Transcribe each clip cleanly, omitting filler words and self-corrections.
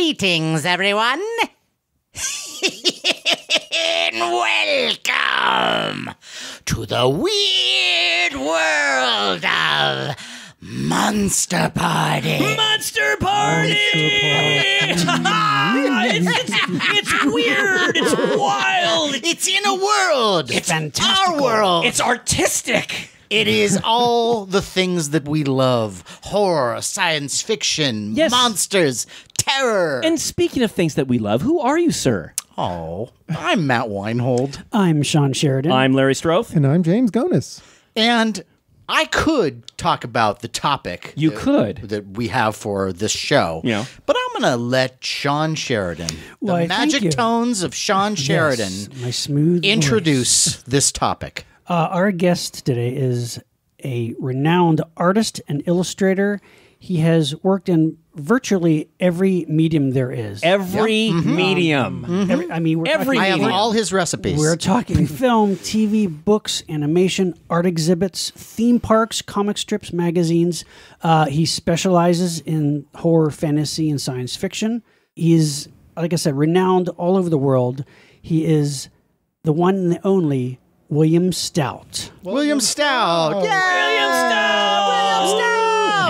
Greetings, everyone. Welcome to the weird world of Monster Party. Monster Party! It's weird. It's wild. It's in a world. It's our world. It's artistic. It is all the things that we love. Horror, science fiction, monsters, terror. And speaking of things that we love, who are you, sir? Oh, I'm Matt Weinhold. I'm Sean Sheridan. I'm Larry Strofe. And I'm James Gonis. And I could talk about the topic that we have for this show, but I'm going to let Sean Sheridan, the magic tones of Sean Sheridan, my smooth introduce this topic. Our guest today is a renowned artist and illustrator. He has worked in virtually every medium there is. Every medium. I have all his recipes. We're talking film, TV, books, animation, art exhibits, theme parks, comic strips, magazines. He specializes in horror, fantasy, and science fiction. He is, like I said, renowned all over the world. He is the one and the only William Stout. William Stout. Yay! William Stout. William Stout.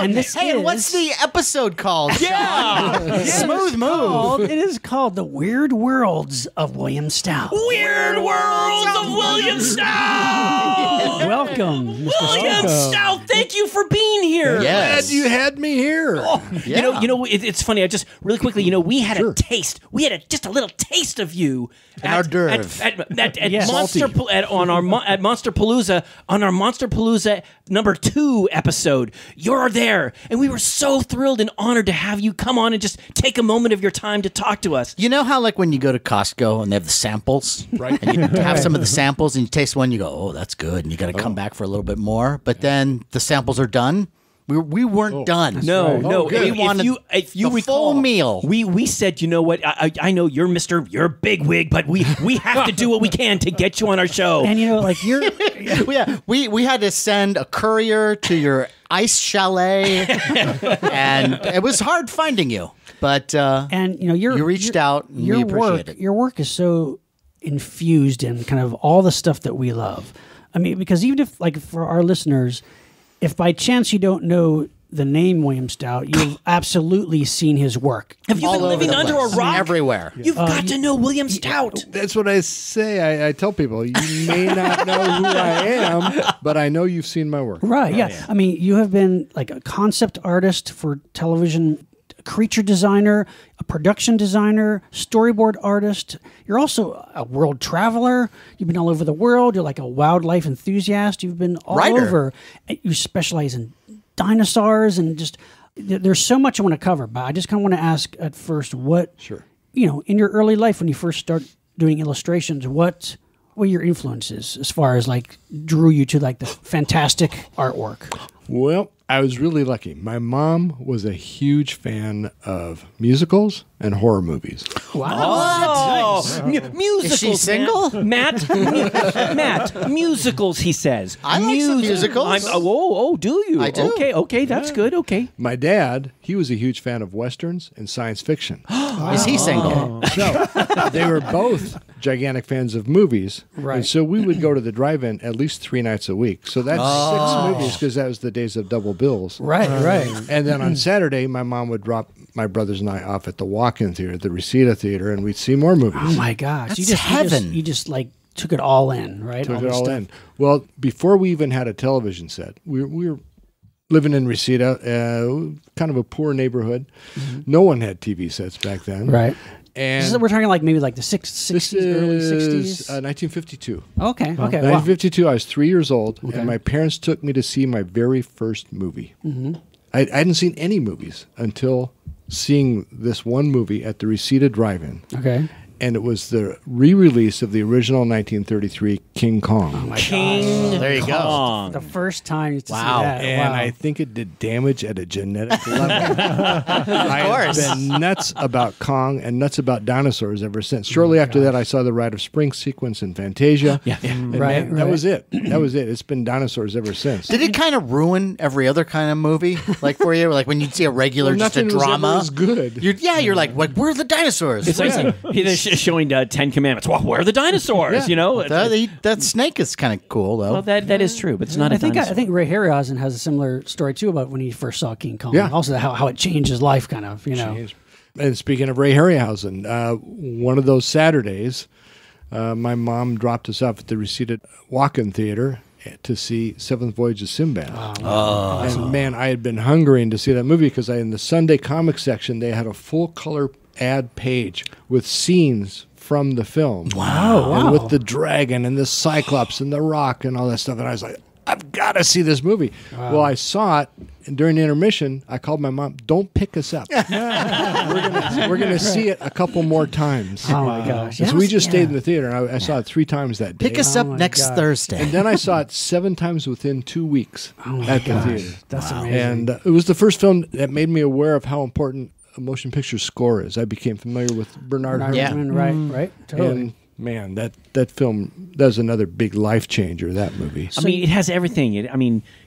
And and what's the episode called? Yeah, smooth move. It is called The Weird Worlds of William Stout. Weird Worlds of William Stout. Welcome, William Stout. Thank you for being here. Yes. Glad you had me here. Oh, yeah. You know, it's funny. I just really quickly, we had a taste. We had just a little taste of you at Monsterpalooza on our Monsterpalooza #2 episode. You're there. And we were so thrilled and honored to have you come on and just take a moment of your time to talk to us. You know how like when you go to Costco and they have the samples, right? And you have some of the samples and you taste one, you go, oh, that's good. And you got to come back for a little bit more. But then the samples are done. We weren't done. No, no. We wanted the full meal. We said, you know what? I know you're Mr. You're a bigwig, but we have to do what we can to get you on our show. And you know, like you're, we had to send a courier to your ice chalet, and it was hard finding you. But and you know, you reached out. And your we appreciate work, it. Your work is so infused in kind of all the stuff that we love. I mean, because even if like for our listeners. If by chance you don't know the name William Stout, you've absolutely seen his work. Have you been living under a rock? Everywhere. You've got to know William Stout. That's what I say. I tell people, you may not know who I am, but I know you've seen my work. Right, yeah. I mean, you have been like a concept artist for television, a creature designer, a production designer, storyboard artist. You're also a world traveler. You've been all over the world. You're like a wildlife enthusiast. You've been all over. You specialize in dinosaurs and just there's so much I want to cover, but I just kind of want to ask at first what, you know, in your early life when you first start doing illustrations, what were your influences as far as like drew you to like the fantastic artwork? Well, I was really lucky. My mom was a huge fan of musicals and horror movies. Wow. Oh, nice. Musicals. Is she single? Matt? Matt, musicals, he says. I like some musicals. Oh, do you? I do. Okay, okay, that's good, okay. My dad, he was a huge fan of Westerns and science fiction. Is he single? No. They were both gigantic fans of movies. Right. And so we would go to the drive-in at least 3 nights a week. So that's 6 movies because that was the days of double bills. Right, right. And then on Saturday, my mom would drop my brothers and I off at the walk-in theater, the Reseda Theater, and we'd see more movies. Oh my gosh. That's heaven. You just like took it all in, right? Took it all in. Well, before we even had a television set, we were living in Reseda, kind of a poor neighborhood. Mm-hmm. No one had TV sets back then. Right. And so we're talking like maybe like the 60s, early 60s? 1952. Okay. Wow. Okay. 1952, I was 3 years old, and my parents took me to see my very first movie. Mm-hmm. I hadn't seen any movies until seeing this one movie at the Reseda Drive-In. Okay. and it was the re-release of the original 1933 King Kong. Oh my King gosh. There you Kong. Go. The first time to wow. see that. And wow. I think it did damage at a genetic level. Of course. I've been nuts about Kong and nuts about dinosaurs ever since. Shortly after that, I saw the Rite of Spring sequence in Fantasia. Yeah. And right, man, that was it. That was it. It's been dinosaurs ever since. Did it kind of ruin every other kind of movie? Like for you? Like when you'd see a regular, well, just a drama? Was good. You're like, where are the dinosaurs? It's like showing 10 Commandments. Well, where are the dinosaurs? You know? That snake is kind of cool, though. Well, that is true, but it's not a dinosaur. I think Ray Harryhausen has a similar story, too, about when he first saw King Kong. Yeah. Also, how it changed his life, kind of, you know. Jeez. And speaking of Ray Harryhausen, one of those Saturdays, my mom dropped us off at the Reseda Walk-In Theater to see Seventh Voyage of Sinbad. Oh. And, man, I had been hungering to see that movie because in the Sunday comic section, they had a full-color ad page with scenes from the film. Wow. And with the dragon and the Cyclops and the rock and all that stuff. And I was like, I've got to see this movie. Well, I saw it, and during the intermission, I called my mom, don't pick us up. We're going to see it a couple more times. Oh, my gosh. So we just stayed in the theater, and I saw it 3 times that day. Pick us up next Thursday. And then I saw it 7 times within 2 weeks at the theater. That's amazing. And it was the first film that made me aware of how important a motion picture score is. I became familiar with Bernard Herrmann. Right, totally. And man, that film, that was another big life changer, that movie. I mean, it has everything.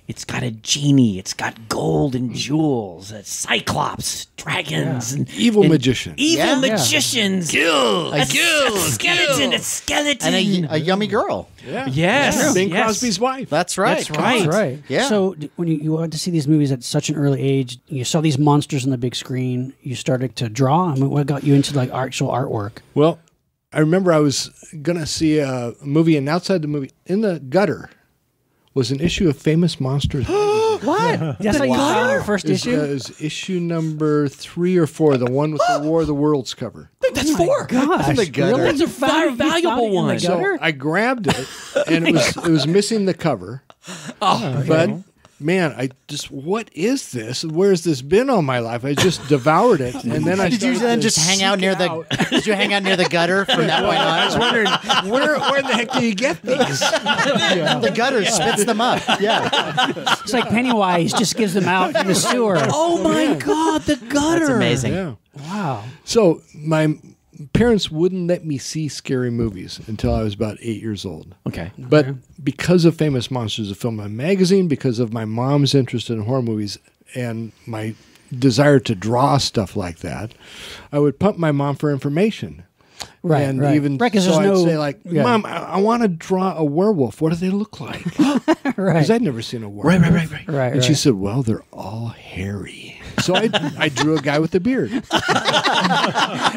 It's got a genie. It's got gold and jewels. Cyclops, dragons, and evil magicians. Evil magicians. Kill. A skeleton. A skeleton. And a yummy girl. Yeah. Yes. Bing Crosby's wife. That's right. That's right. That's right. Yeah. So when you went to see these movies at such an early age, you saw these monsters on the big screen. You started to draw. I mean, what got you into like actual artwork? Well, I remember I was going to see a movie, and outside the movie, in the gutter, was an issue of Famous Monsters. What? That's like our first issue? It was issue number 3 or 4, the one with the War of the Worlds cover. That's 4. Gosh. That's a very valuable one. So I grabbed it, and it was missing the cover. Oh, but man, what is this? Where's this been all my life? I just devoured it, and then I did. You then just hang out near the? Did you hang out near the gutter from that point on? I was wondering where the heck do you get these? The gutter spits them up. Yeah, it's like Pennywise just gives them out in the sewer. Oh my God, the gutter! That's amazing. Yeah. Wow. So my parents wouldn't let me see scary movies until I was about 8 years old. Okay. But because of Famous Monsters, a film and magazine, because of my mom's interest in horror movies and my desire to draw stuff like that, I would pump my mom for information. Right, and even so I'd say like, Mom, I want to draw a werewolf. What do they look like? Because I'd never seen a werewolf. And she said, well, they're all hairy. So I drew a guy with a beard.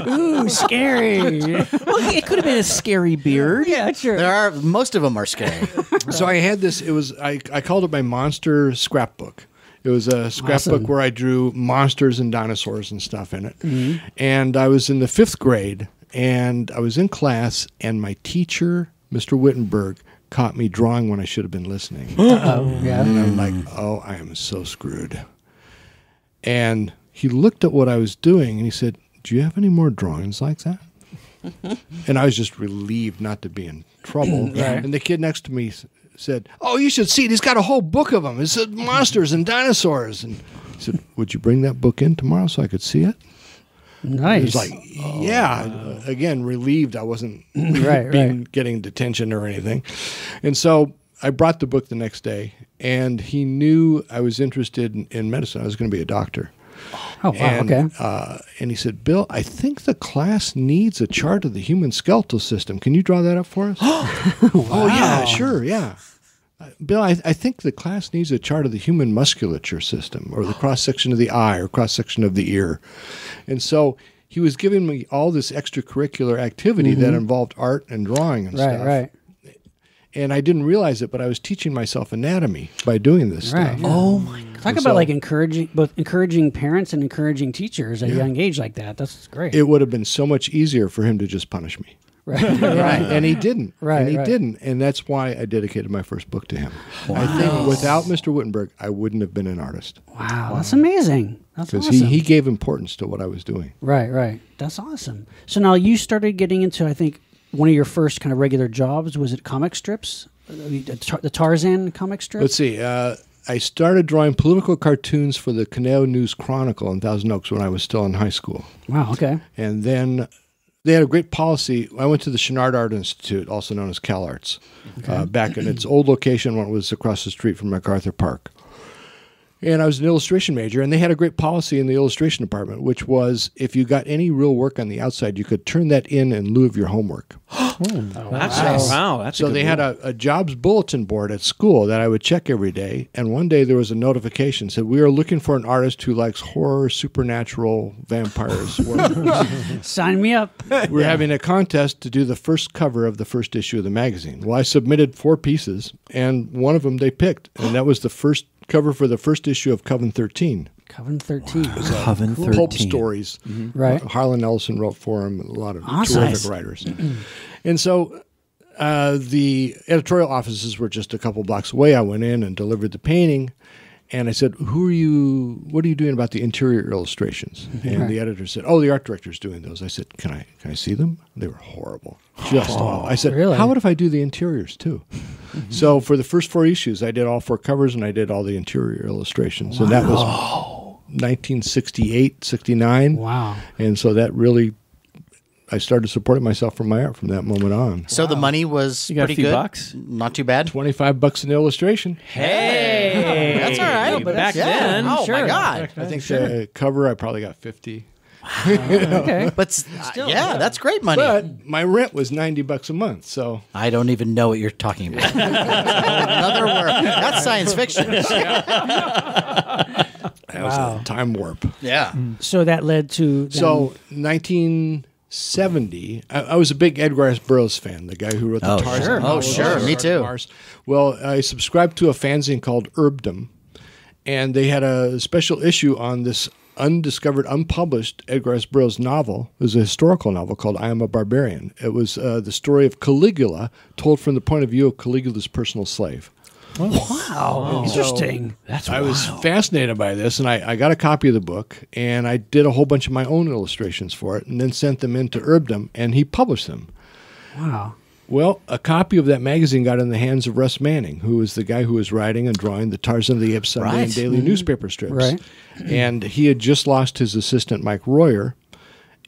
Ooh, scary. Well, it could have been a scary beard. Yeah, sure. Most of them are scary. So I had this, I called it my monster scrapbook. It was a scrapbook where I drew monsters and dinosaurs and stuff in it. And I was in the 5th grade. And I was in class, and my teacher, Mr. Wittenberg, caught me drawing when I should have been listening. And I'm like, oh, I am so screwed. And he looked at what I was doing, and he said, do you have any more drawings like that? And I was just relieved not to be in trouble. And the kid next to me said, oh, you should see it. He's got a whole book of them. It said monsters and dinosaurs. And he said, would you bring that book in tomorrow so I could see it? Nice. It was like, again, relieved I wasn't getting detention or anything. And so I brought the book the next day, and he knew I was interested in medicine. I was going to be a doctor. Oh, wow, and, and he said, Bill, I think the class needs a chart of the human skeletal system. Can you draw that up for us? Oh, yeah, sure, yeah. Bill, I think the class needs a chart of the human musculature system or the cross-section of the eye or cross-section of the ear. And so he was giving me all this extracurricular activity that involved art and drawing and stuff. And I didn't realize it, but I was teaching myself anatomy by doing this stuff. Oh, my God. Talk about like encouraging parents and encouraging teachers at a young age like that. That's great. It would have been so much easier for him to just punish me. Right. Right. And he didn't. Right. And he didn't. And that's why I dedicated my first book to him. Wow. I think without Mr. Wittenberg, I wouldn't have been an artist. Wow. That's amazing. That's awesome. Because he gave importance to what I was doing. Right, right. That's awesome. So now you started getting into, I think, one of your first kind of regular jobs. Was it comic strips? The Tarzan comic strip? Let's see. I started drawing political cartoons for the Caneo News Chronicle in Thousand Oaks when I was still in high school. Wow, okay. And then they had a great policy. I went to the Chouinard Art Institute, also known as CalArts, back in its old location when it was across the street from MacArthur Park. And I was an illustration major, and they had a great policy in the illustration department, which was if you got any real work on the outside, you could turn that in lieu of your homework. Wow, that's so they had a jobs bulletin board at school that I would check every day, and one day there was a notification that said, we are looking for an artist who likes horror, supernatural, vampires. Sign me up. We're having a contest to do the first cover of the first issue of the magazine. Well, I submitted 4 pieces, and one of them they picked, and that was the first cover for the first issue of Coven 13. Coven 13. Wow. Coven 13. Pulp stories. Mm-hmm. Right. Harlan Ellison wrote for him, and a lot of terrific writers. And so the editorial offices were just a couple blocks away. I went in and delivered the painting, and I said, "Who are you? What are you doing about the interior illustrations?" And the editor said, "Oh, the art director's doing those." I said, "Can I see them?" They were horrible. Just awful. I said, "Really? How about if I do the interiors too?" So for the first 4 issues, I did all 4 covers, and I did all the interior illustrations. Wow. And that was 1968, 69. Wow. And so that really, I started supporting myself from my art from that moment on. So the money was pretty good? $bucks? Not too bad? $25 an illustration. Hey! That's all right. But back then. Oh, my God. I think the cover, I probably got $50. Okay. But still, yeah, that's great money. But my rent was $90 a month, so I don't even know what you're talking about. Another word. That's science fiction. That was a time warp. Yeah. So that led to so 1970. I was a big Edgar Rice Burroughs fan, the guy who wrote the Tarzan. Sure. Oh, sure. Me too. Well, I subscribed to a fanzine called ERBdom, and they had a special issue on this undiscovered, unpublished Edgar Rice Burroughs novel. It was a historical novel called I Am a Barbarian. It was the story of Caligula told from the point of view of Caligula's personal slave. Oh. Wow. Interesting. So that's wild. I was fascinated by this, and I got a copy of the book, and I did a whole bunch of my own illustrations for it, and then sent them into ERBdom, and he published them. Wow. Well, a copy of that magazine got in the hands of Russ Manning, who was the guy who was writing and drawing the Tarzan of the Apes Sunday and Daily newspaper strips. Right. And he had just lost his assistant, Mike Royer,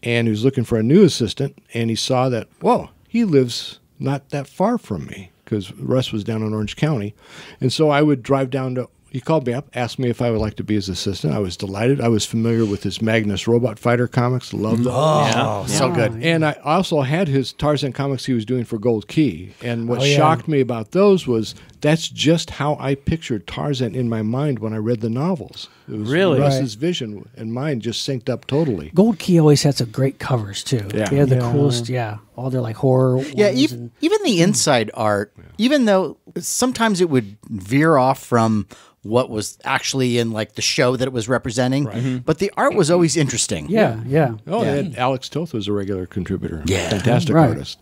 and he was looking for a new assistant, and he saw that, whoa, he lives not that far from me, because Russ was down in Orange County. And so I would drive down to, he called me up, asked me if I would like to be his assistant. I was delighted. I was familiar with his Magnus Robot Fighter comics. Loved them. Oh, yeah. So good. And I also had his Tarzan comics he was doing for Gold Key. And what shocked me about those was that's just how I pictured Tarzan in my mind when I read the novels. It was really? Russ's vision and mine just synced up totally. Gold Key always had some great covers, too. Yeah. They had the coolest, all their like horror ones. Yeah, even the inside art, even though sometimes it would veer off from what was actually in like the show that it was representing, but the art was always interesting. Yeah, yeah. Oh, and Alex Toth was a regular contributor. Yeah, fantastic artist.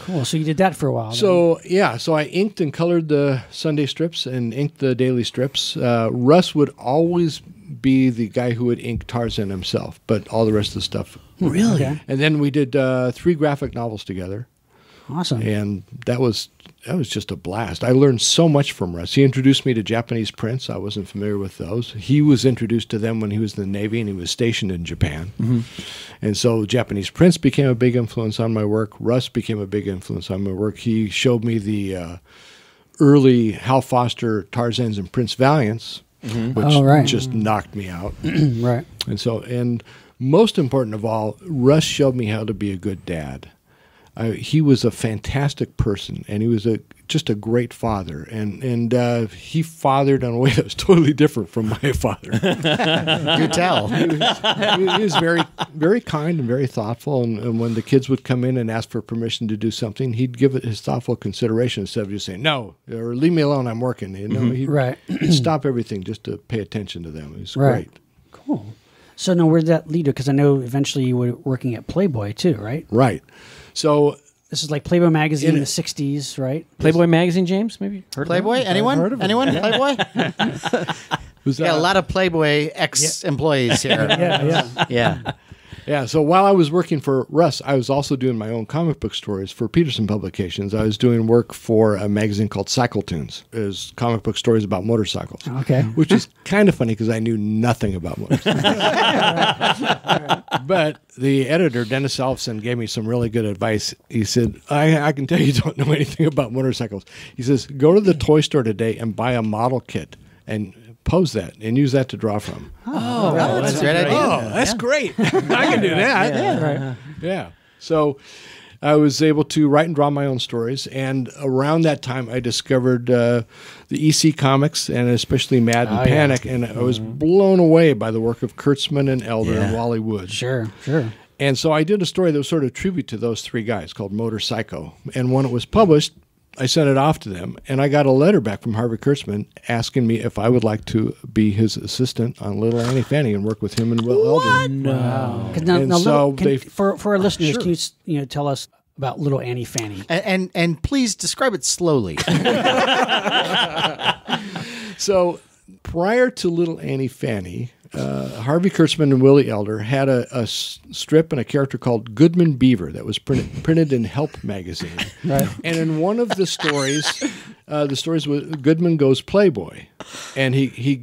Cool. So you did that for a while. So so I inked and colored the Sunday strips and inked the daily strips. Russ would always be the guy who would ink Tarzan himself, but all the rest of the stuff. Really? Okay. And then we did 3 graphic novels together. Awesome. And that was just a blast. I learned so much from Russ. He introduced me to Japanese prints. I wasn't familiar with those. He was introduced to them when he was in the Navy and he was stationed in Japan. And so Japanese prints became a big influence on my work. Russ became a big influence on my work. He showed me the early Hal Foster Tarzans and Prince Valiants, which just knocked me out. And so, and most important of all, Russ showed me how to be a good dad. He was a fantastic person, and he was just a great father. And he fathered in a way that was totally different from my father. You tell. He was very, very kind and very thoughtful. And when the kids would come in and ask for permission to do something, he'd give it his thoughtful consideration instead of just saying, no, or leave me alone, I'm working. You know, he'd stop everything just to pay attention to them. It was great. Cool. So now where did that lead to? Because I know eventually you were working at Playboy too, right? Right. So This is like Playboy magazine in the 60s, right? Playboy magazine, James? Maybe heard Playboy? Of anyone? Heard of anyone? Playboy? Yeah, a lot of Playboy ex-employees here. Yeah, so while I was working for Russ, I was also doing my own comic book stories for Peterson Publications. I was doing work for a magazine called Cycle Tunes. It was comic book stories about motorcycles. Okay. Which is kind of funny because I knew nothing about motorcycles. But the editor, Dennis Elfson, gave me some really good advice. He said, I can tell you don't know anything about motorcycles. He says, go to the toy store today and buy a model kit and pose that and use that to draw from. Oh, that's a great idea. Oh, that's great. I can do that. Yeah. So I was able to write and draw my own stories. And around that time, I discovered the EC Comics and especially Mad and Panic. And I was blown away by the work of Kurtzman and Elder and Wally Wood. Sure. And so I did a story that was sort of a tribute to those three guys called Motor Psycho. And when it was published, I sent it off to them, and I got a letter back from Harvey Kurtzman asking me if I would like to be his assistant on Little Annie Fanny and work with him and Will Eldon. Wow. For our listeners, can you tell us about Little Annie Fanny? And please describe it slowly. So prior to Little Annie Fanny, Harvey Kurtzman and Willie Elder had a strip and a character called Goodman Beaver that was printed in Help magazine. Right. And in one of the stories, Goodman goes Playboy, and he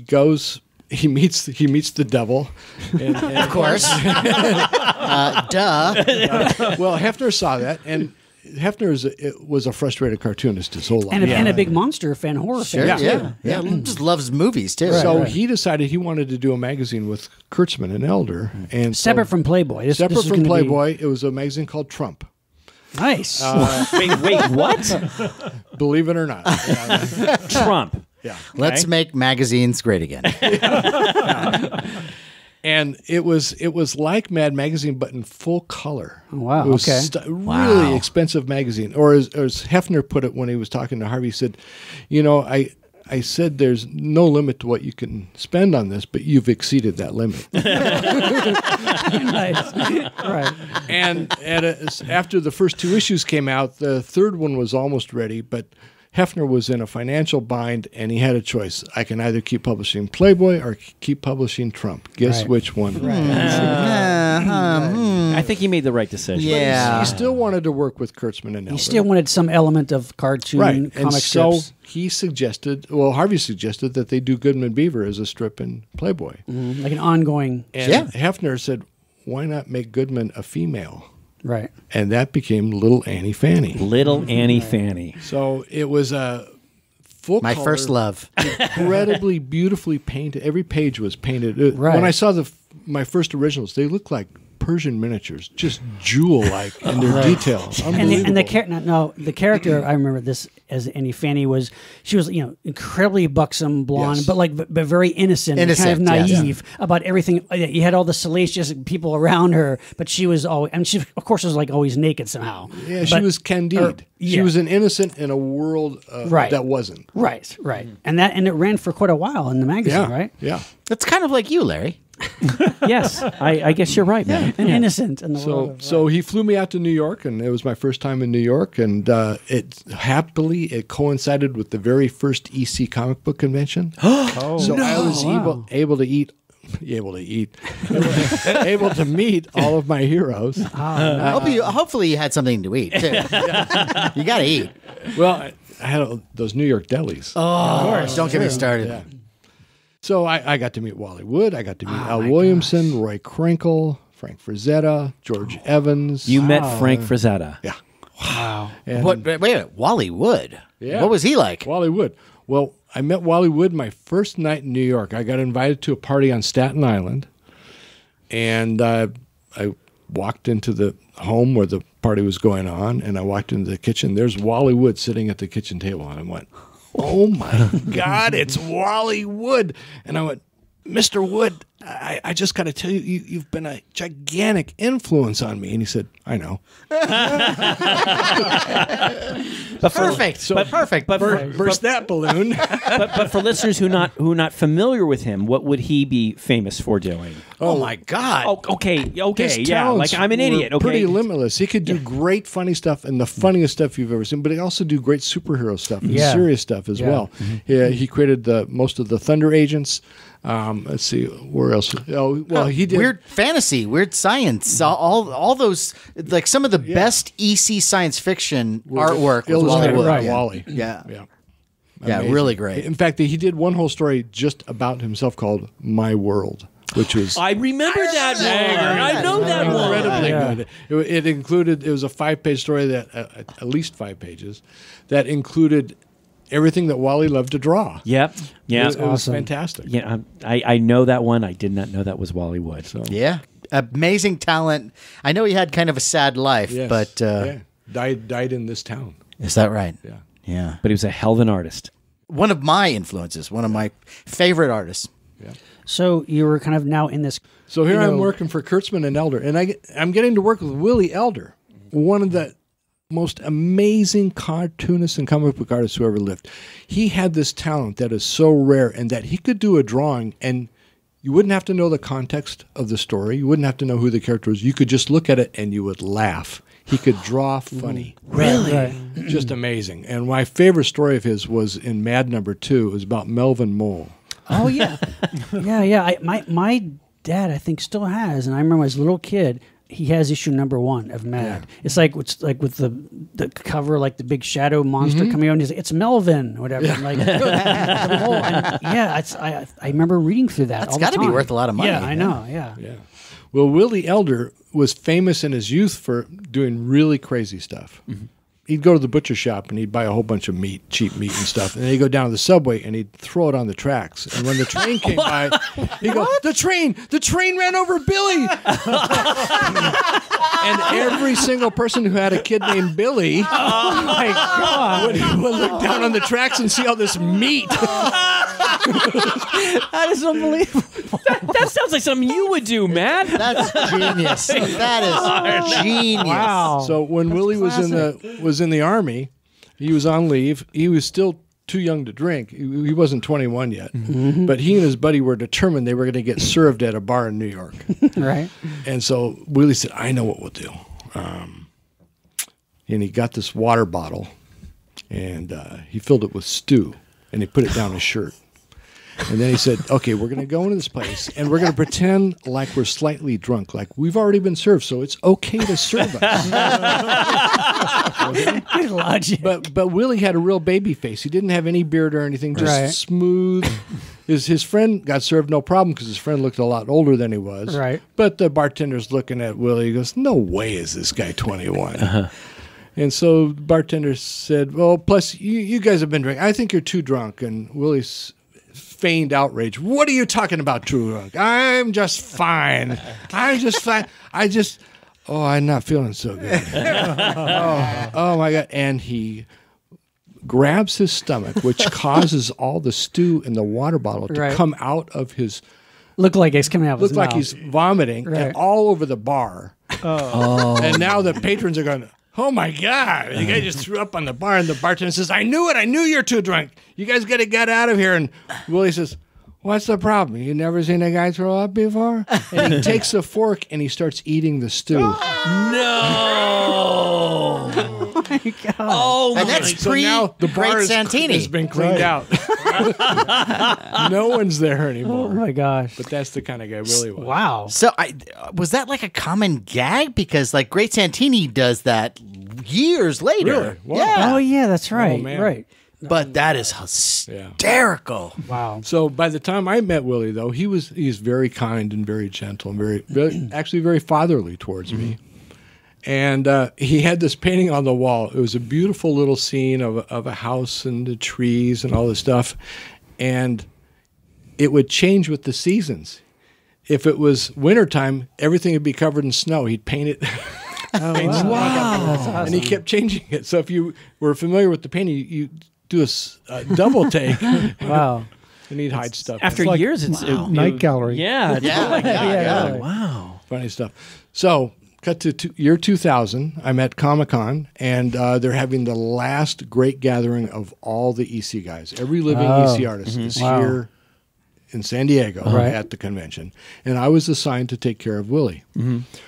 meets the devil. And of course, duh. Well, Hefner saw that, and Hefner was a frustrated cartoonist his whole life. And a big monster fan, horror fan. Yeah. Just loves movies, too. So he decided he wanted to do a magazine with Kurtzman and Elder. And separate from Playboy. Separate from Playboy, it was a magazine called Trump. Nice. Wait, what? Believe it or not. Trump. Yeah. Okay. Let's make magazines great again. And it was like Mad Magazine, but in full color. Wow. It was really expensive magazine. Or as Hefner put it when he was talking to Harvey, he said, you know, I said there's no limit to what you can spend on this, but you've exceeded that limit. Right. And after the first two issues came out, the third one was almost ready, but Hefner was in a financial bind, and he had a choice. I can either keep publishing Playboy or keep publishing Trump. Guess which one? Right. I think he made the right decision. Yeah. He still wanted to work with Kurtzman and Elder. He still wanted some element of cartoon comic strips. And so he suggested, well, Harvey suggested that they do Goodman Beaver as a strip in Playboy. Mm-hmm. Like an ongoing. And Hefner said, why not make Goodman a female? Right. And that became Little Annie Fanny. Little Annie Fanny. So it was a full color, my first love. Incredibly beautifully painted. Every page was painted. Right. When I saw my first originals, they looked like Persian miniatures, just jewel-like in their details. The character, I remember this as Annie Fanny, she was incredibly buxom, blonde, but very innocent and kind of naive about everything. You had all the salacious people around her, but she was always, and she of course was like always naked somehow. Yeah, she was Candide. She was an innocent in a world that wasn't. Right. And it ran for quite a while in the magazine, right? Yeah. That's kind of like you, Larry. Yes, I guess you're right, man. And innocent in the world. So he flew me out to New York, and it was my first time in New York, and it coincided with the very first EC comic book convention. I was able to meet all of my heroes. Hopefully you had something to eat, too. You got to eat. Well, I had those New York delis. Oh, of course. Don't get me started. Yeah. So I got to meet Wally Wood. I got to meet Al Williamson, Roy Krenkel, Frank Frazetta, George Evans. You met Frank Frazetta. Yeah. Wow. But wait a minute. Wally Wood? Yeah. What was he like? Wally Wood. Well, I met Wally Wood my first night in New York. I got invited to a party on Staten Island, and I walked into the home where the party was going on, and I walked into the kitchen. There's Wally Wood sitting at the kitchen table, and I went, oh my God, it's Wally Wood. And I went, Mr. Wood, I just got to tell you, you've been a gigantic influence on me. And he said, I know. Perfect. So, perfect. But burst that balloon. But for listeners who are not familiar with him, what would he be famous for doing? Oh my God. Oh, okay. His talents, like I'm an idiot. Okay. Pretty limitless. He could do great funny stuff and the funniest stuff you've ever seen, but he also do great superhero stuff and serious stuff as well. Mm-hmm. Yeah, he created most of the Thunder Agents. Let's see where else. Oh, well, he did weird fantasy, weird science, all those, like some of the best EC science fiction artwork. Wally. Yeah. Yeah. Yeah, really great. In fact, he did one whole story just about himself called My World, which was I remember that one. Incredibly good. It included, it was a 5-page story that at least 5 pages that included everything that Wally loved to draw. Yep. Yeah. It was awesome. Fantastic. Yeah. I know that one. I did not know that was Wally Wood. So. Yeah. Amazing talent. I know he had kind of a sad life, but died in this town. Is that right? Yeah. Yeah. But he was a hell of an artist. One of my influences, one of my favorite artists. Yeah. So you were kind of now in this. So here I'm working for Kurtzman and Elder, and I'm getting to work with Willie Elder, one of the most amazing cartoonist and comic book artist who ever lived. He had this talent that is so rare, and that he could do a drawing and you wouldn't have to know the context of the story. You wouldn't have to know who the character was. You could just look at it and you would laugh. He could draw funny. Really? Right. Just amazing. And my favorite story of his was in Mad number 2. It was about Melvin Mole. Oh, yeah. Yeah. My dad, I think, still has, and I remember as a little kid, he has issue number 1 of Mad. Yeah. It's like with the cover, like the big shadow monster coming out. He's like, it's Melvin, or whatever. Yeah. Like, I remember reading through that. It's got to be worth a lot of money. Yeah, I know. Yeah. Well, Willie Elder was famous in his youth for doing really crazy stuff. Mm-hmm. He'd go to the butcher shop and he'd buy a whole bunch of meat, cheap meat and stuff. And then he'd go down to the subway and he'd throw it on the tracks. And when the train came by, he'd go, the train ran over Billy. And every single person who had a kid named Billy would look down on the tracks and see all this meat. That is unbelievable. That sounds like something you would do, Matt. That's genius. That is genius. Wow. So when Willie was in the Army, he was on leave. He was still too young to drink. He wasn't 21 yet. Mm-hmm. But he and his buddy were determined they were going to get served at a bar in New York. Right. And so Willie said, I know what we'll do. And he got this water bottle, and he filled it with stew, and he put it down his shirt. And then he said, okay, we're going to go into this place, and we're going to pretend like we're slightly drunk, like we've already been served, so it's okay to serve us. Okay? Good logic. But Willie had a real baby face. He didn't have any beard or anything, just smooth. His friend got served no problem because his friend looked a lot older than he was. Right. But the bartender's looking at Willie. He goes, no way is this guy 21. Uh-huh. And so the bartender said, well, plus you guys have been drinking. I think you're too drunk. And Willie's feigned outrage. What are you talking about, True? I'm just fine. I'm just fine. Oh, I'm not feeling so good. Oh my God. And he grabs his stomach, which causes all the stew in the water bottle to come out of his. Look like it's coming out of his mouth. Look like he's vomiting and all over the bar. Oh. And now the patrons are going, oh my God. The guy just threw up on the bar, and the bartender says, I knew it. I knew you're too drunk. You guys got to get out of here. And Willie says, what's the problem? You never seen a guy throw up before? And he takes a fork and he starts eating the stew. Oh, no. Oh my God. Oh, and that's pre so the great bar Santini has been cleaned out. No one's there anymore. Oh my gosh. But that's the kind of guy Willie was. Wow. So was that like a common gag? Because like Great Santini does that years later. Really? Wow. Yeah. Oh yeah, that's right. Oh, man. Right. But that is hysterical. Yeah. Wow. So by the time I met Willie, though, he's very kind and very gentle and very fatherly towards me. And he had this painting on the wall. It was a beautiful little scene of a house and the trees and all this stuff. And it would change with the seasons. If it was wintertime, everything would be covered in snow. He'd paint it. Oh, wow. That's awesome. And he kept changing it. So if you were familiar with the painting, you do a double take. Wow. You need hide stuff. After it's like, years, it's wow. Night Gallery. Yeah. Yeah. Like, yeah. Wow. Funny stuff. So, cut to year 2000. I'm at Comic-Con, and they're having the last great gathering of all the EC guys. Every living EC artist is here in San Diego at the convention. And I was assigned to take care of Willie.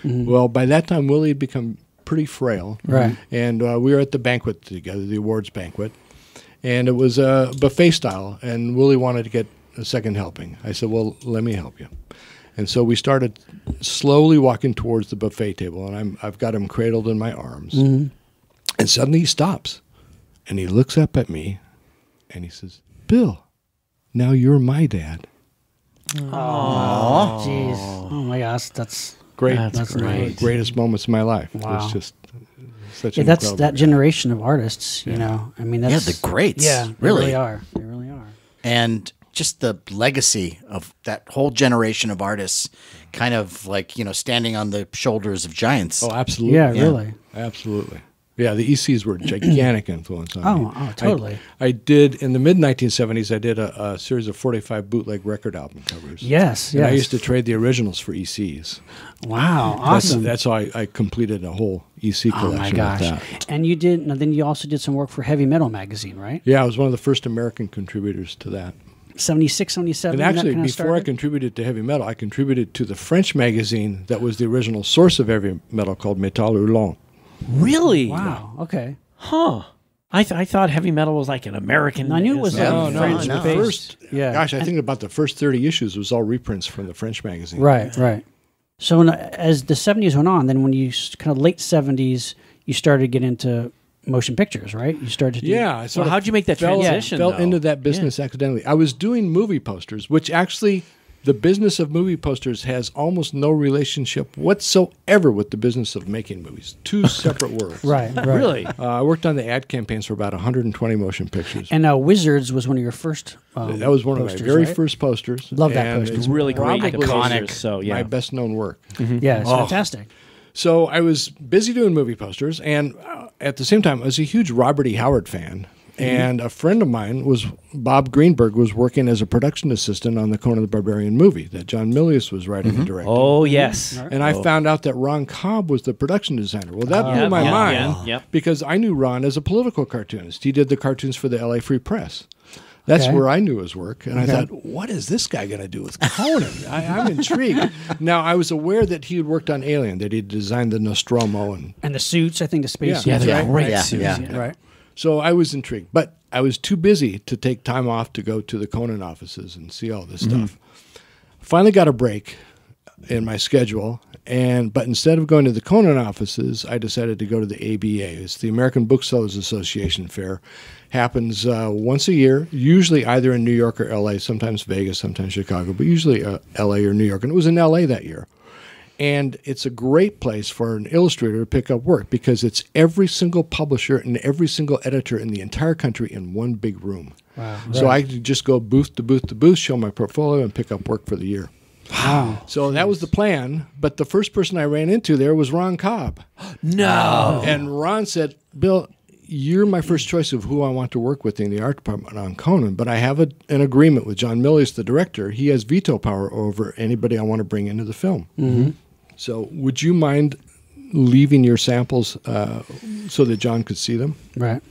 Well, by that time, Willie had become pretty frail. Right. And we were at the banquet together, the awards banquet. And it was buffet style, and Willie wanted to get a second helping. I said, well, let me help you. And so we started slowly walking towards the buffet table, and I've got him cradled in my arms. And suddenly he stops, and he looks up at me, and he says, Bill, now you're my dad. Oh, jeez. Oh, my gosh. That's great. That's great. One of the greatest moments of my life. Wow. It was just... Such that's that generation of artists, you know. I mean, that's the greats. Yeah, really. They really are. They really are. And just the legacy of that whole generation of artists, kind of like, you know, standing on the shoulders of giants. Oh, absolutely. Yeah, yeah. Really. Absolutely. Yeah, the ECs were a gigantic influence on me. Oh, totally. I did, in the mid-1970s, I did a series of 45 bootleg record album covers. Yes, and I used to trade the originals for ECs. Wow, awesome. That's how I completed a whole EC collection. Oh, my gosh. That. And you did, and then you also did some work for Heavy Metal magazine, right? Yeah, I was one of the first American contributors to that. 76, 77. And actually, before I contributed to Heavy Metal, I contributed to the French magazine that was the original source of Heavy Metal called Metal Hurlant. Really? Wow. Okay. Huh. I thought Heavy Metal was like an American. I knew it was French. No. First, gosh, I think about the first 30 issues was all reprints from the French magazine. Right, right. So when, as the 70s went on, then when you kind of late 70s, you started to get into motion pictures, right? You started to do... Yeah. So how'd you make that transition? I fell into that business accidentally. I was doing movie posters, which actually... The business of movie posters has almost no relationship whatsoever with the business of making movies. Two separate worlds. Right, right. Really? I worked on the ad campaigns for about 120 motion pictures. And Wizards was one of your first That was one posters, of my very first posters. Love that poster. It's really great. Iconic. So, yeah. My best-known work. Yeah, it's fantastic. So I was busy doing movie posters, and at the same time, I was a huge Robert E. Howard fan. And a friend of mine was, Bob Greenberg, was working as a production assistant on the Conan the Barbarian movie that John Milius was writing and directing. Oh, yes. And I found out that Ron Cobb was the production designer. Well, that blew my mind because I knew Ron as a political cartoonist. He did the cartoons for the LA Free Press. That's where I knew his work. And I thought, what is this guy going to do with Conan? I'm intrigued. Now, I was aware that he had worked on Alien, that he designed the Nostromo. And the suits, I think, the space suits. Yeah, they're great suits. Yeah, right. So I was intrigued, but I was too busy to take time off to go to the Conan offices and see all this stuff. Finally got a break in my schedule, but instead of going to the Conan offices, I decided to go to the ABA. It's the American Booksellers Association Fair. Happens once a year, usually either in New York or L.A., sometimes Vegas, sometimes Chicago, but usually L.A. or New York. And it was in L.A. that year. And it's a great place for an illustrator to pick up work because it's every single publisher and every single editor in the entire country in one big room. Wow. So I could just go booth to booth to booth, show my portfolio, and pick up work for the year. Wow. So that was the plan. But the first person I ran into there was Ron Cobb. No. And Ron said, Bill, you're my first choice of who I want to work with in the art department on Conan, but I have an agreement with John Milius, the director. He has veto power over anybody I want to bring into the film. So would you mind leaving your samples so that John could see them? Right.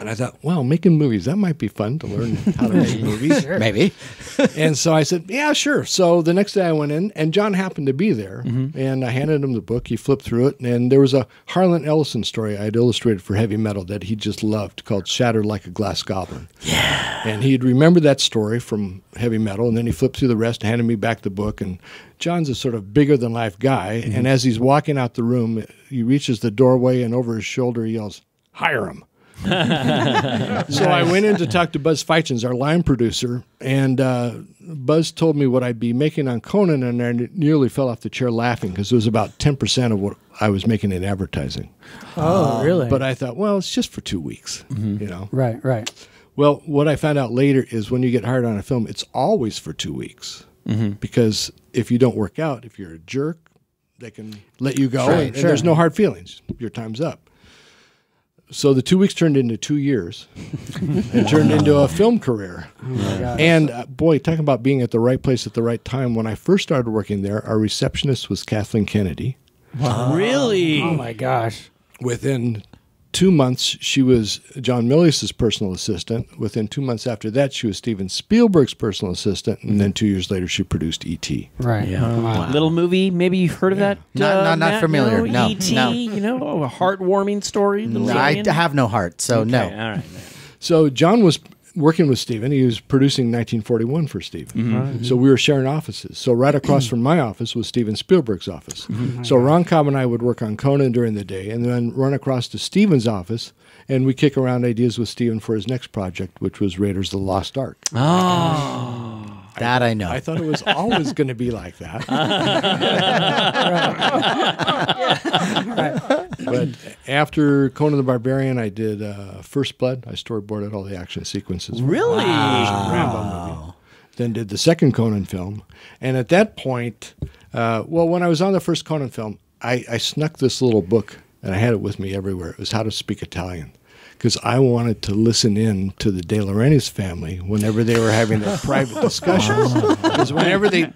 And I thought, wow, making movies, that might be fun to learn how to make movies. Maybe. And so I said, yeah, sure. So the next day I went in, and John happened to be there, and I handed him the book. He flipped through it, and there was a Harlan Ellison story I had illustrated for Heavy Metal that he just loved called Shattered Like a Glass Goblin. Yeah. And he'd remembered that story from Heavy Metal, and then he flipped through the rest and handed me back the book, and John's a sort of bigger-than-life guy, and as he's walking out the room, he reaches the doorway and over his shoulder he yells, hire him. So I went in to talk to Buzz Feichens, our line producer, and Buzz told me what I'd be making on Conan, and I nearly fell off the chair laughing because it was about 10% of what I was making in advertising. Oh, really? But I thought, well, it's just for 2 weeks, you know? Right, right. Well, what I found out later is when you get hired on a film, it's always for 2 weeks. Because if you don't work out, if you're a jerk, they can let you go. Sure, and there's no hard feelings. Your time's up. So the 2 weeks turned into 2 years and turned into a film career. Oh my gosh. And boy, talking about being at the right place at the right time. When I first started working there, our receptionist was Kathleen Kennedy. Wow. Really? Oh my gosh. Within 2 months, she was John Milius' personal assistant. Within 2 months after that, she was Steven Spielberg's personal assistant. And then 2 years later, she produced E.T. Right. Yeah. Oh, wow. Little movie. Maybe you've heard of that? Not familiar. No. E.T., no. You know, oh, a heartwarming story. No, I have no heart, so okay, no. All right. So John was working with Steven. He was producing 1941 for Steven. Mm-hmm. Mm-hmm. So we were sharing offices. So right across from my office was Steven Spielberg's office. Mm-hmm. So Ron Cobb and I would work on Conan during the day and then run across to Steven's office, and we kick around ideas with Steven for his next project, which was Raiders of the Lost Ark. Oh. That I know. I thought it was always going to be like that. Right. But after Conan the Barbarian, I did First Blood. I storyboarded all the action sequences. Really? Rambo movie. Then did the second Conan film. And at that point, well, when I was on the first Conan film, I snuck this little book, and I had it with me everywhere. It was How to Speak Italian. Because I wanted to listen in to the De Laurentiis family whenever they were having their private discussions. Because whenever they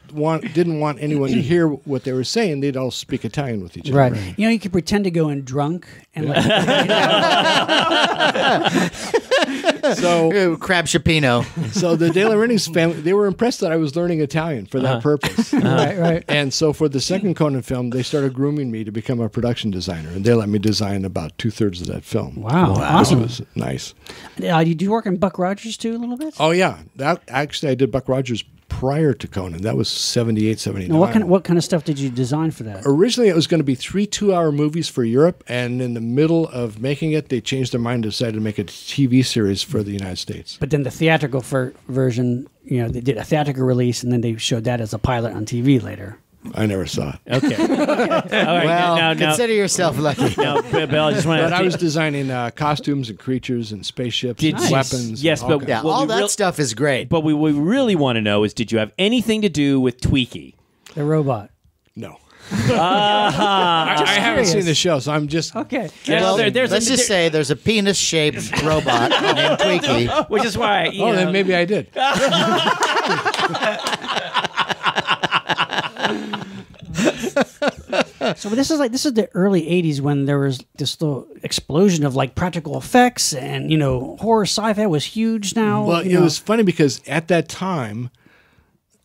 didn't want anyone to hear what they were saying, they'd all speak Italian with each other. Right. You know, you could pretend to go in drunk and so Crab Chapino. So the De Laurentiis family, they were impressed that I was learning Italian for that purpose. Right, right. And so for the second Conan film, they started grooming me to become a production designer, and they let me design about 2/3 of that film. Wow, wow. Awesome. It was nice. Did you work in Buck Rogers too a little bit? Oh yeah, that actually I did Buck Rogers prior to Conan. That was 78, 79. Now what kind of stuff did you design for that? Originally, it was going to be 3 2-hour movies for Europe, and in the middle of making it, they changed their mind and decided to make a TV series for the United States. But then the theatrical version, you know, they did a theatrical release, and then they showed that as a pilot on TV later. I never saw it. Okay. Okay. All right. Well, now, consider yourself lucky. Now, Bill, I just want to. But I was designing costumes and creatures and spaceships and weapons. Yes, and all but yeah, all that stuff is great. But what we really want to know is, did you have anything to do with Tweaky? The robot. No. I haven't seen the show, so I'm just okay. Well, let's just say there's a penis-shaped robot named Tweaky, which is why. Oh, then maybe I did. So this is the early 80s when there was this little explosion of like practical effects, and you know, horror sci-fi was huge now. Well, it was funny because at that time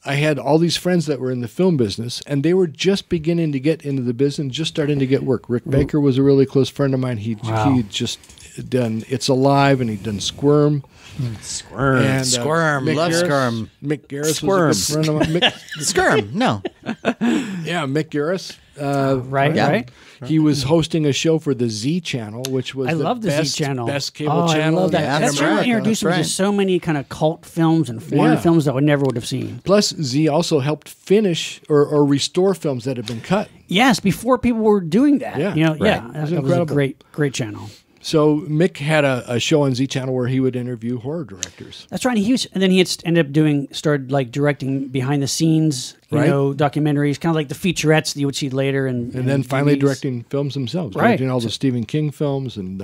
I had all these friends that were in the film business, and they were just beginning to get into the business, just starting to get work. Rick Baker was a really close friend of mine. He just done It's Alive, and he'd done Squirm. Squirm. And, Squirm. Love Squirm. Mick Garris was a friend of mine. Squirm. No. Yeah, Mick Garris. Right, yeah. Right. He was hosting a show for the Z Channel, which was the best cable channel. I love that. Yeah, that's true. Introduced me to so many kind of cult films and foreign films that I never would have seen. Plus, Z also helped finish or restore films that had been cut. Yes, before people were doing that. Yeah, you know, it was a great channel. So Mick had a show on Z Channel where he would interview horror directors. That's right. And then he had started directing behind the scenes, you know, documentaries, kind of like the featurettes that you would see later. And then finally directing films themselves, directing all the Stephen King films and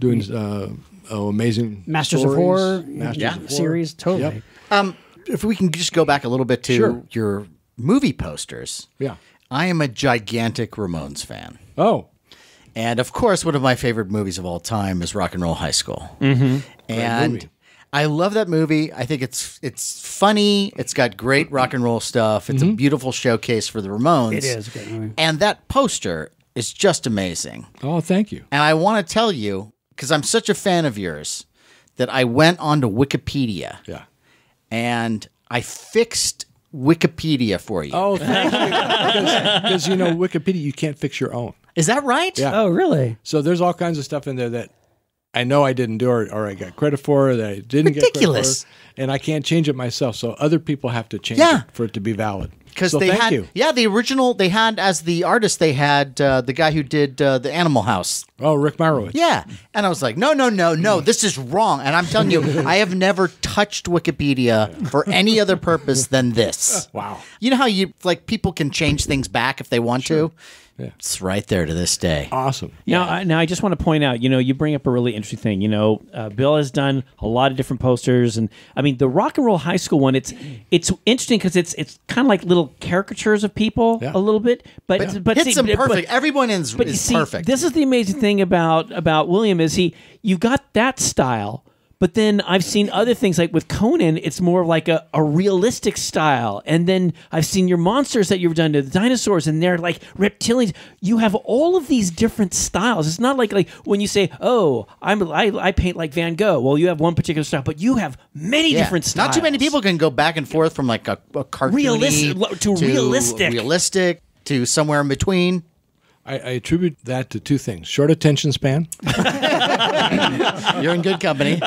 doing amazing Masters of Horror, series, totally. Yep. If we can just go back a little bit to your movie posters. Yeah. I am a gigantic Ramones fan. Oh. And, of course, one of my favorite movies of all time is Rock and Roll High School. Mm-hmm. And I love that movie. I think it's funny. It's got great rock and roll stuff. It's a beautiful showcase for the Ramones. It is a great movie. And that poster is just amazing. Oh, thank you. And I want to tell you, because I'm such a fan of yours, that I went onto Wikipedia. Yeah. And I fixed Wikipedia for you. Oh, thank you. Because, you know, Wikipedia, you can't fix your own. Is that right? Yeah. Oh, really? So there's all kinds of stuff in there that I know I didn't do or I got credit for, that I didn't get credit for, and I can't change it myself. So other people have to change it for it to be valid. Because the original, they had as the artist, they had the guy who did the Animal House. Oh, Rick Meyerowitz. Yeah. And I was like, no, this is wrong. And I'm telling you, I have never touched Wikipedia for any other purpose than this. Wow. You know how people can change things back if they want to? Yeah. It's right there to this day. Awesome. Yeah. Now I just want to point out, you bring up a really interesting thing. Bill has done a lot of different posters, and I mean the Rock and Roll High School one. It's interesting because it's kind of like little caricatures of people a little bit, but it's imperfect. Everyone is perfect. This is the amazing thing about William is you got that style. But then I've seen other things, like with Conan, it's more like a realistic style. And then I've seen your monsters that you've done to the dinosaurs, and they're like reptilians. You have all of these different styles. It's not like when you say, oh, I paint like Van Gogh. Well, you have one particular style, but you have many different styles. Not too many people can go back and forth from like a cartoony to realistic to somewhere in between. I attribute that to two things. Short attention span. You're in good company.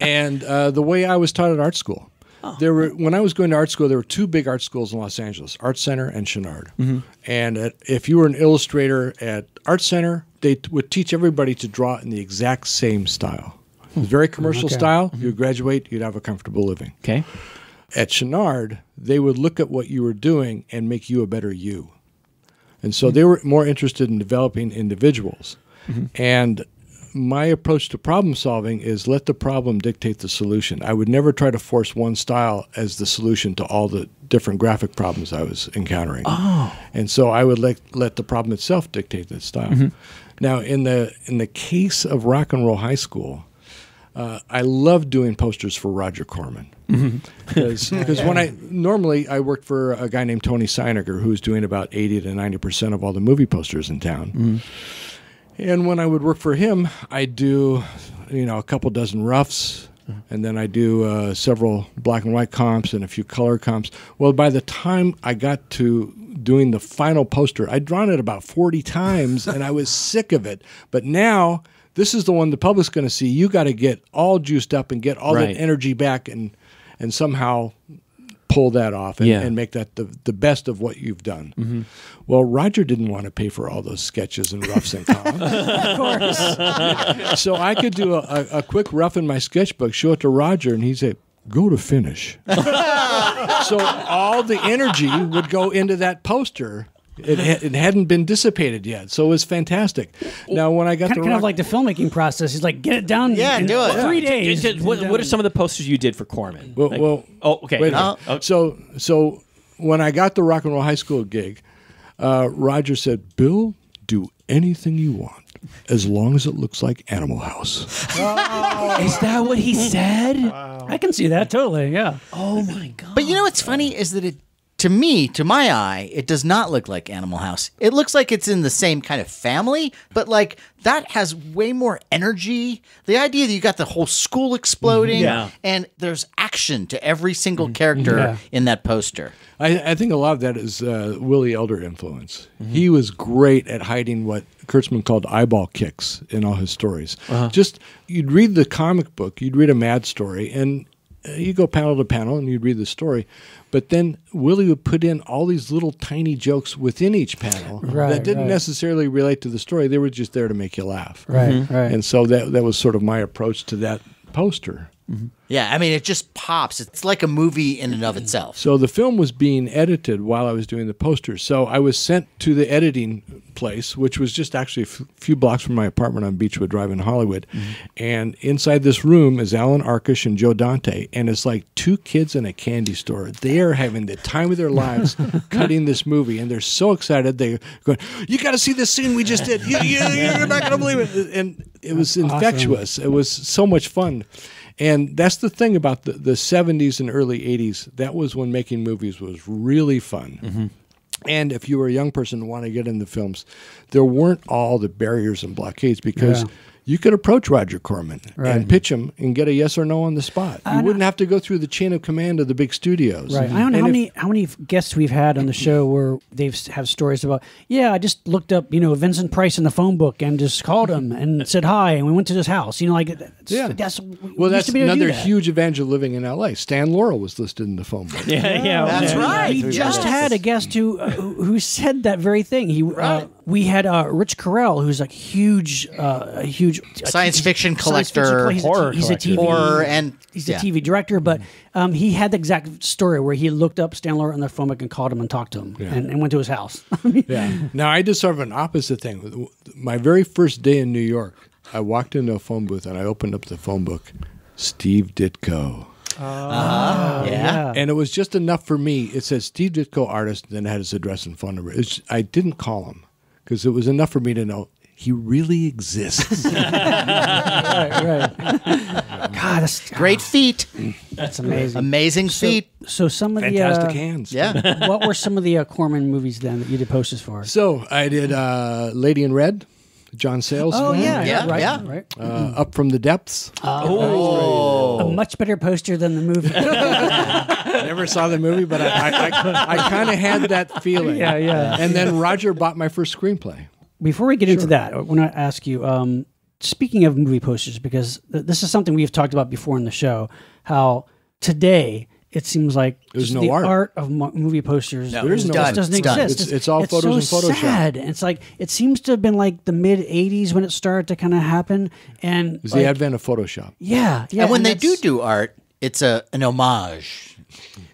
And the way I was taught at art school. Oh. When I was going to art school, there were two big art schools in Los Angeles, Art Center and Chouinard. Mm-hmm. And if you were an illustrator at Art Center, they would teach everybody to draw in the exact same style. Hmm. Very commercial style. Mm-hmm. You'd graduate, you'd have a comfortable living. Okay. At Chouinard, they would look at what you were doing and make you a better you. And so they were more interested in developing individuals. Mm-hmm. And my approach to problem solving is let the problem dictate the solution. I would never try to force one style as the solution to all the different graphic problems I was encountering. Oh. And so I would let the problem itself dictate that style. Mm-hmm. Now, in the case of Rock and Roll High School, I love doing posters for Roger Corman. Because normally I worked for a guy named Tony Seiniger, who was doing about 80 to 90% of all the movie posters in town. Mm-hmm. And when I would work for him, I'd do, a couple dozen roughs, and then I do several black and white comps and a few color comps. Well, by the time I got to doing the final poster, I'd drawn it about 40 times, and I was sick of it. But now, this is the one the public's going to see. You got to get all juiced up and get all that energy back and somehow pull that off and make that the best of what you've done. Mm-hmm. Well, Roger didn't want to pay for all those sketches and roughs and columns. Of course. So I could do a quick rough in my sketchbook, show it to Roger, and he'd say, go to finish. So all the energy would go into that poster. It hadn't been dissipated yet, so it was fantastic. Now, when I got kind of like the filmmaking process, he's like, get it down. Yeah, do it. 3 days. What are some of the posters you did for Corman? Well, okay. So when I got the Rock and Roll High School gig, Roger said, "Bill, do anything you want, as long as it looks like Animal House." Oh. Is that what he said? Wow. I can see that totally. Yeah. Oh my God. But you know what's funny is that it. To me, to my eye, it does not look like Animal House. It looks like it's in the same kind of family, but like that has way more energy. The idea that you got the whole school exploding and there's action to every single character in that poster. I think a lot of that is Willie Elder influence. Mm-hmm. He was great at hiding what Kurtzman called eyeball kicks in all his stories. Uh-huh. Just you'd read the comic book, you'd read a Mad story, and you go panel to panel and you'd read the story, but then Willie would put in all these little tiny jokes within each panel that didn't necessarily relate to the story. They were just there to make you laugh. Right, right. And so that was sort of my approach to that poster. Mm-hmm. Yeah, I mean, it just pops. It's like a movie in and of itself. So the film was being edited while I was doing the poster. So I was sent to the editing place, which was just actually a few blocks from my apartment on Beechwood Drive in Hollywood. Mm-hmm. And inside this room is Alan Arkush and Joe Dante. And it's like two kids in a candy store. They are having the time of their lives cutting this movie. And they're so excited. They're going, you got to see this scene we just did. You're not going to believe it. And it was infectious. Awesome. It was so much fun. And that's the thing about the 70s and early 80s. That was when making movies was really fun. Mm-hmm. And if you were a young person and wanted to get into films, there weren't all the barriers and blockades because you could approach Roger Corman and pitch him and get a yes or no on the spot. You wouldn't have to go through the chain of command of the big studios. Right. Mm-hmm. I don't know how many guests we've had on the show where they have stories about, I just looked up, Vincent Price in the phone book and just called him and said hi and we went to his house. That's another huge advantage of living in L.A. Stan Laurel was listed in the phone book. That's right. We just had a guest who said that very thing. He we had Rich Carrell, who's a huge, science fiction collector, he's a TV director, but he had the exact story where he looked up Stan Laurel on their phone book and called him and talked to him, and went to his house. Yeah. Now I did sort of an opposite thing. My very first day in New York, I walked into a phone booth and I opened up the phone book. Steve Ditko. Oh, yeah. And it was just enough for me. It says Steve Ditko, artist, and then had his address and phone number. It's, I didn't call him because it was enough for me to know he really exists. God, that's, great feet. That's amazing. Amazing feet. So some of fantastic hands. Yeah. What were some of the Corman movies then that you did posters for? So I did Lady in Red. John Sayles. Oh, yeah. Yeah, right. Yeah. Right. Up from the Depths. Oh. A much better poster than the movie. I never saw the movie, but I kind of had that feeling. Yeah, yeah. And then Roger bought my first screenplay. Before we get into that, I want to ask you, speaking of movie posters, because this is something we've talked about before in the show, how today... It seems like there's no art of movie posters. No, there's no art. It doesn't exist. It's all photos and Photoshop. Sad. It's like it seems to have been like the mid '80s when it started to kind of happen, and it was like, the advent of Photoshop. Yeah, yeah. And when they do art, it's an homage,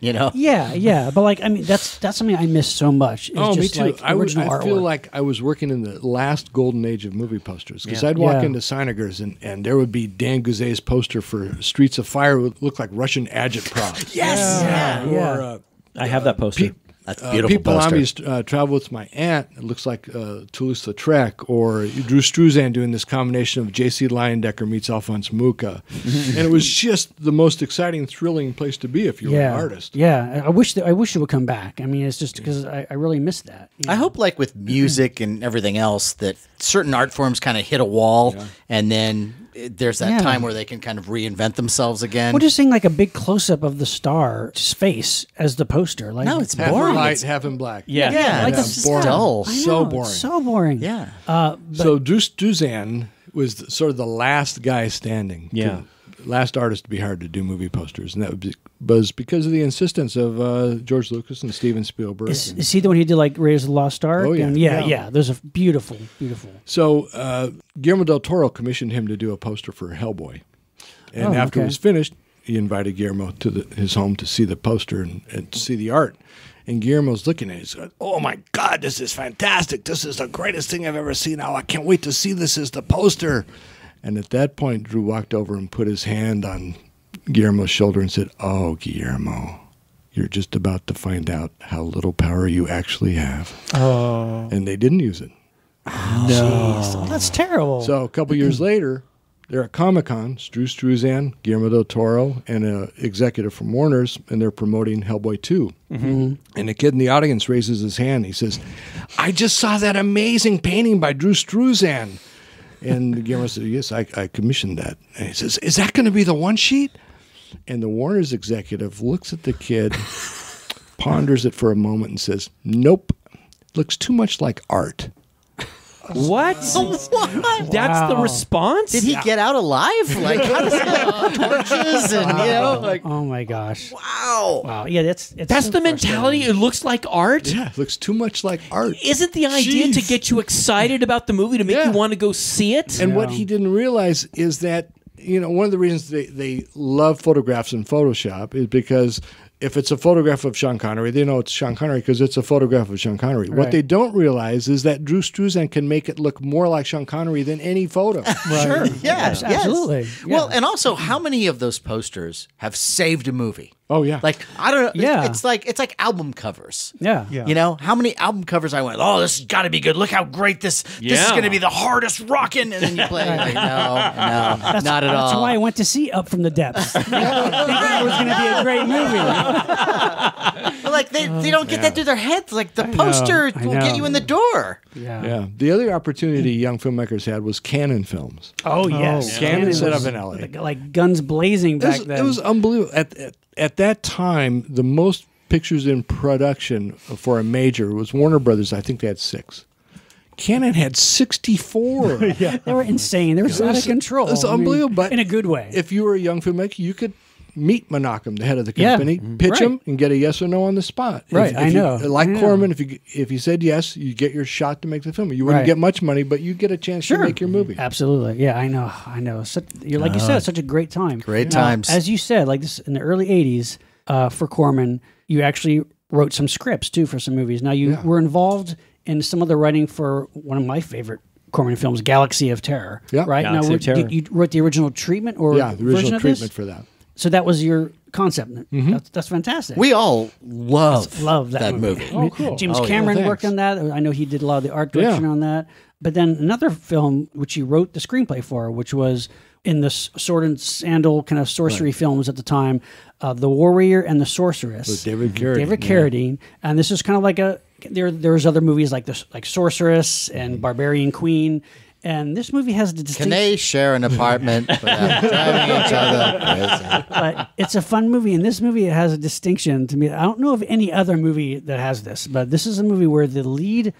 you know. Yeah, yeah. But like, I mean, that's something I miss so much. It's oh, just me too. Like I feel like I was working in the last golden age of movie posters because I'd walk into Seinegger's and there would be Dan Gouzet's poster for Streets of Fire would look like Russian agitprops. Yes, yeah. Yeah. Or, I have that poster. That's a beautiful poster. Pete Palami's Travel with My Aunt. It looks like Toulouse-Lautrec, or Drew Struzan doing this combination of J.C. Leyendecker meets Alphonse Mucha. And it was just the most exciting, thrilling place to be if you were an artist. Yeah, I wish it would come back. I mean, it's just because I really miss that. You know? I hope, like with music and everything else, that certain art forms kind of hit a wall, and then there's that time where they can kind of reinvent themselves again. We're just seeing like a big close-up of the star's face as the poster. Like, no, it's boring. Half in white, half in black. Yeah, yeah, yeah. Like, it's boring. Dull. I know, so boring. It's so boring. Yeah. So Duzan was sort of the last guy standing. Yeah. Last artist to be hired to do movie posters, and that would be because of the insistence of George Lucas and Steven Spielberg. Is he the one who did like Raiders of the Lost Ark? Oh yeah, and yeah. There's a beautiful, beautiful. So Guillermo del Toro commissioned him to do a poster for Hellboy, and after it was finished, he invited Guillermo to his home to see the poster and see the art. And Guillermo's looking at it. He's like, "Oh my God, this is fantastic! This is the greatest thing I've ever seen. Oh, I can't wait to see this as the poster." And at that point, Drew walked over and put his hand on Guillermo's shoulder and said, "Oh, Guillermo, you're just about to find out how little power you actually have." Oh. And they didn't use it. Oh, no. Geez. That's terrible. So a couple years later, they're at Comic-Con, Drew Struzan, Guillermo del Toro, and an executive from Warner's, and they're promoting Hellboy 2. Mm-hmm. And a kid in the audience raises his hand. He says, "I just saw that amazing painting by Drew Struzan." And Guillermo said, "Yes, I commissioned that." And he says, "Is that going to be the one sheet?" And the Warner's executive looks at the kid, ponders it for a moment, and says, "Nope, looks too much like art." What? Wow. That's the response? Did he get out alive? Like, how does that torches and, you know, like... Oh, my gosh. Wow. Wow. Yeah, that's so the mentality. It looks like art? Yeah, it looks too much like art. Isn't the idea to get you excited about the movie, to make you want to go see it? And what he didn't realize is that, you know, one of the reasons they love photographs in Photoshop is because... If it's a photograph of Sean Connery, they know it's Sean Connery because it's a photograph of Sean Connery. Right. What they don't realize is that Drew Struzan can make it look more like Sean Connery than any photo. Sure. Yeah. Yes. Absolutely. Yeah. Well, and also, how many of those posters have saved a movie? Oh, yeah. Like, I don't know. Yeah. It's like album covers. Yeah. You know, how many album covers I went, "Oh, this has got to be good. Look how great this is going to be the hardest rockin'." And then you play, like, no, not at all. That's why I went to see Up from the Depths. I think it was going to be a great movie. But like they don't get that through their heads. Like the poster will get you in the door. Yeah. The other opportunity young filmmakers had was Cannon Films. Oh yes, Cannon set up in LA, like guns blazing back then. It was unbelievable. At that time, the most pictures in production for a major was Warner Brothers. I think they had 6. Cannon had 64. They were insane. They were out of control. It's unbelievable. I mean, in a good way. If you were a young filmmaker, you could meet Menachem, the head of the company, pitch him, and get a yes or no on the spot. Right, I know. Like Corman, if you said yes, you get your shot to make the film. You wouldn't get much money, but you get a chance to make your movie. Absolutely, yeah, I know. So, like you said, such a great time. Great times. As you said, like this in the early 80s for Corman, you actually wrote some scripts, too, for some movies. Now, you were involved in some of the writing for one of my favorite Corman films, Galaxy of Terror. Yeah, right. Galaxy now, of Terror. You wrote the original treatment, or the original treatment for that. So that was your concept. That's fantastic. We all love that movie. Oh, cool. James Cameron worked on that. I know he did a lot of the art direction on that. But then another film which you wrote the screenplay for, which was in the sword and sandal kind of sorcery films at the time, The Warrior and the Sorceress. With David Carradine. And this is kind of like a... There's other movies like this, like Sorceress and Barbarian Queen, and this movie has the distinction. Can they share an apartment without driving each other crazy? But it's a fun movie, and this movie has a distinction to me. I don't know of any other movie that has this, but this is a movie where the lead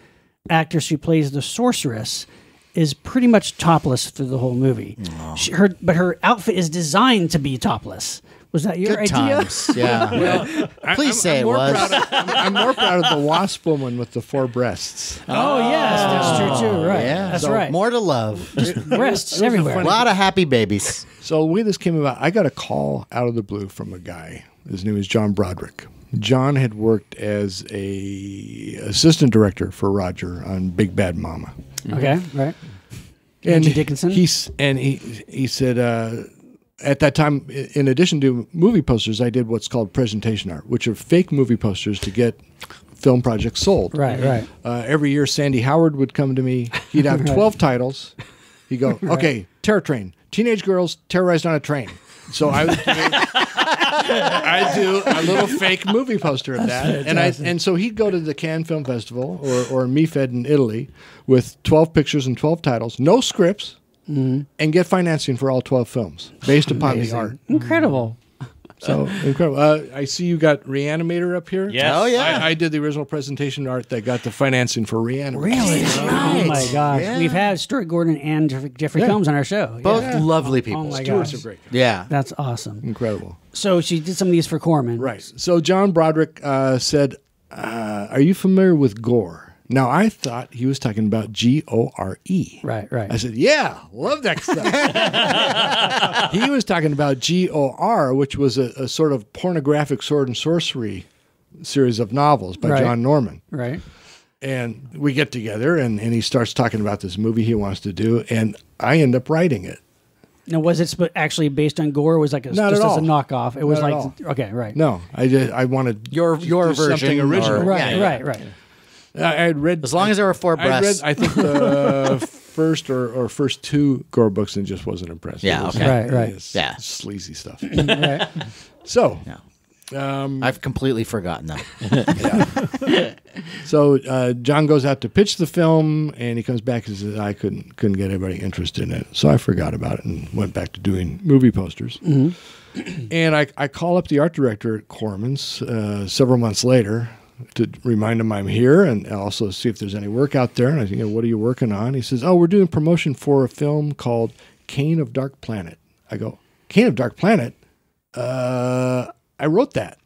actress who plays the sorceress is pretty much topless through the whole movie. Oh. But her outfit is designed to be topless. Was that your idea? Yeah. Well, I'm I'm more proud of the wasp woman with the four breasts. Oh yes, that's true too. Right. Yeah. That's right. More to love. Just breasts everywhere. A lot of happy babies. So the way this came about, I got a call out of the blue from a guy. His name is John Broderick. John had worked as a assistant director for Roger on Big Bad Mama. Okay. Right. And Angie Dickinson. He said. At that time, in addition to movie posters, I did what's called presentation art, which are fake movie posters to get film projects sold. Right, right. Every year, Sandy Howard would come to me. He'd have 12 titles. He'd go, okay, Terror Train, teenage girls terrorized on a train. So I would do a little fake movie poster of that. And so he'd go to the Cannes Film Festival or MIFED in Italy with 12 pictures and 12 titles, no scripts. And get financing for all 12 films based upon the art. Incredible. So incredible. I see you got Reanimator up here. Yes. Oh, yeah. I did the original presentation art that got the financing for Reanimator. Really? Right. Oh, my gosh. Yeah. We've had Stuart Gordon and Jeffrey Combs on our show. Both lovely people. Oh, my Stuart's a great guy. Yeah. That's awesome. Incredible. So she did some of these for Corman. Right. So John Broderick said, are you familiar with gore? Now, I thought he was talking about G-O-R-E. Right, right. I said, yeah, love that stuff. He was talking about G-O-R, which was a sort of pornographic sword and sorcery series of novels by John Norman. Right. And we get together, and he starts talking about this movie he wants to do, and I end up writing it. Now, was it actually based on gore? Or was like just as a knockoff? It was like, okay, right. No, I wanted your version. Something original. Or, right. Yeah. I had read as long as there were four breasts. I think the first two gore books and just wasn't impressed. Yeah, sleazy stuff. Right. So, I've completely forgotten that. So John goes out to pitch the film, and he comes back and says, "I couldn't get anybody interested in it." So I forgot about it and went back to doing movie posters. And I call up the art director at Corman's several months later. To remind him I'm here and also see if there's any work out there. And I think, what are you working on? He says, oh, we're doing promotion for a film called Kane of Dark Planet. I go, Kane of Dark Planet? I wrote that.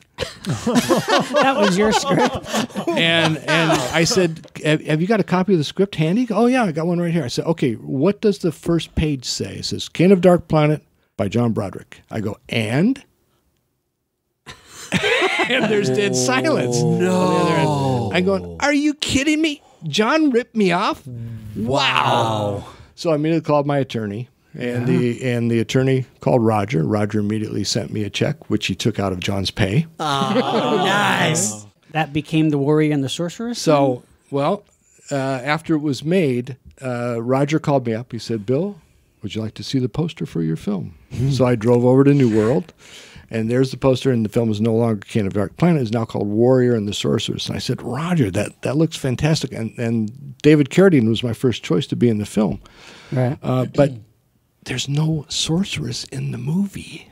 That was your script? and I said, have you got a copy of the script handy? Oh, yeah, I got one right here. I said, okay, what does the first page say? It says, Kane of Dark Planet by John Broderick. I go, and? And there's dead silence. No. I'm going, are you kidding me? John ripped me off? Wow. So I immediately called my attorney, and the attorney called Roger. Roger immediately sent me a check, which he took out of John's pay. Oh, nice. That became The Warrior and the Sorceress? So, well, after it was made, Roger called me up. He said, Bill, would you like to see the poster for your film? So I drove over to New World. And there's the poster, and the film is no longer Kane of Dark Planet. It's now called Warrior and the Sorceress. And I said, Roger, that looks fantastic. And David Carradine was my first choice to be in the film. Right. But there's no sorceress in the movie.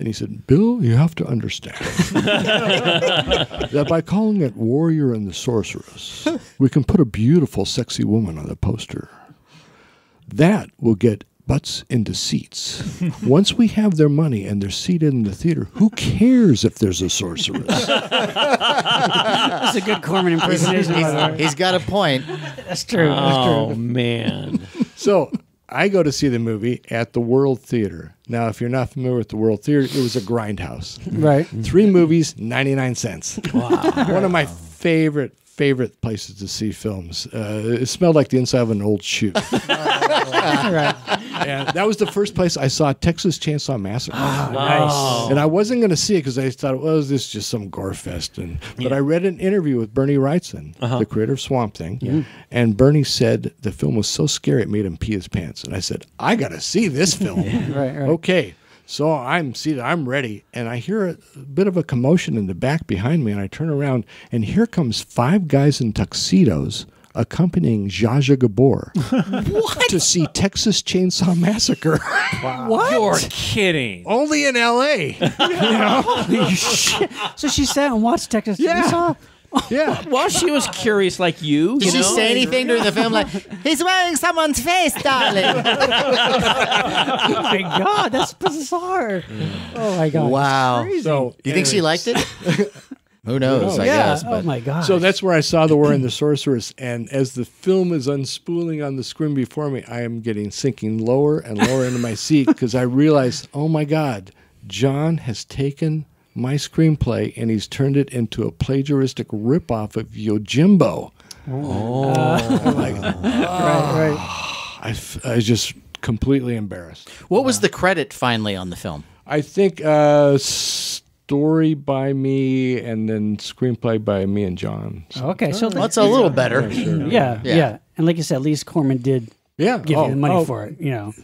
And he said, Bill, you have to understand that by calling it Warrior and the Sorceress, we can put a beautiful, sexy woman on the poster. That will get butts into seats. Once we have their money and they're seated in the theater, who cares if there's a sorceress? That's a good Corman impersonation. He's got a point. That's true. Oh, man. So I go to see the movie at the World Theater. Now, if you're not familiar with the World Theater, it was a grindhouse. Right. 3 movies, 99 cents. Wow. One of my favorite places to see films. It smelled like the inside of an old shoe. Right. And that was the first place I saw Texas Chainsaw Massacre. Oh, nice. And I wasn't going to see it because I thought, well, this is just some gore fest. And, but I read an interview with Bernie Wrightson, the creator of Swamp Thing, and Bernie said the film was so scary it made him pee his pants. And I said, I got to see this film. Okay. So I'm seated, I'm ready, and I hear a bit of a commotion in the back behind me, and I turn around, and here comes 5 guys in tuxedos accompanying Zsa Zsa Gabor to see Texas Chainsaw Massacre. Wow. What? You're kidding. Only in L.A. Holy shit. So she sat and watched Texas Chainsaw? Yeah. Well, she was curious like you. Did she say anything during the film like, he's wearing someone's face, darling? Oh, my God. That's bizarre. Oh, my God. Wow. Crazy. So, do you think she liked it? Who knows, I guess. But. Oh, my God. So that's where I saw The Warrior and the Sorceress. And as the film is unspooling on the screen before me, I am getting sinking lower and lower into my seat because I realized, oh, my God, John has taken my screenplay, and he's turned it into a plagiaristic ripoff of Yojimbo. Oh. I'm like, I was just completely embarrassed. What was the credit finally on the film? I think story by me and then screenplay by me and John. So. Okay. So that's a little better. Yeah. And like you said, at least Corman did give you the money for it, you know.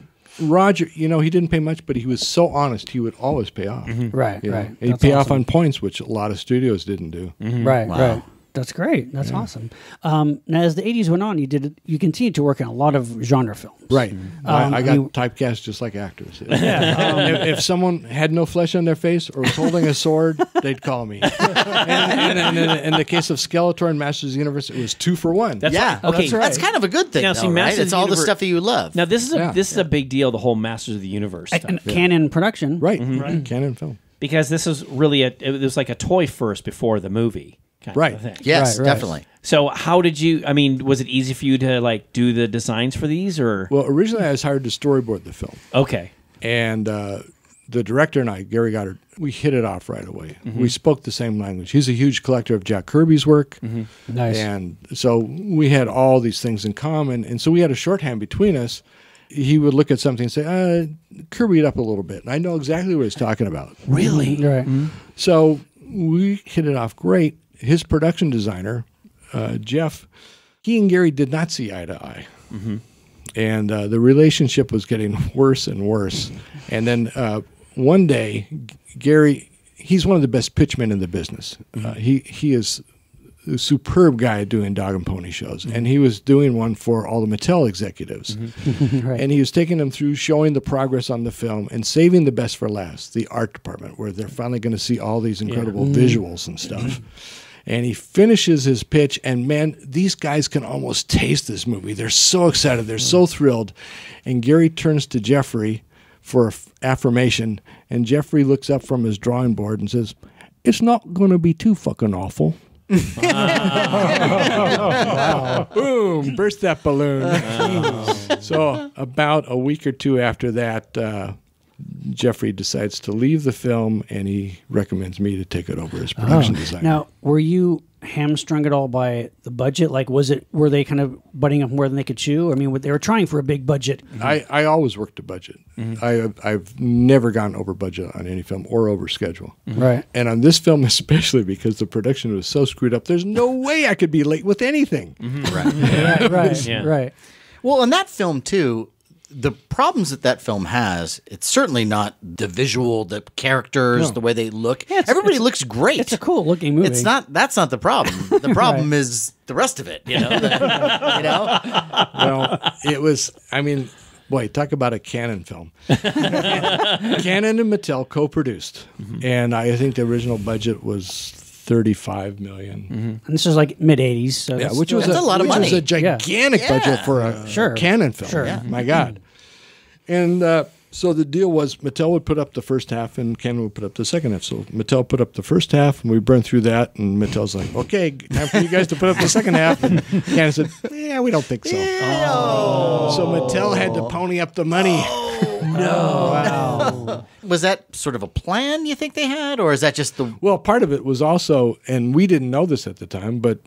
Roger, you know, he didn't pay much, but he was so honest, he would always pay off. Right. He'd pay off on points, which a lot of studios didn't do. Right. That's great. That's awesome. Now, as the 80s went on, you continued to work in a lot of genre films. Right. I got typecast just like actors. If someone had no flesh on their face or was holding a sword, they'd call me. and in the case of Skeletor and Masters of the Universe, it was 2 for 1. That's kind of a good thing. Now, see, it's all the stuff that you love. Now, this is a big deal, the whole Masters of the Universe stuff. And Canon production. Right. Canon film. Because this is really it was like a toy first before the movie. Kind of thing. Yes, definitely. So how did you, I mean, was it easy for you to like do the designs for these or? Well, originally I was hired to storyboard the film. Okay. And the director and I, Gary Goddard, we hit it off right away. We spoke the same language. He's a huge collector of Jack Kirby's work. Nice. And so we had all these things in common. And so we had a shorthand between us. He would look at something and say, Kirby it up a little bit. And I know exactly what he's talking about. Really? Right. So we hit it off great. His production designer, Jeff, he and Gary did not see eye to eye. And the relationship was getting worse and worse. And then one day, Gary, he's one of the best pitchmen in the business. He is a superb guy at doing dog and pony shows. And he was doing one for all the Mattel executives. And he was taking them through, showing the progress on the film, and saving the best for last, the art department, where they're finally going to see all these incredible visuals and stuff. And he finishes his pitch, and man, these guys can almost taste this movie. They're so excited. They're so thrilled. And Gary turns to Jeffrey for affirmation, and Jeffrey looks up from his drawing board and says, "It's not going to be too fucking awful." Wow. Boom, burst that balloon. So about a week or two after that, Jeffrey decides to leave the film, and he recommends me to take it over as production designer. Now, were you hamstrung at all by the budget? Like, were they kind of butting up more than they could chew? I mean, they were trying for a big budget. I always worked to budget. I've never gone over budget on any film or over schedule. Right. And on this film especially, because the production was so screwed up, there's no way I could be late with anything. Right. Well, in that film, too, the problems that film has, it's certainly not the visual, the characters, the way they look. Yeah, Everybody looks great. It's a cool looking movie. It's not. That's not the problem. The problem is the rest of it. You know. Well, it was. I mean, boy, talk about a Canon film. Canon and Mattel co-produced, and I think the original budget was $35 million. And this is like mid-80s, so which was a lot of money. It was a gigantic budget for a Canon film. My God. And so the deal was Mattel would put up the first half and Canon would put up the second half. So Mattel put up the first half, and we burned through that. And Mattel's like, okay, time for you guys to put up the second half. And Canon said, yeah, we don't think so. Oh. So Mattel had to pony up the money. Oh, no. Wow. Was that sort of a plan you think they had? Or is that just the... Well, part of it was also, and we didn't know this at the time, but...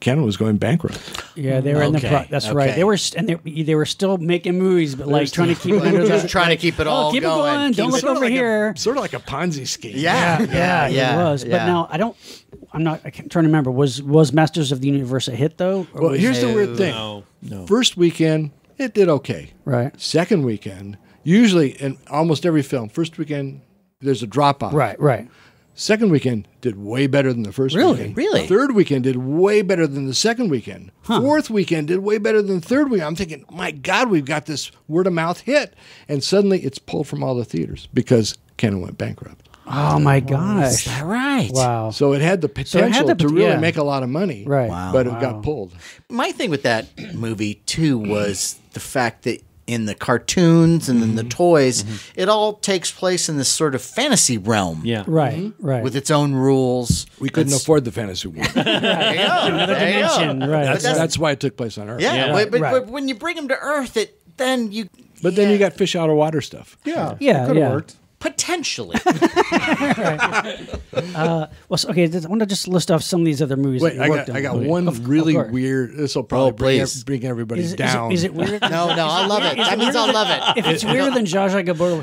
Canon was going bankrupt. Yeah, they were in the right. They were and they were still making movies, but like trying to keep it under just trying to keep it all keep going. It going. Don't look over like here. Sort of like a Ponzi scheme. Yeah, yeah, yeah. It was. Yeah. But now I can't trying to remember. Was Masters of the Universe a hit though? Well, here's the weird thing. No. First weekend, it did okay. Right. Second weekend, usually in almost every film, first weekend there's a drop off. Right, right. Second weekend did way better than the first weekend. Really? Third weekend did way better than the second weekend. Huh. Fourth weekend did way better than the third weekend. I'm thinking, my God, we've got this word-of-mouth hit. And suddenly it's pulled from all the theaters because Canon went bankrupt. Oh, my gosh. Is that right? Wow. So it had the potential to really make a lot of money, right? Wow. But it got pulled. My thing with that movie, too, was the fact that in the cartoons and in the toys, it all takes place in this sort of fantasy realm. Yeah. Right, right. With its own rules. We couldn't afford the fantasy world. Another dimension. Right. That's why it took place on Earth. Yeah, yeah. But when you bring them to Earth, then you got fish out of water stuff. Yeah. Yeah. It could have worked. Potentially. Right. Well, so, okay, I want to just list off some of these other movies. Wait, I got one really weird. This will probably bring everybody down. Is it weird? No, I love it. That means I'll love it. If it's weirder than Zsa Zsa Gabor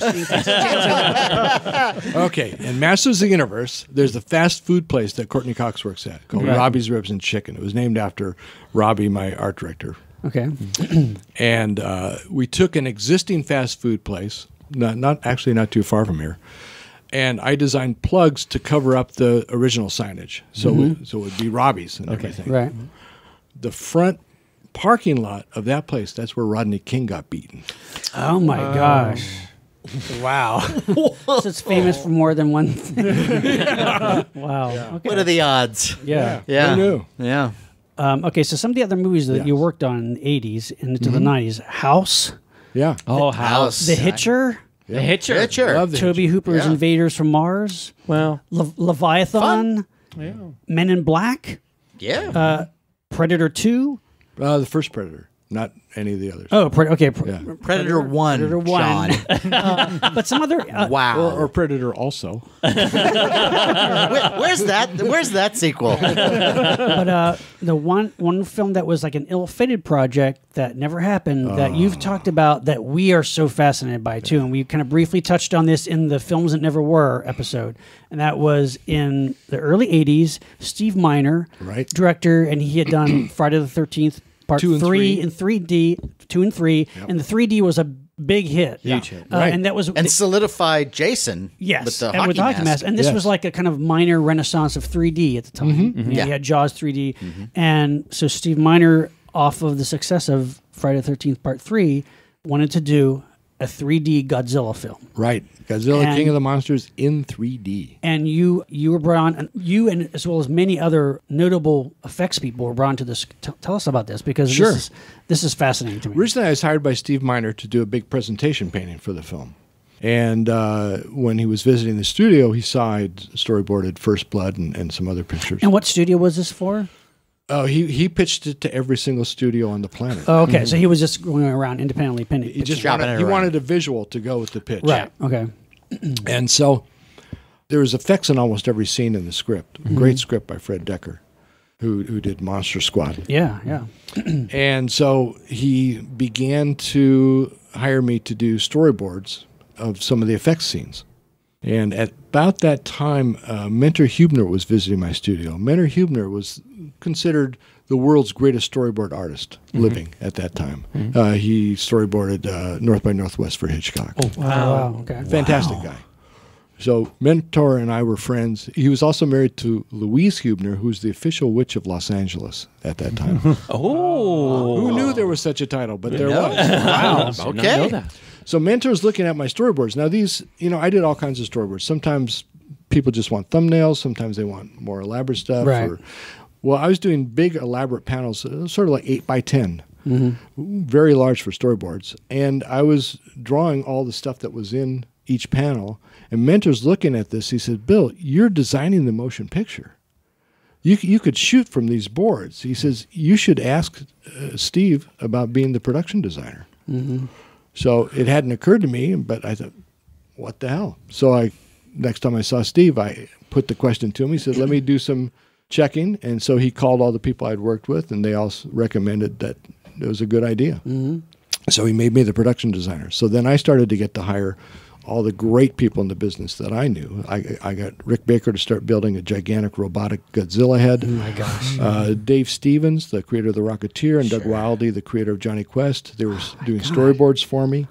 was. Okay, in Masters of the Universe, there's the fast food place that Courtney Cox works at called Robbie's Ribs and Chicken. It was named after Robbie, my art director. Okay. And we took an existing fast food place. Not too far from here, and I designed plugs to cover up the original signage, so so it would be Robbie's and everything. Right. The front parking lot of that place, that's where Rodney King got beaten. Oh my gosh! Wow. So it's famous for more than one thing. Wow. Yeah. Okay. What are the odds? Yeah. Yeah. Who knew? Yeah. Okay, so some of the other movies that you worked on in the '80s and into the '90s, House. Yeah. Oh, House. The Hitcher. Yeah. The Hitcher. Toby Hooper's Invaders from Mars. Well, Leviathan. Yeah. Men in Black. Yeah. Predator 2. The first Predator, not any of the others. Oh, Predator 1. Predator 1. But some other. Wow. Or Predator also. Where's that? Where's that sequel? But the one film that was like an ill-fated project that never happened that you've talked about that we are so fascinated by too, and we kind of briefly touched on this in the Films That Never Were episode, and that was in the early '80s. Steve Miner, director, and he had done Friday the 13th. Part 2 and 3 in 3D, 2 and 3, and the 3D was a big hit, huge hit, and that was solidified Jason, with the hockey mask. And this was like a kind of minor renaissance of 3D at the time. He had Jaws 3D, and so Steve Miner, off of the success of Friday the 13th Part 3, wanted to do a 3D Godzilla film. Right, Godzilla, King of the Monsters in 3D. And you were brought on, and as well as many other notable effects people were brought on to this. Tell us about this, because this is fascinating to me. Originally, I was hired by Steve Miner to do a big presentation painting for the film. And when he was visiting the studio, he saw I'd storyboarded First Blood and some other pictures. And what studio was this for? Oh, he pitched it to every single studio on the planet. Oh, okay, so he was just going around independently pinning. He just wanted a visual to go with the pitch. Right. Okay. And so there was effects in almost every scene in the script. Great script by Fred Decker, who did Monster Squad. Yeah, yeah. And so he began to hire me to do storyboards of some of the effects scenes. And at about that time, Mentor Hubner was visiting my studio. Mentor Hubner was considered the world's greatest storyboard artist living at that time. He storyboarded North by Northwest for Hitchcock. Oh, wow. Okay. Fantastic guy. So Mentor and I were friends. He was also married to Louise Hubner, who's the official witch of Los Angeles at that time. Who knew there was such a title, but there was. Wow. Okay. So Mentor's looking at my storyboards. Now these, I did all kinds of storyboards. Sometimes people just want thumbnails. Sometimes they want more elaborate stuff. Right. Well, I was doing big elaborate panels, sort of like 8 by 10. mm-hmm. very large for storyboards. And I was drawing all the stuff that was in each panel. And Mentor's looking at this. He said, Bill, you're designing the motion picture. You could shoot from these boards. He says, you should ask Steve about being the production designer. Mm-hmm. So it hadn't occurred to me, but I thought, what the hell? So I, next time I saw Steve, I put the question to him. He said, let me do some checking. And so he called all the people I'd worked with, and they all recommended that it was a good idea. Mm-hmm. So he made me the production designer. So then I started to get to hire all the great people in the business that I knew. I got Rick Baker to start building a gigantic robotic Godzilla head. Oh my gosh. Dave Stevens, the creator of The Rocketeer, and sure. Doug Wildey, the creator of Johnny Quest. They were doing storyboards for me.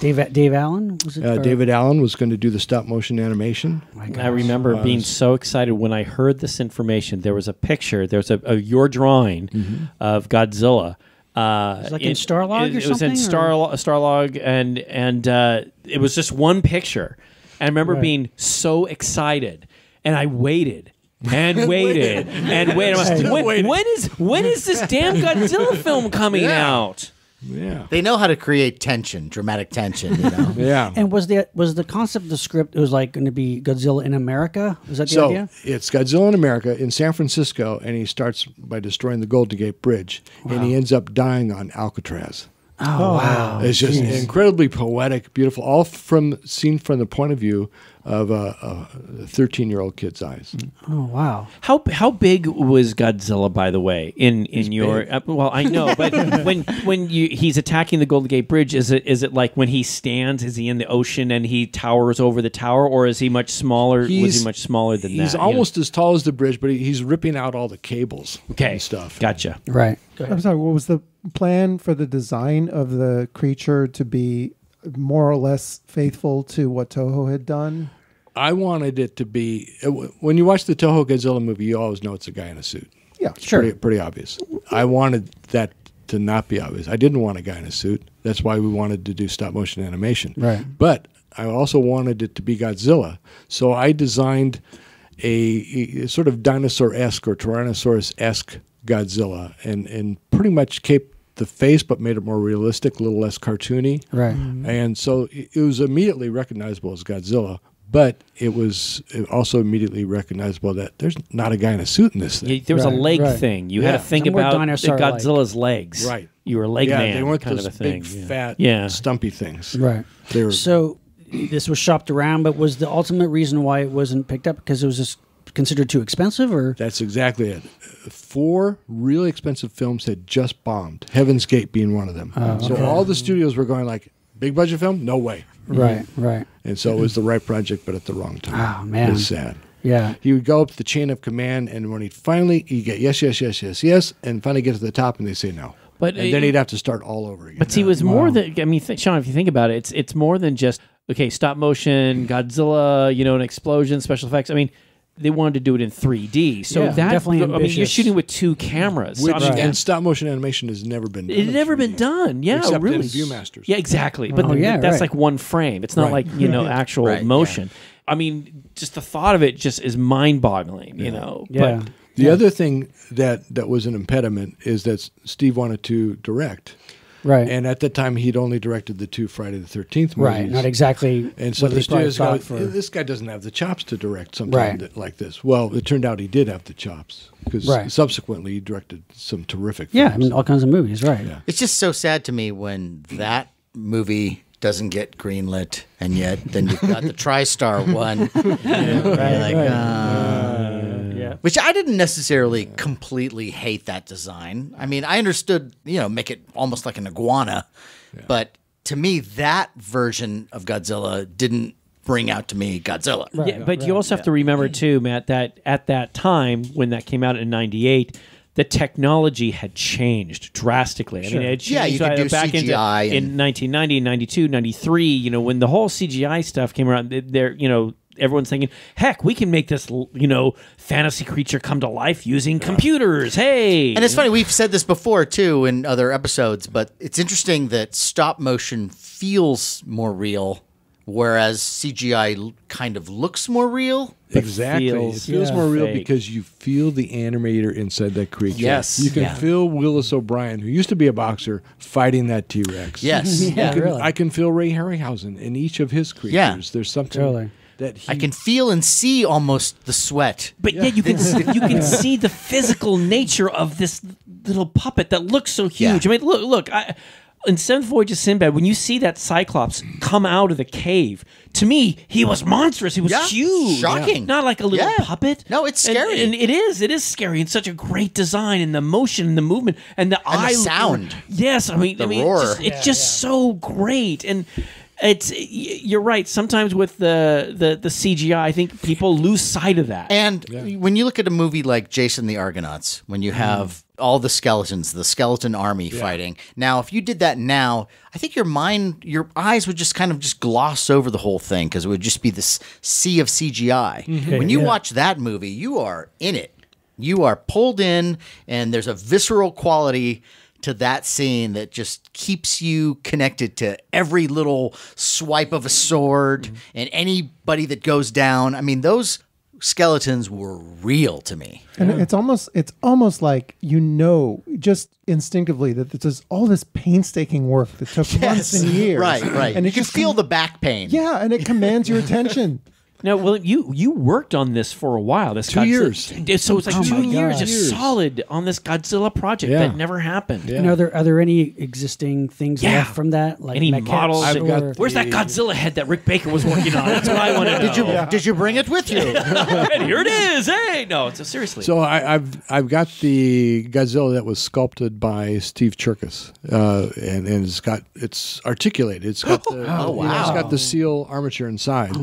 Dave Allen? Was it David Allen was going to do the stop motion animation. Oh my gosh. I remember being so excited when I heard this information. There was a picture, there was your drawing mm-hmm. of Godzilla. It was like in Starlog or something? It was in Starlog, and it was just one picture. And I remember being so excited, and I waited. And waited. And waited. When is this damn Godzilla film coming out? Yeah. They know how to create tension, dramatic tension, you know. Yeah. And was the concept of the script, it was like going to be Godzilla in America? Was that the idea? It's Godzilla in America in San Francisco, and he starts by destroying the Golden Gate Bridge, and he ends up dying on Alcatraz. Oh, wow. It's just incredibly poetic, beautiful, all seen from the point of view of a 13-year-old kid's eyes. Oh, wow. How big was Godzilla, by the way, in your well, I know, but when he's attacking the Golden Gate Bridge, is it like when he stands, is he in the ocean and he towers over the tower, or is he much smaller? Was he much smaller than that? He's almost as tall as the bridge, but he's ripping out all the cables and stuff. Gotcha. Right. I'm sorry, what was the plan for the design of the creature to be more or less faithful to what Toho had done? I wanted it to be... When you watch the Toho Godzilla movie, you always know it's a guy in a suit. Yeah, it's pretty obvious. I wanted that to not be obvious. I didn't want a guy in a suit. That's why we wanted to do stop-motion animation. Right. But I also wanted it to be Godzilla. So I designed a sort of dinosaur-esque or Tyrannosaurus-esque Godzilla and pretty much caped the face, but made it more realistic, a little less cartoony. Right. Mm-hmm. And so it was immediately recognizable as Godzilla, but it was also immediately recognizable that there's not a guy in a suit in this thing. Yeah, there was a leg thing. You had to think about Godzilla's legs. Right. You were a leg man. They weren't kind of a big, fat, stumpy things. Right. They were, so this was shopped around, but was the ultimate reason why it wasn't picked up because it was just considered too expensive? Or that's exactly it. 4 really expensive films had just bombed, Heaven's Gate being one of them. So all the studios were going like, big budget film? No way. Right, right. And so it was the right project, but at the wrong time. Oh, man. It's sad. Yeah. He would go up the chain of command, and when he'd get yes, yes, yes, yes, yes, and finally get to the top, and they say no. But and then he'd have to start all over again. But see, it was more than, I mean, Sean, if you think about it, it's more than just, okay, stop motion, Godzilla, you know, an explosion, special effects. I mean, they wanted to do it in 3D, so definitely. I mean, you're shooting with 2 cameras, which, and stop motion animation has never been done. It's never been done, except really. In ViewMasters, exactly. But that's like one frame. It's not like actual motion. Yeah. I mean, just the thought of it just is mind-boggling, you know. Yeah. But the other thing that was an impediment is that Steve wanted to direct. Right, and at that time he'd only directed the 2 Friday the 13th movies. Right, not exactly. And so the studio's going, this guy doesn't have the chops to direct something like this. Well, it turned out he did have the chops because subsequently he directed some terrific films. Yeah, I mean, all kinds of movies. Right. Yeah. It's just so sad to me when that movie doesn't get greenlit, and yet then you've got the TriStar one. Which I didn't necessarily completely hate that design. I mean, I understood, you know, make it almost like an iguana. Yeah. But to me, that version of Godzilla didn't bring out to me Godzilla. Right, yeah, but you also have to remember, too, Matt, that at that time, when that came out in '98, the technology had changed drastically. Sure. I mean, it changed you could do back CGI in 1990, 92, 93, you know, when the whole CGI stuff came around, there, you know, everyone's thinking, heck, we can make this, you know, fantasy creature come to life using computers. Hey. And it's funny, we've said this before, too, in other episodes, but it's interesting that stop motion feels more real whereas CGI kind of looks more real. Exactly. It feels yeah, more real fake. Because you feel the animator inside that creature. Yes. You can feel Willis O'Brien, who used to be a boxer, fighting that T-Rex. Yes. I can feel Ray Harryhausen in each of his creatures. Yeah. There's something that I can feel and see almost the sweat. But yeah, you can see the physical nature of this little puppet that looks so huge. I mean, look, in Seventh Voyage of Sinbad, when you see that Cyclops come out of the cave, to me, he was monstrous. He was huge. Shocking. Not like a little puppet. No, it's scary. And it is scary. It's such a great design, and the motion and the movement and the eye. And the sound. Yes, I mean roar. It's just so great. And you're right. Sometimes with the CGI, I think people lose sight of that. And when you look at a movie like Jason the Argonauts, when you have all the skeletons, the skeleton army fighting. Now, if you did that now, I think your eyes would just kind of gloss over the whole thing because it would just be this sea of CGI. Okay, when you watch that movie, you are in it. You are pulled in, and there's a visceral quality to that scene that just keeps you connected to every little swipe of a sword and anybody that goes down. I mean, those skeletons were real to me. And it's almost like, just instinctively, that there's all this painstaking work that took months and years. Right, right. And you can feel the back pain. Yeah, and it commands your attention. Now, William, you worked on this for a while. This 2 years. So it's like 2 years of solid on this Godzilla project that never happened. Yeah. And are there any existing things left from that? Like any models? Where's that Godzilla head that Rick Baker was working on? That's what I want to know. Did you bring it with you? And here it is. Hey, no, seriously. So I've got the Godzilla that was sculpted by Steve Cherkis, and it's articulated. It's got the it's got the seal armature inside.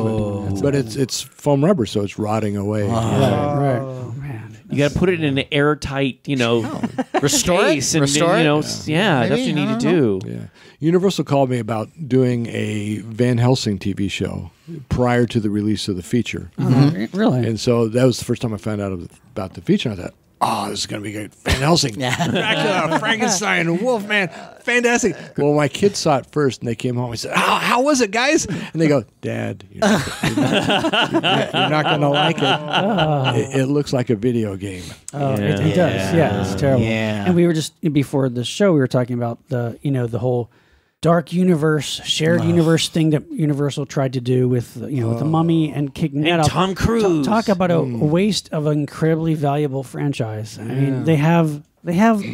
Oh, but it's foam rubber, so it's rotting away. Man, you got to put it in an airtight, restore it. That's what you need to do. Yeah. Universal called me about doing a Van Helsing TV show prior to the release of the feature. Really? And so that was the first time I found out about the feature. I thought, oh, this is going to be great. Van Helsing, Dracula, Frankenstein, Wolfman, fantastic. Well, my kids saw it first, and they came home and said, oh, how was it, guys? And they go, Dad, you're not going to like it. It looks like a video game. Oh, yeah. It does. Yeah, it's terrible. Yeah. And we were just, before the show, we were talking about the whole dark universe, shared universe thing that Universal tried to do with with the Mummy and kicking that off. Tom Cruise. Talk about a waste of an incredibly valuable franchise. I mean, they have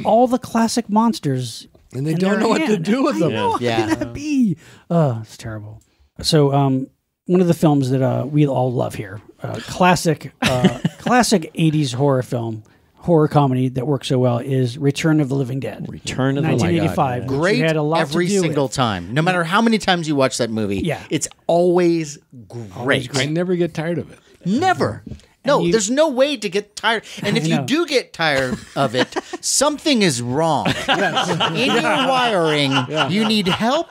all the classic monsters, and they don't know what to do with them. How can that be? It's terrible. So one of the films that we all love here, classic '80s horror film. Horror comedy that works so well is Return of the Living Dead. Return of the Living Dead. 1985. Great every single time. No matter how many times you watch that movie, it's always great. I never get tired of it. Never. No, there's no way to get tired. And if you do get tired of it, something is wrong. In your wiring, you need help.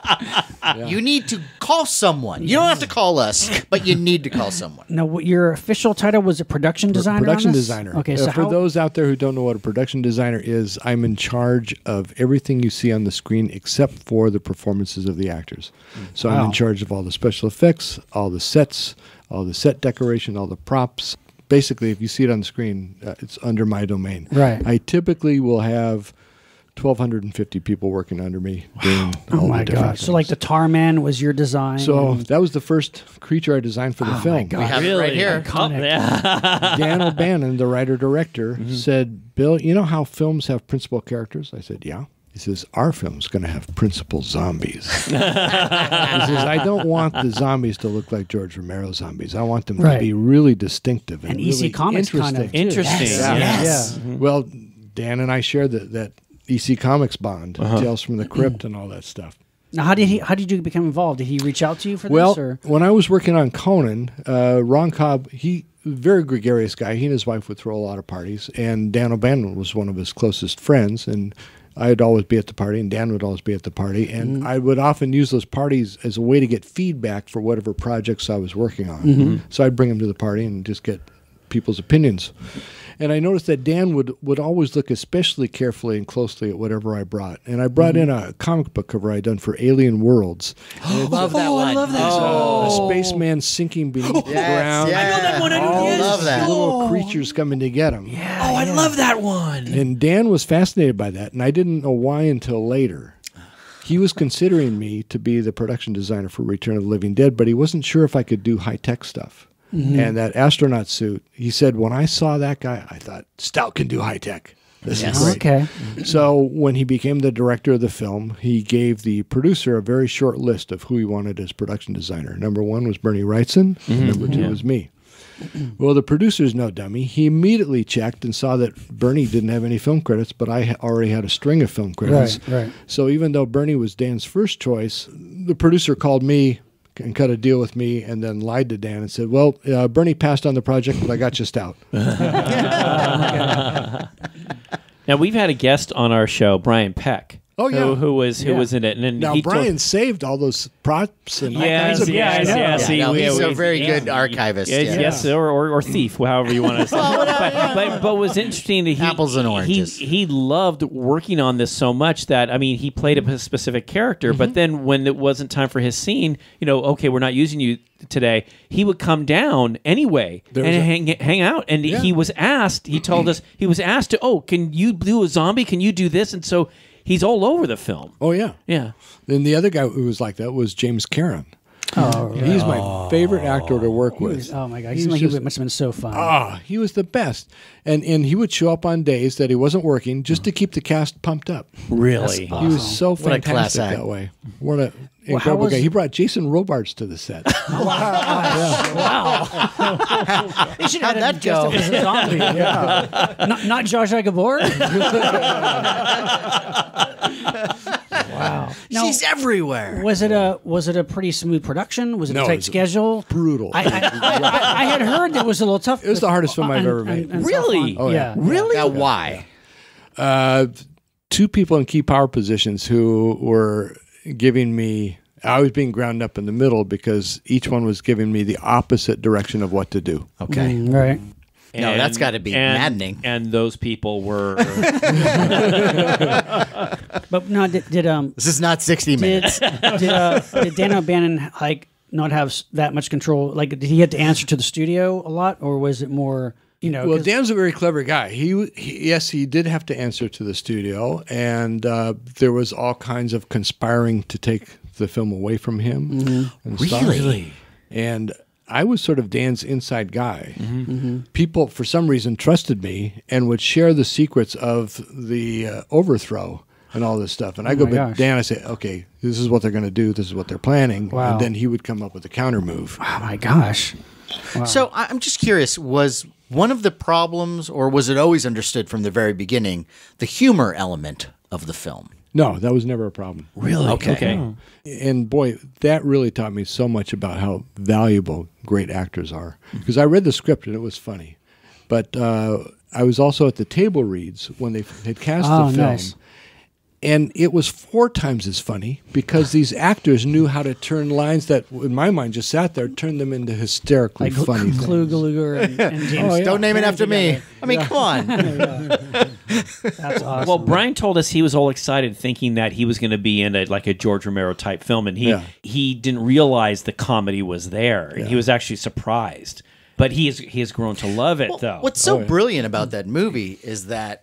You need to call someone. You don't have to call us, but you need to call someone. Now, what your official title was a production designer? Production designer. Okay, so for those out there who don't know what a production designer is, I'm in charge of everything you see on the screen except for the performances of the actors. So I'm in charge of all the special effects, all the sets, all the set decoration, all the props. Basically, if you see it on the screen, it's under my domain. Right. I typically will have 1,250 people working under me. Wow. Oh, my gosh. So, like, the Tar Man was your design? So, that was the first creature I designed for the film. My God. We have it right here. Dan O'Bannon, the writer-director, said, Bill, you know how films have principal characters? I said, yeah. He says, our film's going to have principal zombies. He says, I don't want the zombies to look like George Romero zombies. I want them to be really distinctive. And really EC Comics kind of. Interesting. Yes. Yeah. Yes. Yeah. Well, Dan and I shared that EC Comics bond, Tales from the Crypt and all that stuff. Now, how did you become involved? Did he reach out to you for this? Or? When I was working on Conan, Ron Cobb, he very gregarious guy. He and his wife would throw a lot of parties. And Dan O'Bannon was one of his closest friends. And I'd always be at the party, and Dan would always be at the party, and I would often use those parties as a way to get feedback for whatever projects I was working on. So I'd bring them to the party and just get people's opinions. And I noticed that Dan would always look especially carefully and closely at whatever I brought. And I brought in a comic book cover I'd done for Alien Worlds. I love that one. I love that. A spaceman sinking beneath the ground. Yes. I know that one. I love that. Little creatures coming to get him. Yeah, I love that one. And Dan was fascinated by that, and I didn't know why until later. He was considering me to be the production designer for Return of the Living Dead, but he wasn't sure if I could do high-tech stuff. Mm-hmm. And that astronaut suit, he said, when I saw that guy, I thought, Stout can do high-tech. This is great. Okay. So when he became the director of the film, he gave the producer a very short list of who he wanted as production designer. Number 1 was Bernie Wrightson. Mm-hmm. Number 2 was me. Well, the producer's no dummy. He immediately checked and saw that Bernie didn't have any film credits, but I already had a string of film credits. Right, right. So even though Bernie was Dan's first choice, the producer called me and cut a deal with me and then lied to Dan and said, well, Bernie passed on the project, but I got you Stout. Now, we've had a guest on our show, Brian Peck. Oh yeah, who was in it? And then now Brian saved all those props and he's a very good archivist. Yes, or thief, however you want to say. But was interesting that he apples and oranges. He loved working on this so much that he played a specific character, but then when it wasn't time for his scene, okay, we're not using you today, he would come down anyway and hang out. And he was asked. He told us he was asked to, oh, can you do a zombie? Can you do this? And so he's all over the film. Oh, yeah. Yeah. Then the other guy who was like that was James Caron. Oh, right. He's my favorite actor to work with. Oh, my God. He must have been so fun. Ah, he was the best. And he would show up on days that he wasn't working just to keep the cast pumped up. Really? Awesome. He was so fantastic that way. What a incredible guy. He brought Jason Robards to the set. Wow. He should have had that go. Not Josh Gabor. Wow. Now, she's everywhere. Was it a pretty smooth production? Was it a tight schedule? Brutal. I had heard that was a little tough. It was the hardest film I've ever made. Really? Oh, yeah. Really? Now, why? Two people in key power positions who were giving me... I was being ground up in the middle because each one was giving me the opposite direction of what to do. Okay. Right. And, no, that's got to be maddening. And those people were. But no, this is not 60 Minutes. Did Dan O'Bannon not have that much control? Like, did he have to answer to the studio a lot, or was it more? Well, Dan's a very clever guy. He did have to answer to the studio, and there was all kinds of conspiring to take the film away from him. Mm-hmm. Really, and. I was sort of Dan's inside guy. Mm-hmm. Mm-hmm. People, for some reason, trusted me and would share the secrets of the overthrow and all this stuff. And I go back to Dan, I say, okay, this is what they're going to do. This is what they're planning. Wow. And then he would come up with a counter move. Oh, my gosh. Wow. So I'm just curious, was one of the problems, or was it always understood from the very beginning, the humor element of the film? No, that was never a problem. Really? Okay. Oh. And boy, that really taught me so much about how valuable great actors are. Because I read the script and it was funny. But I was also at the table reads when they had cast the film. Nice. And it was 4 times as funny because these actors knew how to turn lines that, in my mind, just sat there, turned them into hysterically funny things. Kluger and James. Oh, yeah. Don't name it after me. I mean, come on. That's awesome. Well, Brian told us he was all excited thinking that he was going to be in like a George Romero-type film, and he didn't realize the comedy was there. Yeah. He was actually surprised. But he has grown to love it, though. What's so brilliant about that movie is that,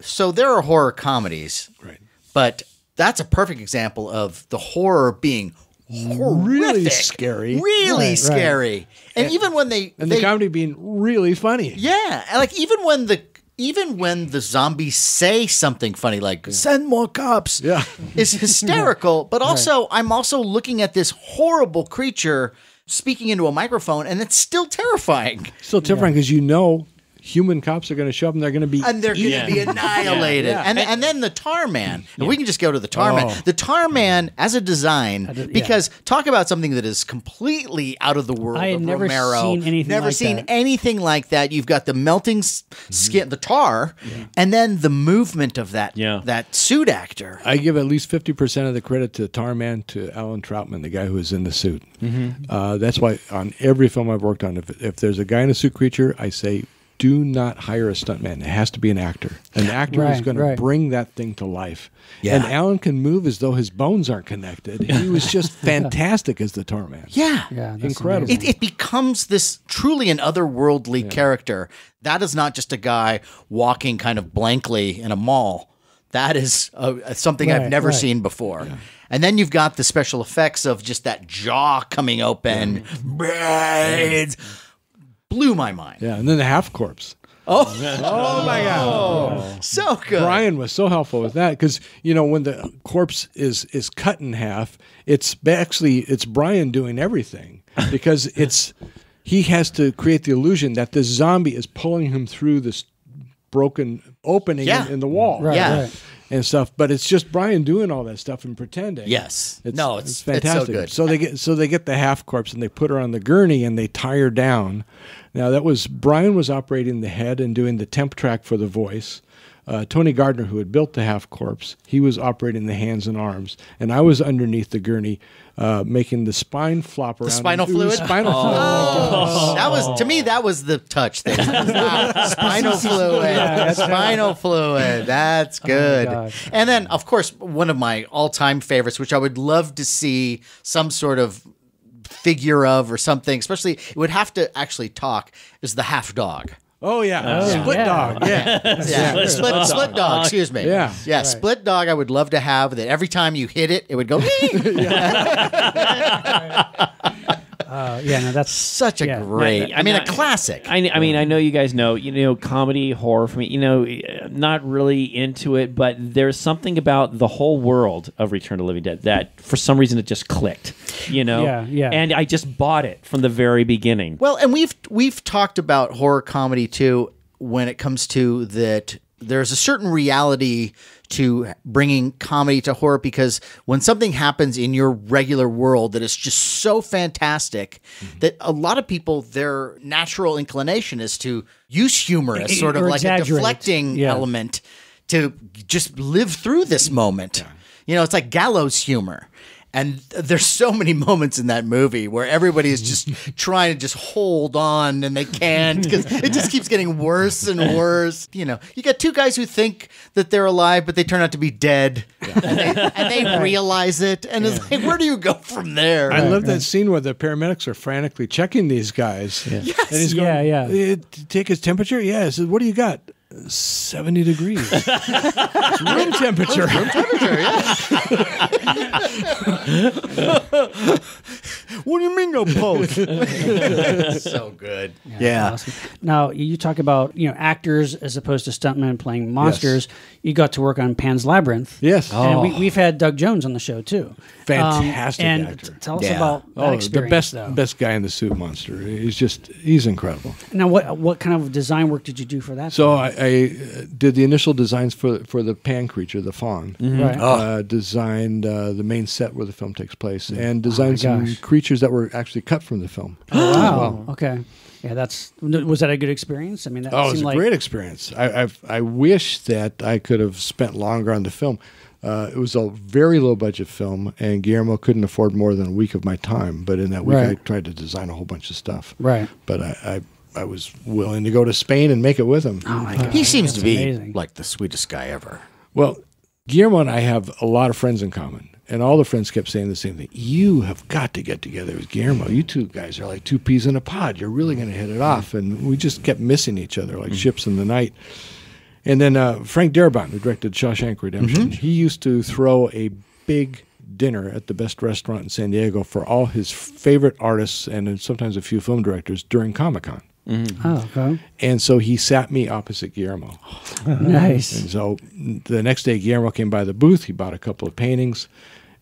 so there are horror comedies, right? But that's a perfect example of the horror being horrific, really scary, really scary, and even when they the comedy being really funny. Yeah, like even when the zombies say something funny, like "Send more cops," is hysterical. But also, I'm also looking at this horrible creature speaking into a microphone, and it's still terrifying. Still terrifying because human cops are going to show up, and they're going to be eaten. Going to be annihilated. And then the Tar Man. And we can just go to the Tar Man. The Tar Man as a design, because talk about something that is completely out of the world of Romero. Never seen anything like that. You've got the melting skin, the tar, and then the movement of that suit actor. I give at least 50% of the credit to Tar Man to Alan Troutman, the guy who was in the suit. That's why on every film I've worked on, if there's a guy in a suit creature, I say, do not hire a stuntman. It has to be an actor. An actor who's going to bring that thing to life. Yeah. And Alan can move as though his bones aren't connected. He was just fantastic as the Torment. Yeah. Incredible. It becomes this truly an otherworldly character. That is not just a guy walking kind of blankly in a mall. That is something I've never seen before. Yeah. And then you've got the special effects of just that jaw coming open. Yeah. Blew my mind. Yeah, and then the half corpse. Oh, oh my God! Oh. So good. Brian was so helpful with that because you know when the corpse is cut in half, it's actually it's Brian doing everything because it's he has to create the illusion that the zombie is pulling him through this broken opening in the wall. Right, and stuff, but it's just Brian doing all that stuff and pretending. Yes, it's fantastic. It's so good. So they get the half corpse and they put her on the gurney and they tie her down. Now that was Brian was operating the head and doing the temp track for the voice. Tony Gardner, who had built the half corpse, he was operating the hands and arms, and I was underneath the gurney, making the spine flop around. The spinal fluid. Spinal fluid. Oh. That was to me. That was the touch thing. Spinal fluid. Yeah, spinal fluid. That's good. Oh and then, of course, one of my all-time favorites, which I would love to see some sort of figure of or something, especially it would have to actually talk, is the half dog. Oh, yeah. Oh, split dog. Yeah. Split dog. Excuse me. Yeah. Yeah. Right. Split dog, I would love to have that every time you hit it, it would go. Yeah, no, that's such a great. I mean, a classic. I mean, I know you guys know, comedy, horror. For me, not really into it, but there's something about the whole world of Return of the Living Dead that, for some reason, it just clicked. And I just bought it from the very beginning. Well, and we've talked about horror comedy too when it comes to that. There's a certain reality to bringing comedy to horror because when something happens in your regular world that is just so fantastic that a lot of people, their natural inclination is to use humor as sort of like a deflecting element to just live through this moment. Yeah. You know, it's like gallows humor. And there's so many moments in that movie where everybody is just trying to just hold on and they can't because it just keeps getting worse and worse. You know, you got two guys who think that they're alive, but they turn out to be dead. Yeah. And they realize it. And it's like, where do you go from there? I love that scene where the paramedics are frantically checking these guys. Yeah. Yes. And he's going, take his temperature? Yeah. He says, what do you got? 70 degrees. Room temperature. Room temperature, yeah. What do you mean no pulse? So good. Yeah. Awesome. Now, you talk about, actors as opposed to stuntmen playing monsters. Yes. You got to work on Pan's Labyrinth. Yes. And we've had Doug Jones on the show, too. Fantastic actor. Tell us about that experience, the best guy in the suit monster. He's just, he's incredible. Now, what kind of design work did you do for that? So I did the initial designs for the Pan creature, the fawn. Mm-hmm. Designed the main set where the film takes place, and designed some creatures that were actually cut from the film. Oh, wow. Okay. Yeah, was that a good experience? I mean, that it was a great experience. I wish that I could have spent longer on the film. It was a very low budget film, and Guillermo couldn't afford more than a week of my time. But in that week, I tried to design a whole bunch of stuff. Right. But I was willing to go to Spain and make it with him. Oh my God. He seems to be amazing. Like the sweetest guy ever. Well, Guillermo and I have a lot of friends in common, and all the friends kept saying the same thing. You have got to get together with Guillermo. You two guys are like two peas in a pod. You're really going to hit it off. And we just kept missing each other like ships in the night. And then Frank Darabont, who directed Shawshank Redemption, he used to throw a big dinner at the best restaurant in San Diego for all his favorite artists and sometimes a few film directors during Comic-Con. Mm-hmm. And so he sat me opposite Guillermo. Nice. And so the next day, Guillermo came by the booth. He bought a couple of paintings,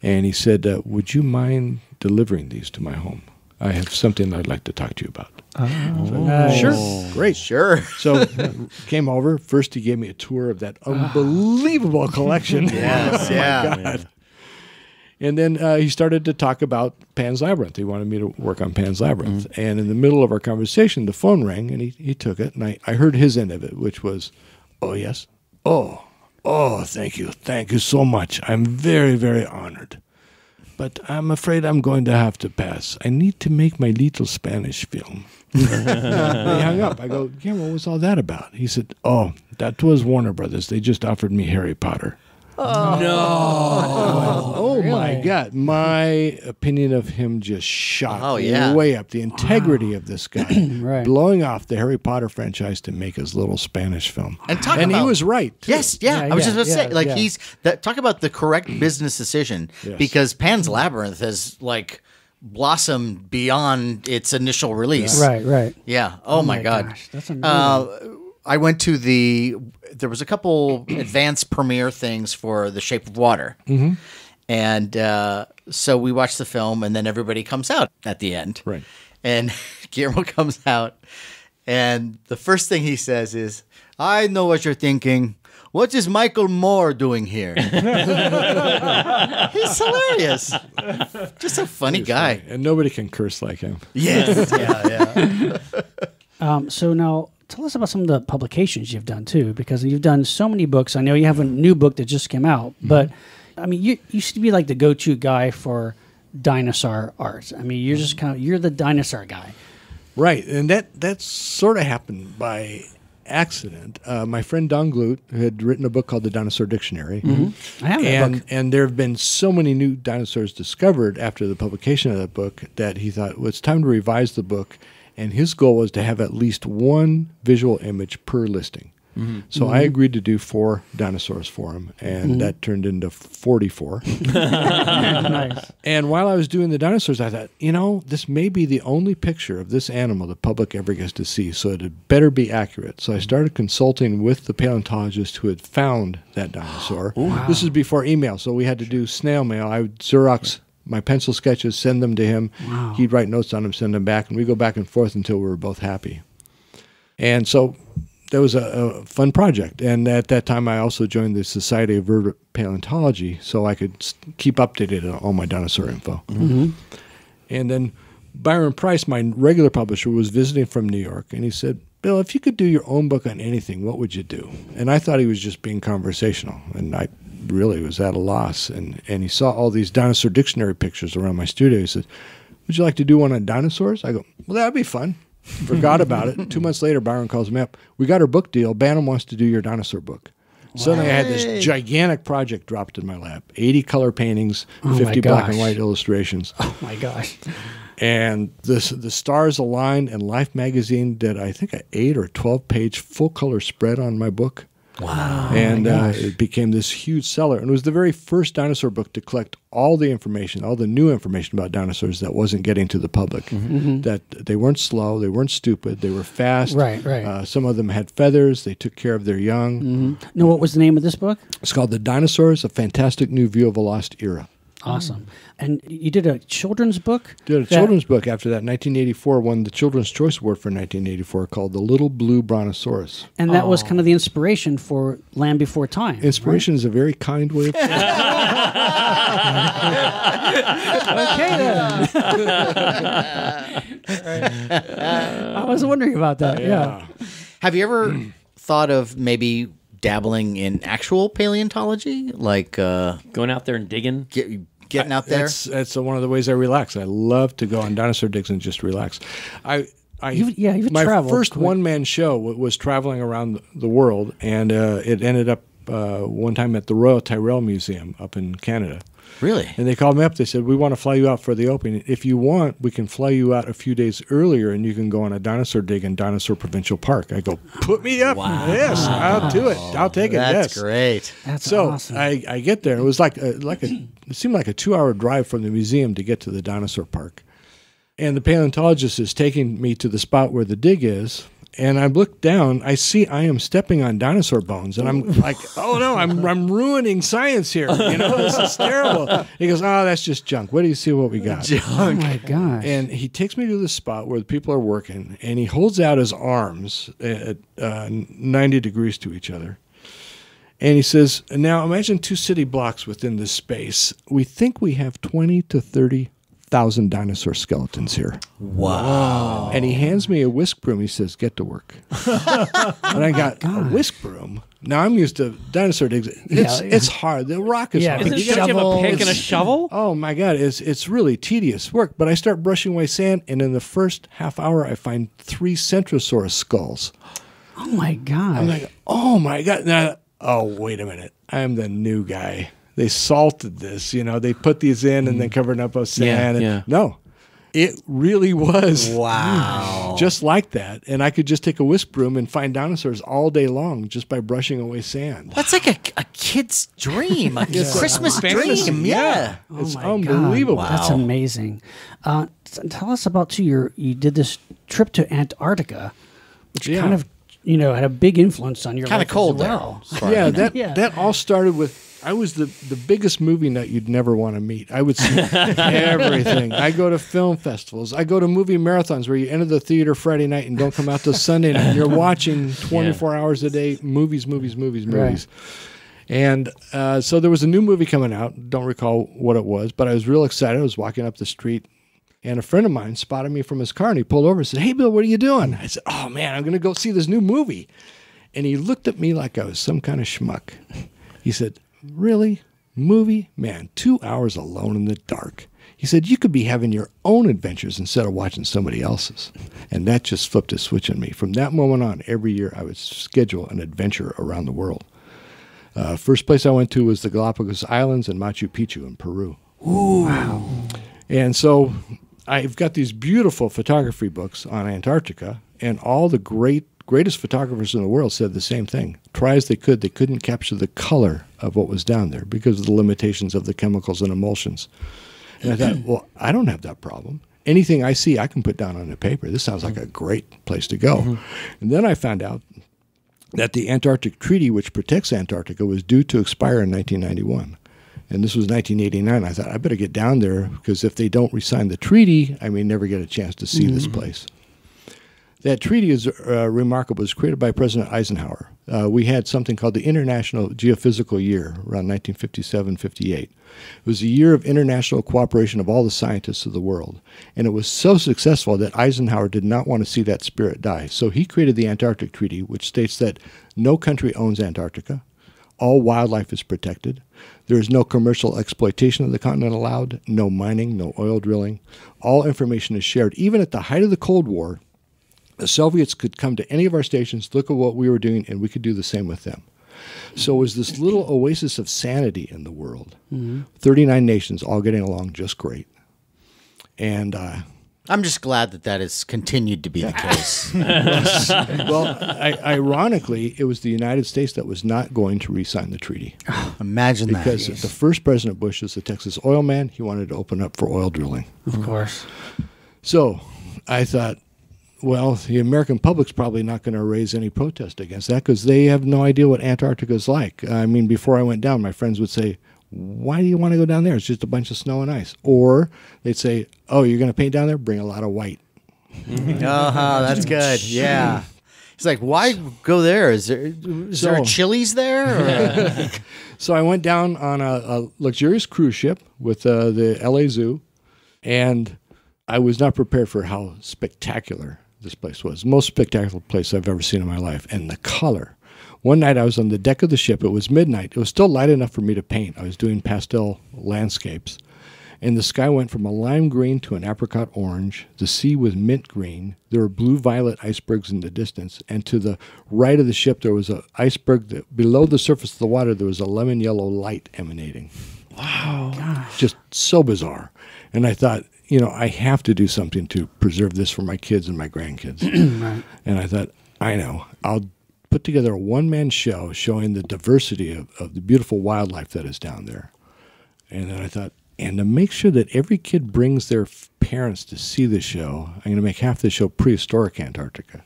and he said, would you mind delivering these to my home? I have something I'd like to talk to you about. Oh. So, sure. Great. Sure. So came over. First, he gave me a tour of that unbelievable collection. Yes. My God. And then he started to talk about Pan's Labyrinth. He wanted me to work on Pan's Labyrinth. And in the middle of our conversation, the phone rang, and he took it, and I heard his end of it, which was, oh, yes? Oh, thank you. Thank you so much. I'm very, very honored. But I'm afraid I'm going to have to pass. I need to make my little Spanish film. He hung up. I go, yeah, what was all that about? He said, oh, that was Warner Brothers. They just offered me Harry Potter. Oh, no. Oh, really? My God. My opinion of him just shot way up. The integrity of this guy. Right. Blowing off the Harry Potter franchise to make his little Spanish film. And he was right. Too. Yes, yeah. I was just going to say, like, talk about the correct business decision, because Pan's Labyrinth has, like, blossomed beyond its initial release. Yeah. Right, right. Yeah. Oh, my God. Gosh, that's amazing. I went to there was a couple advanced premiere things for The Shape of Water. Mm-hmm. And so we watched the film, and then everybody comes out at the end. Right. And Guillermo comes out, and the first thing he says is, I know what you're thinking. What is Michael Moore doing here? He's hilarious. Just a funny guy. Funny. And nobody can curse like him. Yes. So now, tell us about some of the publications you've done, too, because you've done so many books. I know you have a new book that just came out, but, I mean, you used to be like the go-to guy for dinosaur art. I mean, you're just kind of, you're the dinosaur guy. Right, and that sort of happened by accident. My friend Don Glute had written a book called The Dinosaur Dictionary. I have that book. And there have been so many new dinosaurs discovered after the publication of that book that he thought, well, it's time to revise the book. And his goal was to have at least one visual image per listing. So I agreed to do 4 dinosaurs for him, and that turned into 44. Nice. And while I was doing the dinosaurs, I thought, you know, this may be the only picture of this animal the public ever gets to see, so it had better be accurate. So I started consulting with the paleontologist who had found that dinosaur. Wow. This is before email, so we had to do snail mail. I would Xerox my pencil sketches, send them to him. Wow. He'd write notes on them, send them back, and we go back and forth until we were both happy. And so that was a fun project. And at that time, I also joined the Society of Vertebrate Paleontology, so I could keep updated on all my dinosaur info. And then Byron Price, my regular publisher, was visiting from New York, and he said, Bill, if you could do your own book on anything, what would you do? And I thought he was just being conversational, and I really was at a loss, and he saw all these dinosaur dictionary pictures around my studio. He said, would you like to do one on dinosaurs? I go, well, that'd be fun. Forgot about it. 2 months later, Byron calls me up. We got our book deal. Bantam wants to do your dinosaur book. Wow. Suddenly I had this gigantic project dropped in my lap, 80 color paintings, 50 black and white illustrations. Oh, my gosh. And the stars aligned, and Life magazine did, I think, an 8- or 12-page full-color spread on my book. Wow. And it became this huge seller. And it was the very first dinosaur book to collect all the information, all the new information about dinosaurs that wasn't getting to the public. That they weren't slow, they weren't stupid, they were fast. Right, right. Some of them had feathers, they took care of their young. Now, what was the name of this book? It's called The Dinosaurs, A Fantastic New View of a Lost Era. Awesome. And you did a children's book? Did a children's book after that. 1984 won the Children's Choice Award for 1984 called The Little Blue Brontosaurus. And that was kind of the inspiration for Land Before Time. Inspiration is a very kind way of saying it. Okay, then. I was wondering about that, yeah. Have you ever thought of maybe dabbling in actual paleontology, like going out there and digging, getting out there? That's one of the ways I relax. I love to go on dinosaur digs and just relax. My first one-man show was traveling around the world, and it ended up one time at the Royal Tyrrell Museum up in Canada. Really? And they called me up. They said, we want to fly you out for the opening. If you want, we can fly you out a few days earlier, and you can go on a dinosaur dig in Dinosaur Provincial Park. I go, put me up. Wow. Yes, I'll do it. I'll take it. That's great. That's awesome. So I get there. It was it seemed like a 2-hour drive from the museum to get to the dinosaur park. And the paleontologist is taking me to the spot where the dig is. And I look down, I see I am stepping on dinosaur bones, and I'm like, oh no, I'm ruining science here. You know, this is terrible. He goes, oh, that's just junk. What do you see what we got? Junk. Oh my gosh. And he takes me to the spot where the people are working, and he holds out his arms at 90 degrees to each other. And he says, now imagine 2 city blocks within this space. We think we have 20 to 30 1,000 dinosaur skeletons here. Wow. And he hands me a whisk broom. He says, get to work. And I got a whisk broom. Now, I'm used to dinosaur digs. It's hard. The rock is hard. You have a pick and a shovel? Oh, my God. It's really tedious work. But I start brushing away sand, and in the first half hour, I find 3 Centrosaurus skulls. Oh, my God. I'm like, oh, my God. Now, oh, wait a minute. I'm the new guy. They salted this, you know. They put these in and then covered up with sand. Yeah, yeah. No, it really was just like that. And I could just take a whisk broom and find dinosaurs all day long just by brushing away sand. That's like a kid's dream, a Christmas dream. Yeah, oh, it's unbelievable. Wow. That's amazing. Tell us about you did this trip to Antarctica, which kind of had a big influence on your life. Kind of cold there. Sorry, that all started with. I was the biggest movie nut you'd never want to meet. I would see everything. I go to film festivals. I go to movie marathons where you enter the theater Friday night and don't come out till Sunday night. You're watching 24 hours a day, movies, movies, movies, movies. And so there was a new movie coming out. Don't recall what it was, but I was real excited. I was walking up the street, and a friend of mine spotted me from his car, and he pulled over and said, hey, Bill, what are you doing? I said, oh, man, I'm going to go see this new movie. And he looked at me like I was some kind of schmuck. He said, really? Movie? Man, 2 hours alone in the dark. He said, you could be having your own adventures instead of watching somebody else's. And that just flipped a switch in me. From that moment on, every year I would schedule an adventure around the world. First place I went to was the Galapagos Islands and Machu Picchu in Peru. Ooh. Wow. And so I've got these beautiful photography books on Antarctica, and all the greatest photographers in the world said the same thing. Try as they could, they couldn't capture the color of what was down there because of the limitations of the chemicals and emulsions. And I thought, well, I don't have that problem. Anything I see, I can put down on a paper. This sounds like a great place to go. And then I found out that the Antarctic Treaty, which protects Antarctica, was due to expire in 1991. And this was 1989. I thought, I better get down there because if they don't re-sign the treaty, I may never get a chance to see this place. That treaty is remarkable. It was created by President Eisenhower. We had something called the International Geophysical Year around 1957-58. It was a year of international cooperation of all the scientists of the world. And it was so successful that Eisenhower did not want to see that spirit die. So he created the Antarctic Treaty, which states that no country owns Antarctica. All wildlife is protected. There is no commercial exploitation of the continent allowed, no mining, no oil drilling. All information is shared. Even at the height of the Cold War, the Soviets could come to any of our stations, look at what we were doing, and we could do the same with them. So it was this little oasis of sanity in the world. 39 nations all getting along just great. And I'm just glad that that has continued to be the case. Well, ironically, it was the United States that was not going to re-sign the treaty. Oh, imagine that. Because the first President Bush was a Texas oil man. He wanted to open up for oil drilling. Of course. So I thought, well, the American public's probably not going to raise any protest against that because they have no idea what Antarctica is like. I mean, before I went down, my friends would say, why do you want to go down there? It's just a bunch of snow and ice. Or they'd say, oh, you're going to paint down there? Bring a lot of white. Oh, that's good. Yeah. It's like, why go there? Is there a Chili's there? Or? So I went down on a luxurious cruise ship with the LA Zoo, and I was not prepared for how spectacular this place was. Most spectacular place I've ever seen in my life. And the color. One night I was on the deck of the ship. It was midnight. It was still light enough for me to paint. I was doing pastel landscapes. And the sky went from a lime green to an apricot orange. The sea was mint green. There were blue-violet icebergs in the distance. And to the right of the ship, there was an iceberg. That, below the surface of the water, there was a lemon-yellow light emanating. Wow. Gosh. Just so bizarre. And I thought, you know, I have to do something to preserve this for my kids and my grandkids. Right. And I thought, I know, I'll put together a one-man show showing the diversity of the beautiful wildlife that is down there. And then I thought, and to make sure that every kid brings their parents to see the show, I'm going to make half the show prehistoric Antarctica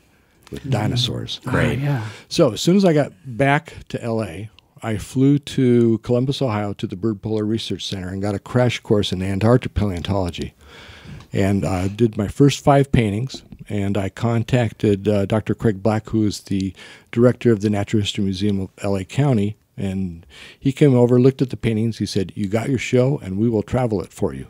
with dinosaurs. Great. Yeah. So as soon as I got back to L.A., I flew to Columbus, Ohio, to the Bird Polar Research Center and got a crash course in Antarctic paleontology. And I did my first 5 paintings, and I contacted Dr. Craig Black, who is the director of the Natural History Museum of L.A. County, and he came over, looked at the paintings. He said, you got your show, and we will travel it for you.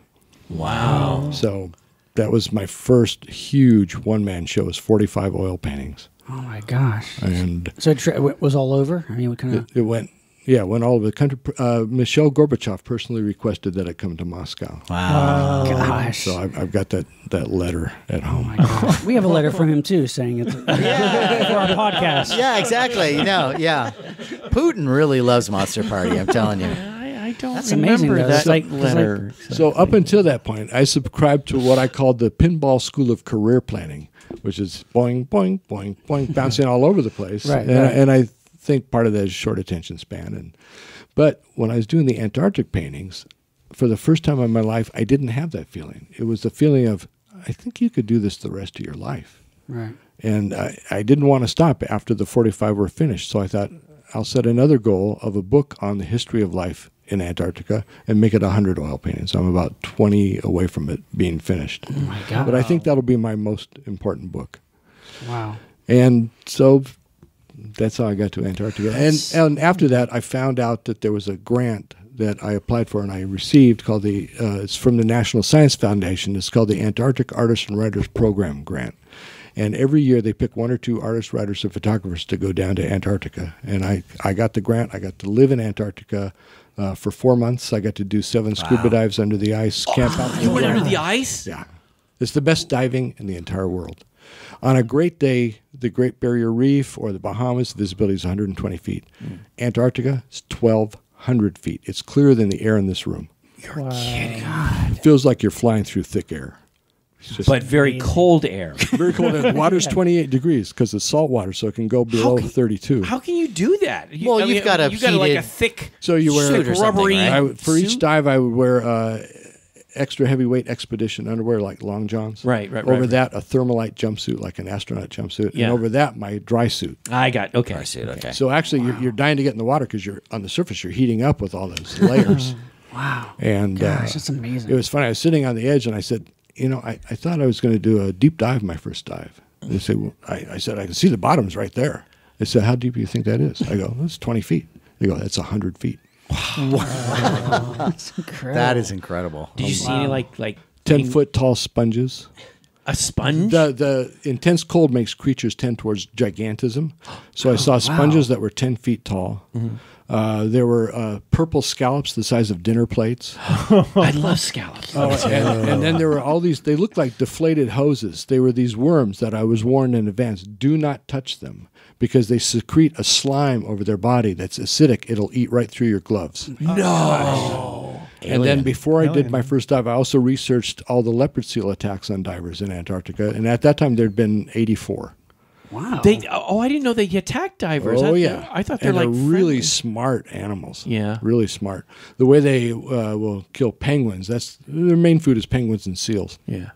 Wow. So that was my first huge one-man show. It was 45 oil paintings. Oh, my gosh. And so it was all over? I mean, what kind of... It went... Yeah, when all over the country, Michelle Gorbachev personally requested that I come to Moscow. Wow. Oh, gosh. So I've got that letter at home. Oh my gosh. We have a letter from him, too, saying it's yeah. for our podcast. Yeah, exactly. You know, yeah. Putin really loves Monster Party, I'm telling you. I don't That's remember amazing, that like, letter. So up until that point, I subscribed to what I called the Pinball School of Career Planning, which is boing, boing, boing, boing, bouncing all over the place. Right, and I think part of that is short attention span. But when I was doing the Antarctic paintings, for the first time in my life, I didn't have that feeling. It was the feeling of, I think you could do this the rest of your life. Right. And I didn't want to stop after the 45 were finished. So I thought, I'll set another goal of a book on the history of life in Antarctica and make it 100 oil paintings. I'm about 20 away from it being finished. Oh my God. But I think that'll be my most important book. Wow. And so... That's how I got to Antarctica. And after that, I found out that there was a grant that I applied for and I received called the, it's from the National Science Foundation. It's called the Antarctic Artists and Writers Program Grant. And every year they pick one or two artists, writers, and photographers to go down to Antarctica. And I got the grant. I got to live in Antarctica for 4 months. I got to do 7 scuba dives under the ice. Camp out. You went under the ice? Yeah. It's the best diving in the entire world. On a great day, the Great Barrier Reef or the Bahamas, visibility is 120 feet. Mm. Antarctica is 1,200 feet. It's clearer than the air in this room. You're kidding. God. It feels like you're flying through thick air. But very cold air. Very cold air. Water's 28 degrees because it's salt water, so it can go below 32. How can you do that? Well, you've got like a thick suit or something, right? For each dive, I would wear... extra heavyweight expedition underwear like long johns. Right. That, a thermalite jumpsuit like an astronaut jumpsuit. Yeah. And over that, my dry suit. I got, okay. Dry suit, okay. So actually, you're dying to get in the water because you're on the surface. You're heating up with all those layers. Wow. And gosh, that's amazing. It was funny. I was sitting on the edge and I said, you know, I thought I was going to do a deep dive my first dive. And they said, well, I said, I can see the bottom's right there. They said, how deep do you think that is? I go, that's 20 feet. They go, that's 100 feet. Wow. That's incredible. That is incredible. Did you see any like 10-foot tall sponges? A sponge? The intense cold makes creatures tend towards gigantism. So I saw sponges that were 10 feet tall. Mm-hmm. There were purple scallops the size of dinner plates. I love scallops. And then there were all these, they looked like deflated hoses. They were these worms that I was warned in advance, do not touch them because they secrete a slime over their body that's acidic. It'll eat right through your gloves. No. And then before I did my first dive, I also researched all the leopard seal attacks on divers in Antarctica. And at that time, there had been 84. Wow! I didn't know they attack divers. I thought they're like really smart animals. Yeah, really smart. The way they will kill penguins. That's their main food is penguins and seals. Yeah,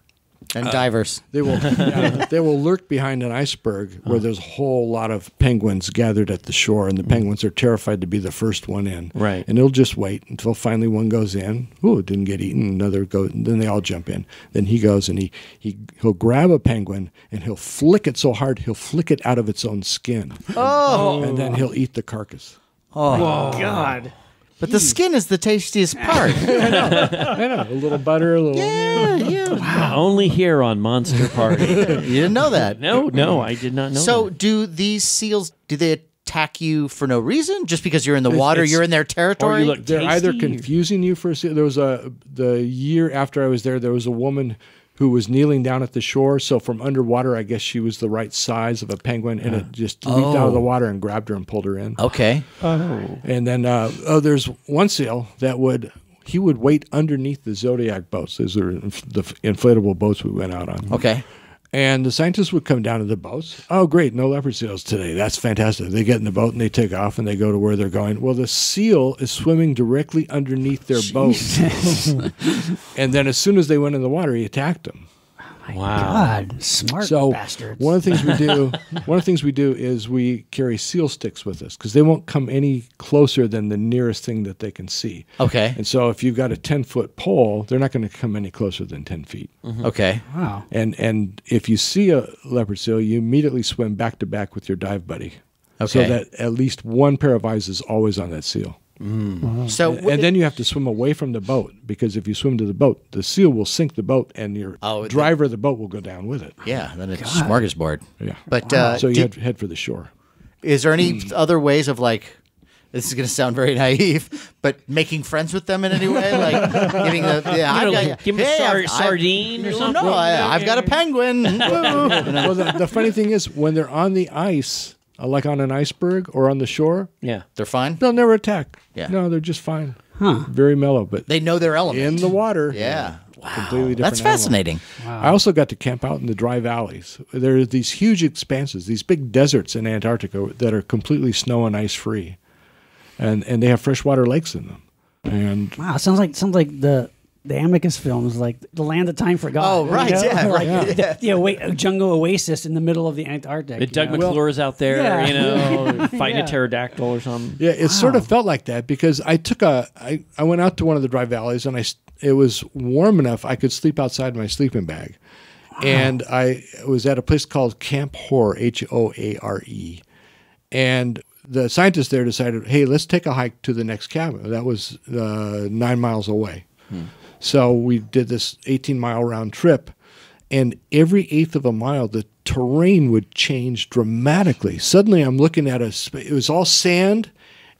and divers. They will they will lurk behind an iceberg where there's a whole lot of penguins gathered at the shore, and the penguins are terrified to be the first one in. Right, and they'll just wait until finally one goes in. Oh, it didn't get eaten. Another goes, and then they all jump in. Then he goes and he'll grab a penguin and he'll flick it so hard he'll flick it out of its own skin. Oh, and then he'll eat the carcass. Oh God. But the skin is the tastiest part. I know. A little butter, a little... Yeah. Wow. Only here on Monster Party. You didn't know that. No, I did not know that. So do these seals, do they attack you for no reason? Just because you're in the water, you're in their territory? They're either confusing you for a seal. There was the year after I was there was a woman who was kneeling down at the shore. So from underwater, I guess she was the right size of a penguin, and it just leaped out of the water and grabbed her and pulled her in. Okay. Oh. And then there's one seal that would wait underneath the Zodiac boats. Those are the inflatable boats we went out on. Okay. And the scientists would come down to the boats. Oh, great, no leopard seals today. That's fantastic. They get in the boat and they take off and they go to where they're going. Well, the seal is swimming directly underneath their boat. And then as soon as they went in the water, he attacked them. Oh my God, smart bastards. So one of the things we do is we carry seal sticks with us because they won't come any closer than the nearest thing that they can see. Okay. And so if you've got a 10-foot pole, they're not going to come any closer than 10 feet. Mm-hmm. Okay. Wow. And if you see a leopard seal, you immediately swim back to back with your dive buddy. Okay. So that at least one pair of eyes is always on that seal. Mm. So and then you have to swim away from the boat, because if you swim to the boat, the seal will sink the boat, and your driver of the boat will go down with it. Yeah, then it's smorgasbord. Yeah, but so you head for the shore. Is there any other ways of, like, this is going to sound very naive, but making friends with them in any way, like giving the give them a sardine or something. No, I've got a penguin. Well, the funny thing is, when they're on the ice. Like on an iceberg or on the shore. Yeah. They're fine? They'll never attack. Yeah. No, they're just fine. Huh. Very mellow. But they know their element. In the water. Yeah. Wow. Completely different. That's fascinating. Wow. I also got to camp out in the dry valleys. There are these huge expanses, these big deserts in Antarctica that are completely snow and ice free. And they have freshwater lakes in them. And wow, it sounds like the Amicus films, like The Land of Time Forgotten. Oh, right, yeah, jungle oasis in the middle of the Antarctic. Doug McClure's out there, you know, fighting a pterodactyl or something. Yeah, it sort of felt like that, because I took a, I went out to one of the dry valleys, and it was warm enough I could sleep outside my sleeping bag. Wow. And I was at a place called Camp Hoare, H-O-A-R-E. And the scientists there decided, hey, let's take a hike to the next cabin. That was 9 miles away. Hmm. So we did this 18-mile round trip, and every eighth of a mile, the terrain would change dramatically. Suddenly, I'm looking at it was all sand,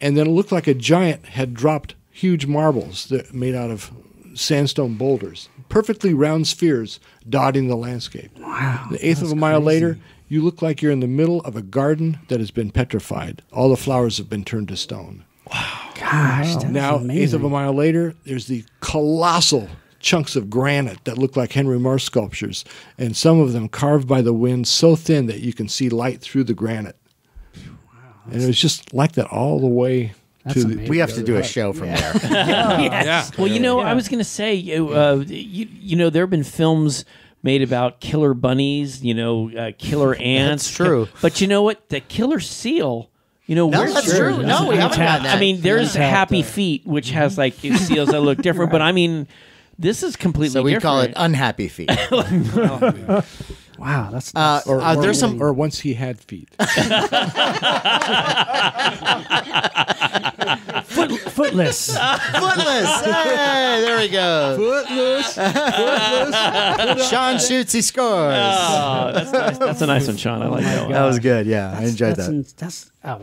and then it looked like a giant had dropped huge marbles that made out of sandstone boulders, perfectly round spheres dotting the landscape. Wow. The eighth of a mile later, you look like you're in the middle of a garden that has been petrified. All the flowers have been turned to stone. Wow. Gosh, that's amazing. Eighth of a mile later, there's the colossal chunks of granite that look like Henry Moore sculptures, and some of them carved by the wind so thin that you can see light through the granite. Wow, and it was just like that all the way to the... We have to do a show from there. Well, you know, I was going to say, you know, there have been films made about killer bunnies, you know, killer ants. That's true. But you know what? The killer seal... You know, no, that's true. No, we haven't gotten that. I mean, there's Happy Feet, which has like seals that look different, but I mean, this is completely different. So we call it Unhappy Feet. Wow, that's or Once He Had Feet. Footless. Hey, there we go. Footless. Sean shoots, he scores. Oh, that's nice. That's a nice one, Sean. I like that one. That was good. Yeah, I enjoyed that.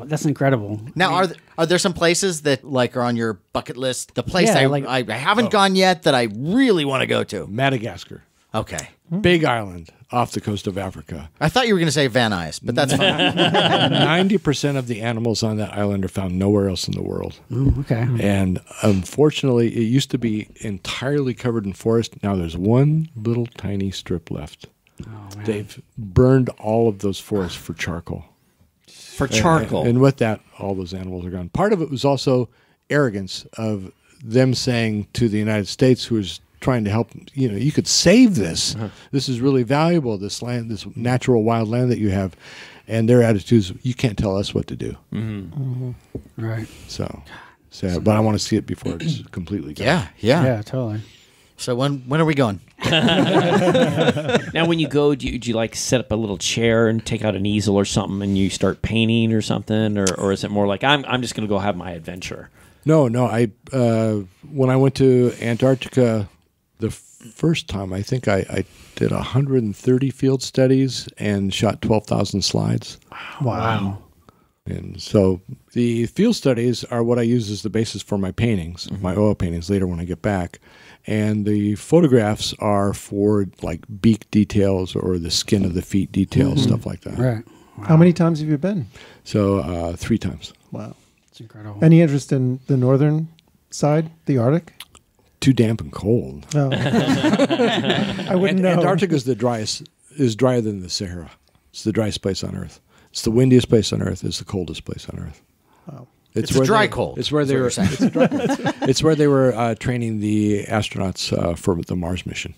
That's incredible. Now, are there some places that like are on your bucket list? The place I haven't gone yet that I really want to go to. Madagascar. Okay. Big island off the coast of Africa. I thought you were going to say Van Nuys, but that's fine. 90% of the animals on that island are found nowhere else in the world. Mm, okay. And unfortunately, it used to be entirely covered in forest. Now there's one little tiny strip left. Oh, man. They've burned all of those forests for charcoal. For charcoal. And with that, all those animals are gone. Part of it was also arrogance of them saying to the United States, who is trying to help, you know, you could save this. Uh-huh. This is really valuable, this land, this natural wild land that you have. And their attitudes, you can't tell us what to do. Mm-hmm. Mm-hmm. Right. So, but I want to see it before it's completely gone. Yeah, totally. So when are we going? Now, when you go, do you like set up a little chair and take out an easel or something, and you start painting or something, or is it more like I'm just going to go have my adventure? No. When I went to Antarctica the first time, I think I did 130 field studies and shot 12,000 slides. Wow. And so the field studies are what I use as the basis for my paintings, mm-hmm. my oil paintings later when I get back. And the photographs are for like beak details or the skin of the feet details, mm-hmm. stuff like that. Right. Wow. How many times have you been? So 3 times. Wow. That's incredible. Any interest in the northern side, the Arctic? Too damp and cold. Oh. I wouldn't know. Antarctica is the driest, is drier than the Sahara. It's the driest place on Earth. It's the windiest place on Earth. It's the coldest place on Earth. Wow. It's a dry cold. It's where they were. It's where they were training the astronauts for the Mars mission.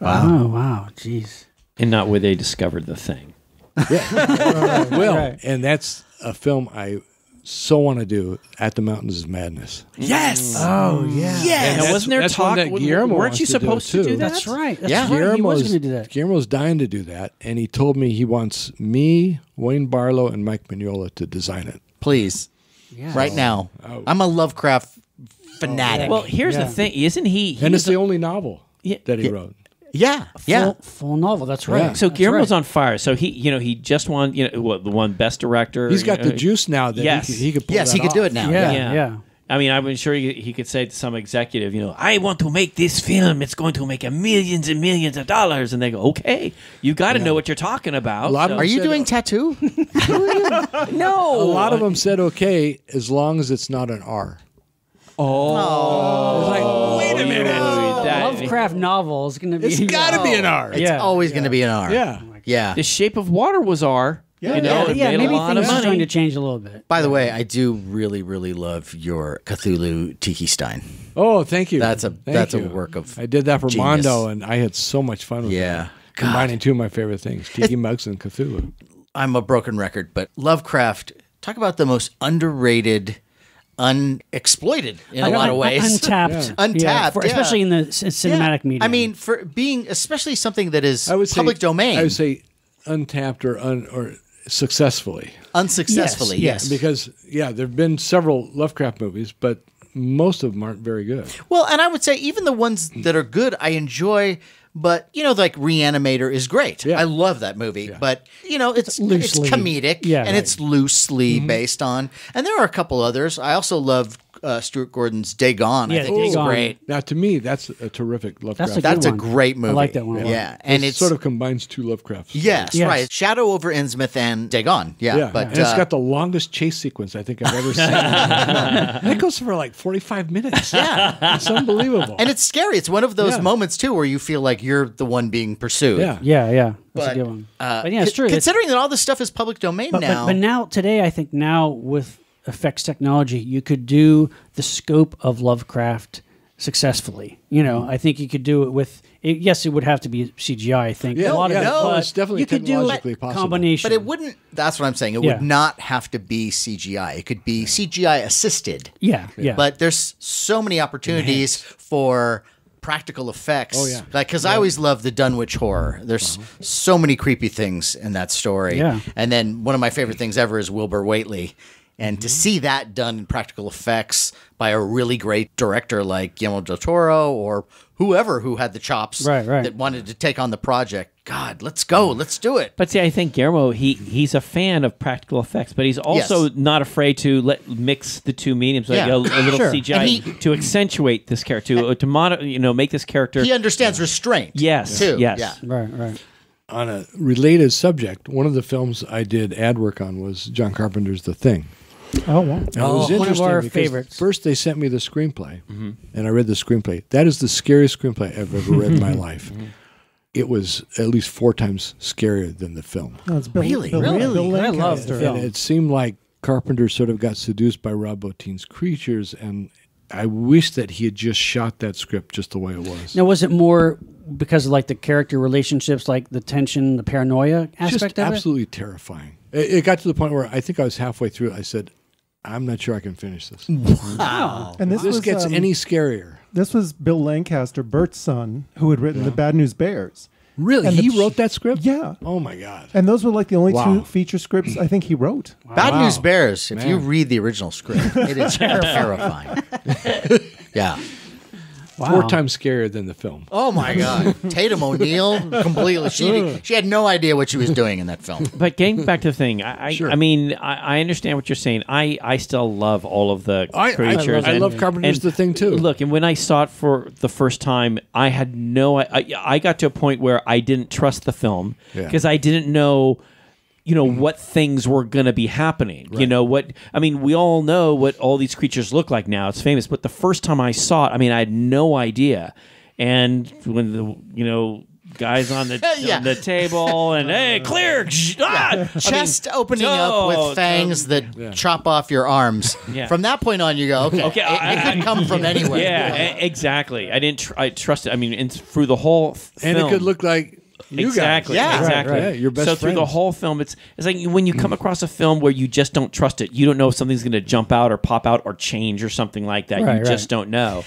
Wow! Oh, wow! Jeez! And not where they discovered the thing. Yeah. And that's a film I so want to do. At the Mountains of Madness. Yes! Oh yeah! Yes! Now, wasn't there talk? That Guillermo weren't you supposed to do that? That's right. That's Guillermo was going to do that. Guillermo's dying to do that, and he told me he wants me, Wayne Barlow, and Mike Mignola to design it. Please. yes. right now. Oh. I'm a Lovecraft fanatic. Well, here's the thing. Isn't he... And it's the only novel that he wrote. Yeah, full novel. That's right. Yeah, so Guillermo's on fire. So he, he just won, the one best director. He's got the juice now. That he could pull that off. He could do it now. Yeah. I mean, I'm sure he could say to some executive, I want to make this film. It's going to make millions and millions of dollars. And they go, okay, you got to know what you're talking about. Are you doing Tattoo? No. A lot of them said, okay, as long as it's not an R. Oh. Like, wait a minute. Lovecraft novel is going to be... It's got to be an R. It's always going to be an R. Yeah. Yeah. The Shape of Water was R. Yeah, it made a lot of money. Trying to change a little bit. By the way, I do really, really love your Cthulhu Tiki Stein. Oh, thank you. That's a work of I did that for genius. Mondo, and I had so much fun with that. Combining two of my favorite things, Tiki Mugs and Cthulhu. I'm a broken record, but Lovecraft, talk about the most underrated... unexploited in a lot of ways. Untapped. Untapped, especially in the cinematic medium. I mean, for being especially something that is public domain. I would say untapped or successfully. Unsuccessfully, yes. Because, there have been several Lovecraft movies, but most of them aren't very good. Well, and I would say even the ones that are good, I enjoy... But, like Reanimator is great. Yeah. I love that movie. Yeah. But, it's comedic and it's loosely based on. And there are a couple others. I also love Stuart Gordon's Dagon. Yeah, I think it's great. Now, to me, that's a terrific Lovecraft. That's a great movie. I like that one. Yeah. And it sort of combines two Lovecrafts. Yes, right. Shadow over Innsmouth and Dagon. Yeah. But and it's got the longest chase sequence I think I've ever seen. That goes for like 45 minutes. Yeah. It's unbelievable. And it's scary. It's one of those moments, too, where you feel like you're the one being pursued. Yeah. That's a good one. But yeah, it's true. Considering that all this stuff is public domain now. But now, today, I think now with effects technology, you could do the scope of Lovecraft successfully. I think you could do it with... Yes, it would have to be CGI, I think. Yeah, it's definitely you could technologically do possible. Combination. But it wouldn't... That's what I'm saying. It would not have to be CGI. It could be CGI assisted. Yeah. But there's so many opportunities for... practical effects, because I always love the Dunwich horror. There's so many creepy things in that story, and then one of my favorite things ever is Wilbur Whately, and to see that done in practical effects by a really great director like Guillermo del Toro or whoever who had the chops that wanted to take on the project. God, let's go, let's do it. But see, I think Guillermo, he's a fan of practical effects, but he's also not afraid to mix the two mediums, like a little CGI to accentuate this character, to make this character. He understands restraint. Yes, too. Yes, right. On a related subject, one of the films I did ad work on was John Carpenter's The Thing. Oh, wow. It was one of our favorites. First, they sent me the screenplay, and I read the screenplay. That is the scariest screenplay I've ever read in my life. It was at least 4 times scarier than the film. Oh, it's really? I loved it. And it seemed like Carpenter sort of got seduced by Rob Bottin's creatures, and I wish that he had just shot that script just the way it was. Now, was it more because of like the character relationships, like the tension, the paranoia aspect of it? Just absolutely terrifying. It got to the point where I think I was halfway through it. I said, I'm not sure I can finish this. Wow. And this gets any scarier. This was Bill Lancaster, Bert's son, who had written The Bad News Bears. Really? And he wrote that script? Yeah. Oh, my God. And those were like the only two feature scripts I think he wrote. Wow. Bad News Bears, if you read the original script, it is terrifying. Yeah. Wow. 4 times scarier than the film. Oh, my God. Tatum O'Neill, completely. She had no idea what she was doing in that film. But getting back to The Thing, I mean, I understand what you're saying. I still love all of the creatures. I love Carpenter's The Thing, too. Look, and when I saw it for the first time, I had no... I got to a point where I didn't trust the film because I didn't know... what things were going to be happening. Right. I mean, we all know what all these creatures look like now. It's famous. But the first time I saw it, I mean, I had no idea. And when the, guys on the on the table and hey, clear chest opening up with fangs that chop off your arms. Yeah. From that point on, you go okay. It could come from anywhere. Yeah, exactly. I didn't. I trusted. I mean, through the whole film. And it could look like. Exactly. Your best friends. Through the whole film, it's like when you come across a film where you just don't trust it. You don't know if something's going to jump out or pop out or change or something like that. You just don't know.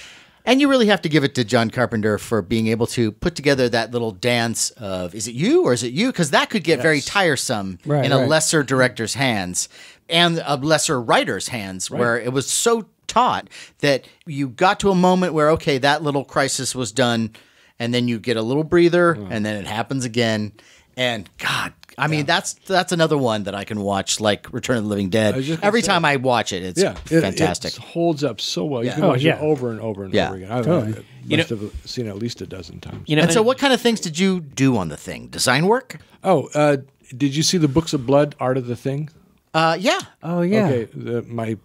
And you really have to give it to John Carpenter for being able to put together that little dance of, is it you or is it you? Because that could get very tiresome in a lesser director's hands and a lesser writer's hands, where it was so taut that you got to a moment where, okay, that little crisis was done, and then you get a little breather, and then it happens again. And God, I mean, that's another one that I can watch, like Return of the Living Dead. Every time I watch it, it's fantastic. It holds up so well. You can watch it over and over and over again. I must have seen it at least a dozen times. You know, and so what kind of things did you do on The Thing? Design work? Oh, did you see the Books of Blood, Art of the Thing? Yeah. Oh, yeah. Okay, my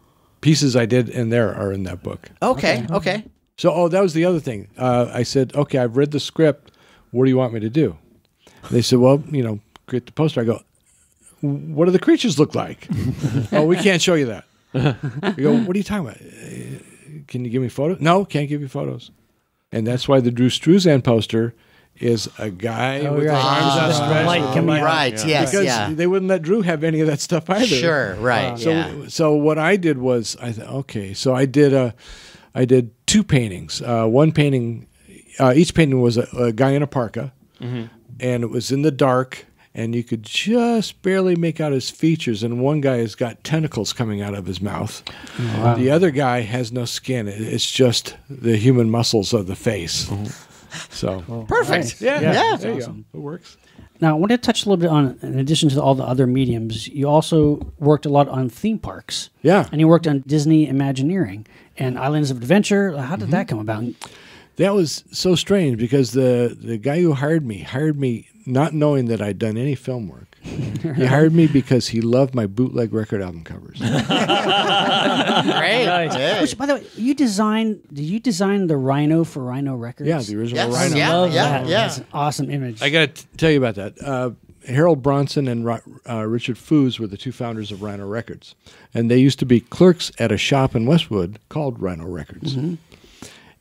pieces I did in there are in that book. Okay, okay. So, oh, that was the other thing. I said, okay, I've read the script. What do you want me to do? They said, well, you know, create the poster. I go, what do the creatures look like? Oh, we can't show you that. We go, what are you talking about? Can you give me photos? No, can't give you photos. And that's why the Drew Struzan poster is a guy with arms outstretched. Because they wouldn't let Drew have any of that stuff either. Sure, right. So what I did was, I did two paintings. One painting, each painting was a guy in a parka. Mm-hmm. And it was in the dark, and you could just barely make out his features. And one guy has got tentacles coming out of his mouth. Wow. The other guy has no skin. It's just the human muscles of the face. So perfect. Yeah. There you go. It works. Now, I want to touch a little bit on, in addition to all the other mediums, you also worked a lot on theme parks. Yeah. And you worked on Disney Imagineering and Islands of Adventure. How did that come about? That was so strange because the guy who hired me not knowing that I'd done any film work. He hired me because he loved my bootleg record album covers. Great. Nice. Which, by the way, did you design the Rhino for Rhino Records? Yeah, the original Rhino. Yeah. That's an awesome image. I got to tell you about that. Harold Bronson and Richard Foos were the two founders of Rhino Records, and they used to be clerks at a shop in Westwood called Rhino Records. Mm-hmm.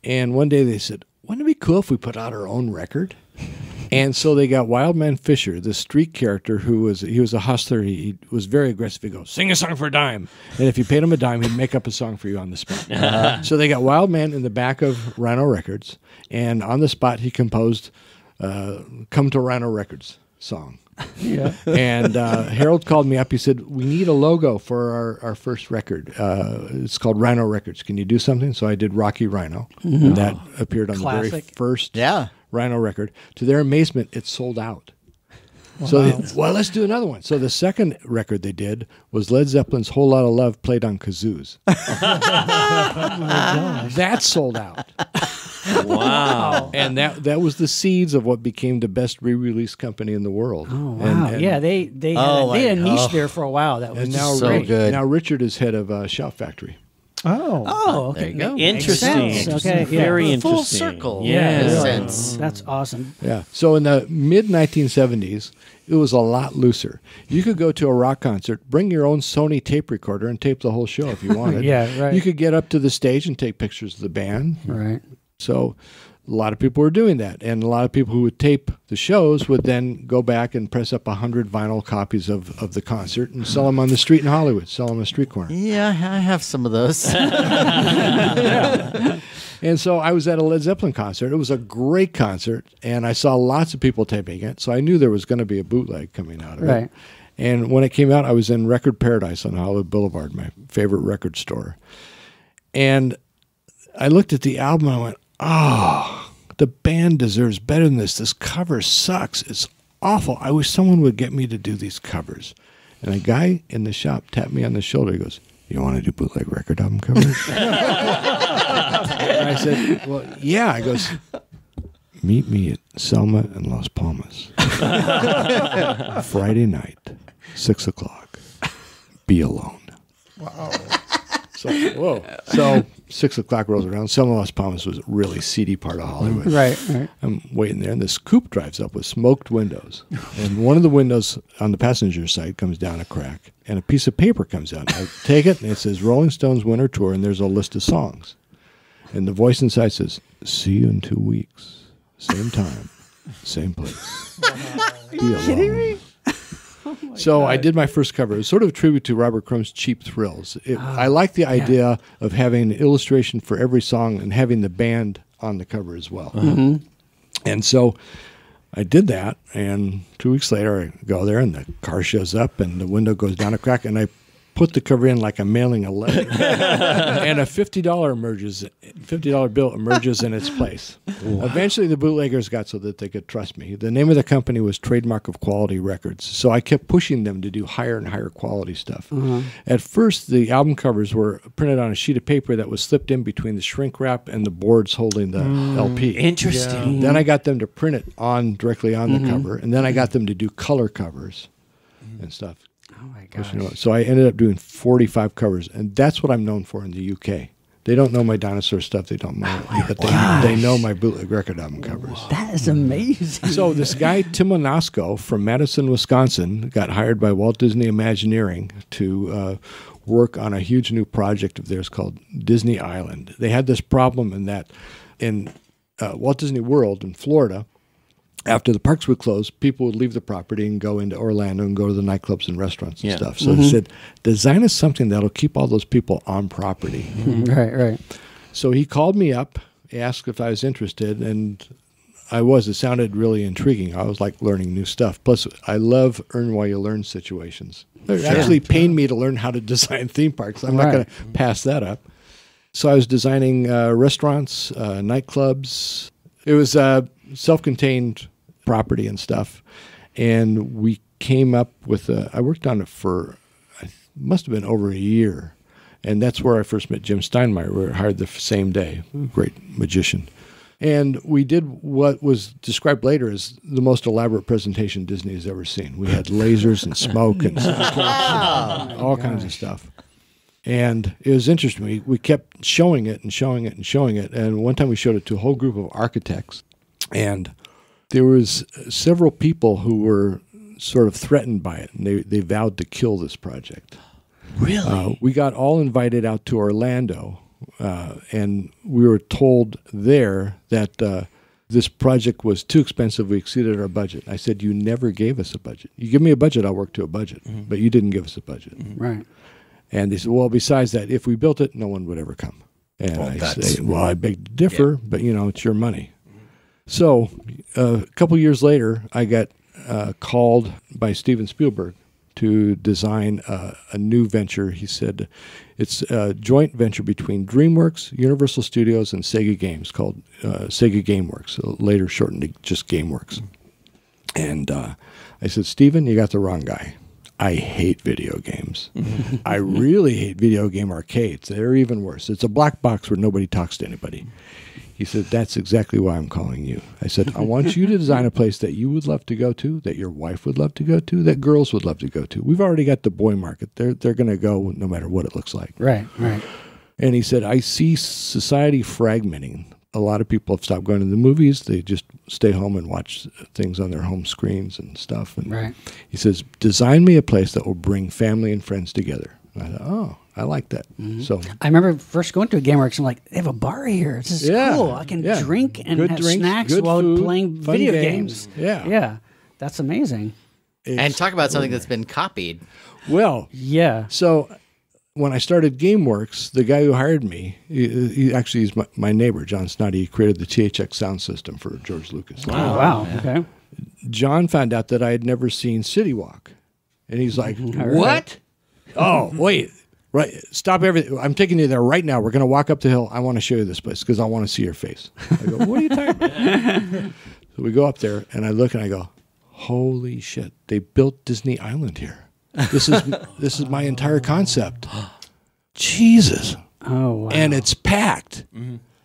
And one day they said, wouldn't it be cool if we put out our own record? And so they got Wildman Fisher, this street character he was a hustler. He was very aggressive. He'd go, sing a song for a dime. And if you paid him a dime, he'd make up a song for you on the spot. So they got Wildman in the back of Rhino Records. And on the spot, he composed Come to Rhino Records song. Yeah. And Harold called me up. He said, we need a logo for our first record. It's called Rhino Records. Can you do something? So I did Rocky Rhino. Mm-hmm. And that appeared on the very first Rhino record. To their amazement, it sold out. Wow. So well, let's do another one. So the second record they did was Led Zeppelin's Whole Lotta Love played on kazoos. That sold out. Wow. And that was the seeds of what became the best re-release company in the world. Oh, wow. And yeah, they had a niche there for a while. That was so good. Now Richard is head of Shout Factory. Oh, okay. There you go. Interesting. Okay. Very interesting. Full circle. Yeah. That's awesome. Yeah. So in the mid-1970s, it was a lot looser. You could go to a rock concert, bring your own Sony tape recorder, and tape the whole show if you wanted. You could get up to the stage and take pictures of the band. Right. So a lot of people were doing that, and a lot of people who would tape the shows would then go back and press up 100 vinyl copies of the concert and sell them on the street in Hollywood, sell them on a street corner. Yeah, I have some of those. And so I was at a Led Zeppelin concert. It was a great concert, and I saw lots of people taping it, so I knew there was going to be a bootleg coming out of it. And when it came out, I was in Record Paradise on Hollywood Boulevard, my favorite record store. And I looked at the album, and I went, oh, the band deserves better than this. This cover sucks. It's awful. I wish someone would get me to do these covers. And a guy in the shop tapped me on the shoulder. He goes, you want to do bootleg record album covers? And I said, well, yeah. He goes, meet me at Selma and Las Palmas. Friday night, 6 o'clock. Be alone. Wow. So, whoa. So 6 o'clock rolls around. Selma Las Palmas was a really seedy part of Hollywood. Right. I'm waiting there, and this coupe drives up with smoked windows. And one of the windows on the passenger side comes down a crack, and a piece of paper comes out. I take it, and it says Rolling Stones Winter Tour, and there's a list of songs. And the voice inside says, see you in 2 weeks. Same time, same place. Are you kidding me? Oh my God. I did my first cover. It was sort of a tribute to Robert Crumb's Cheap Thrills. I like the idea of having an illustration for every song and having the band on the cover as well. And so I did that, and 2 weeks later I go there, and the car shows up, and the window goes down a crack, and I put the cover in like I'm mailing a letter, and a $50 bill emerges in its place. Wow. Eventually, the bootleggers got so that they could trust me. The name of the company was Trademark of Quality Records, so I kept pushing them to do higher and higher quality stuff. At first, the album covers were printed on a sheet of paper that was slipped in between the shrink wrap and the boards holding the LP. Interesting. Yeah. Then I got them to print it on directly on the cover, and then I got them to do color covers and stuff. Oh my gosh. So I ended up doing 45 covers, and that's what I'm known for in the UK. They don't know my dinosaur stuff. They don't know but they know my bootleg record album covers. Whoa. That is amazing. So this guy, Tim Onosco from Madison, Wisconsin, got hired by Walt Disney Imagineering to work on a huge new project of theirs called Disney Island. They had this problem in that in Walt Disney World in Florida, after the parks would close, people would leave the property and go into Orlando and go to the nightclubs and restaurants and stuff. So they said, design us something that'll keep all those people on property. So he called me up, asked if I was interested, and I was. It sounded really intriguing. I was like learning new stuff. Plus, I love earn while you learn situations. They're actually paying me to learn how to design theme parks. I'm not going to pass that up. So I was designing restaurants, nightclubs. It was self-contained property and stuff, and we came up with a, I worked on it for, it must have been over a year, and that's where I first met Jim Steinmeier. We were hired the same day, great magician. And we did what was described later as the most elaborate presentation Disney has ever seen. We had lasers and smoke and all kinds of stuff. And it was interesting. We kept showing it and showing it and showing it, and one time we showed it to a whole group of architects, and there was several people who were sort of threatened by it, and they vowed to kill this project. Really? We got all invited out to Orlando, and we were told there that this project was too expensive. We exceeded our budget. I said, you never gave us a budget. You give me a budget, I'll work to a budget, but you didn't give us a budget. Right. And they said, well, besides that, if we built it, no one would ever come. And I said, well, I beg to differ, but, you know, it's your money. So a couple years later, I got called by Steven Spielberg to design a new venture. He said it's a joint venture between DreamWorks, Universal Studios, and Sega Games called Sega GameWorks, later shortened to just GameWorks. And I said, Steven, you got the wrong guy. I hate video games. I really hate video game arcades. They're even worse. It's a black box where nobody talks to anybody. He said, that's exactly why I'm calling you. I said, I want you to design a place that you would love to go to, that your wife would love to go to, that girls would love to go to. We've already got the boy market. They're going to go no matter what it looks like. Right, right. And he said, I see society fragmenting. A lot of people have stopped going to the movies. They just stay home and watch things on their home screens and stuff. And he says, design me a place that will bring family and friends together. And I thought, oh, I like that. So I remember first going to a GameWorks. I'm like, they have a bar here. This is cool. I can drink and have snacks while playing video games. Yeah, that's amazing. It's and talk about something that's been copied. Well, so when I started GameWorks, the guy who hired me, he actually is my neighbor, John Snoddy. He created the THX sound system for George Lucas. Wow. Okay. John found out that I had never seen City Walk. And he's like, what? Oh, wait. Right. Stop everything. I'm taking you there right now. We're going to walk up the hill. I want to show you this place because I want to see your face. I go, what are you talking about? So we go up there, and I look, and I go, holy shit. They built Disney Island here. This is my entire concept. Jesus. Oh, wow. And it's packed.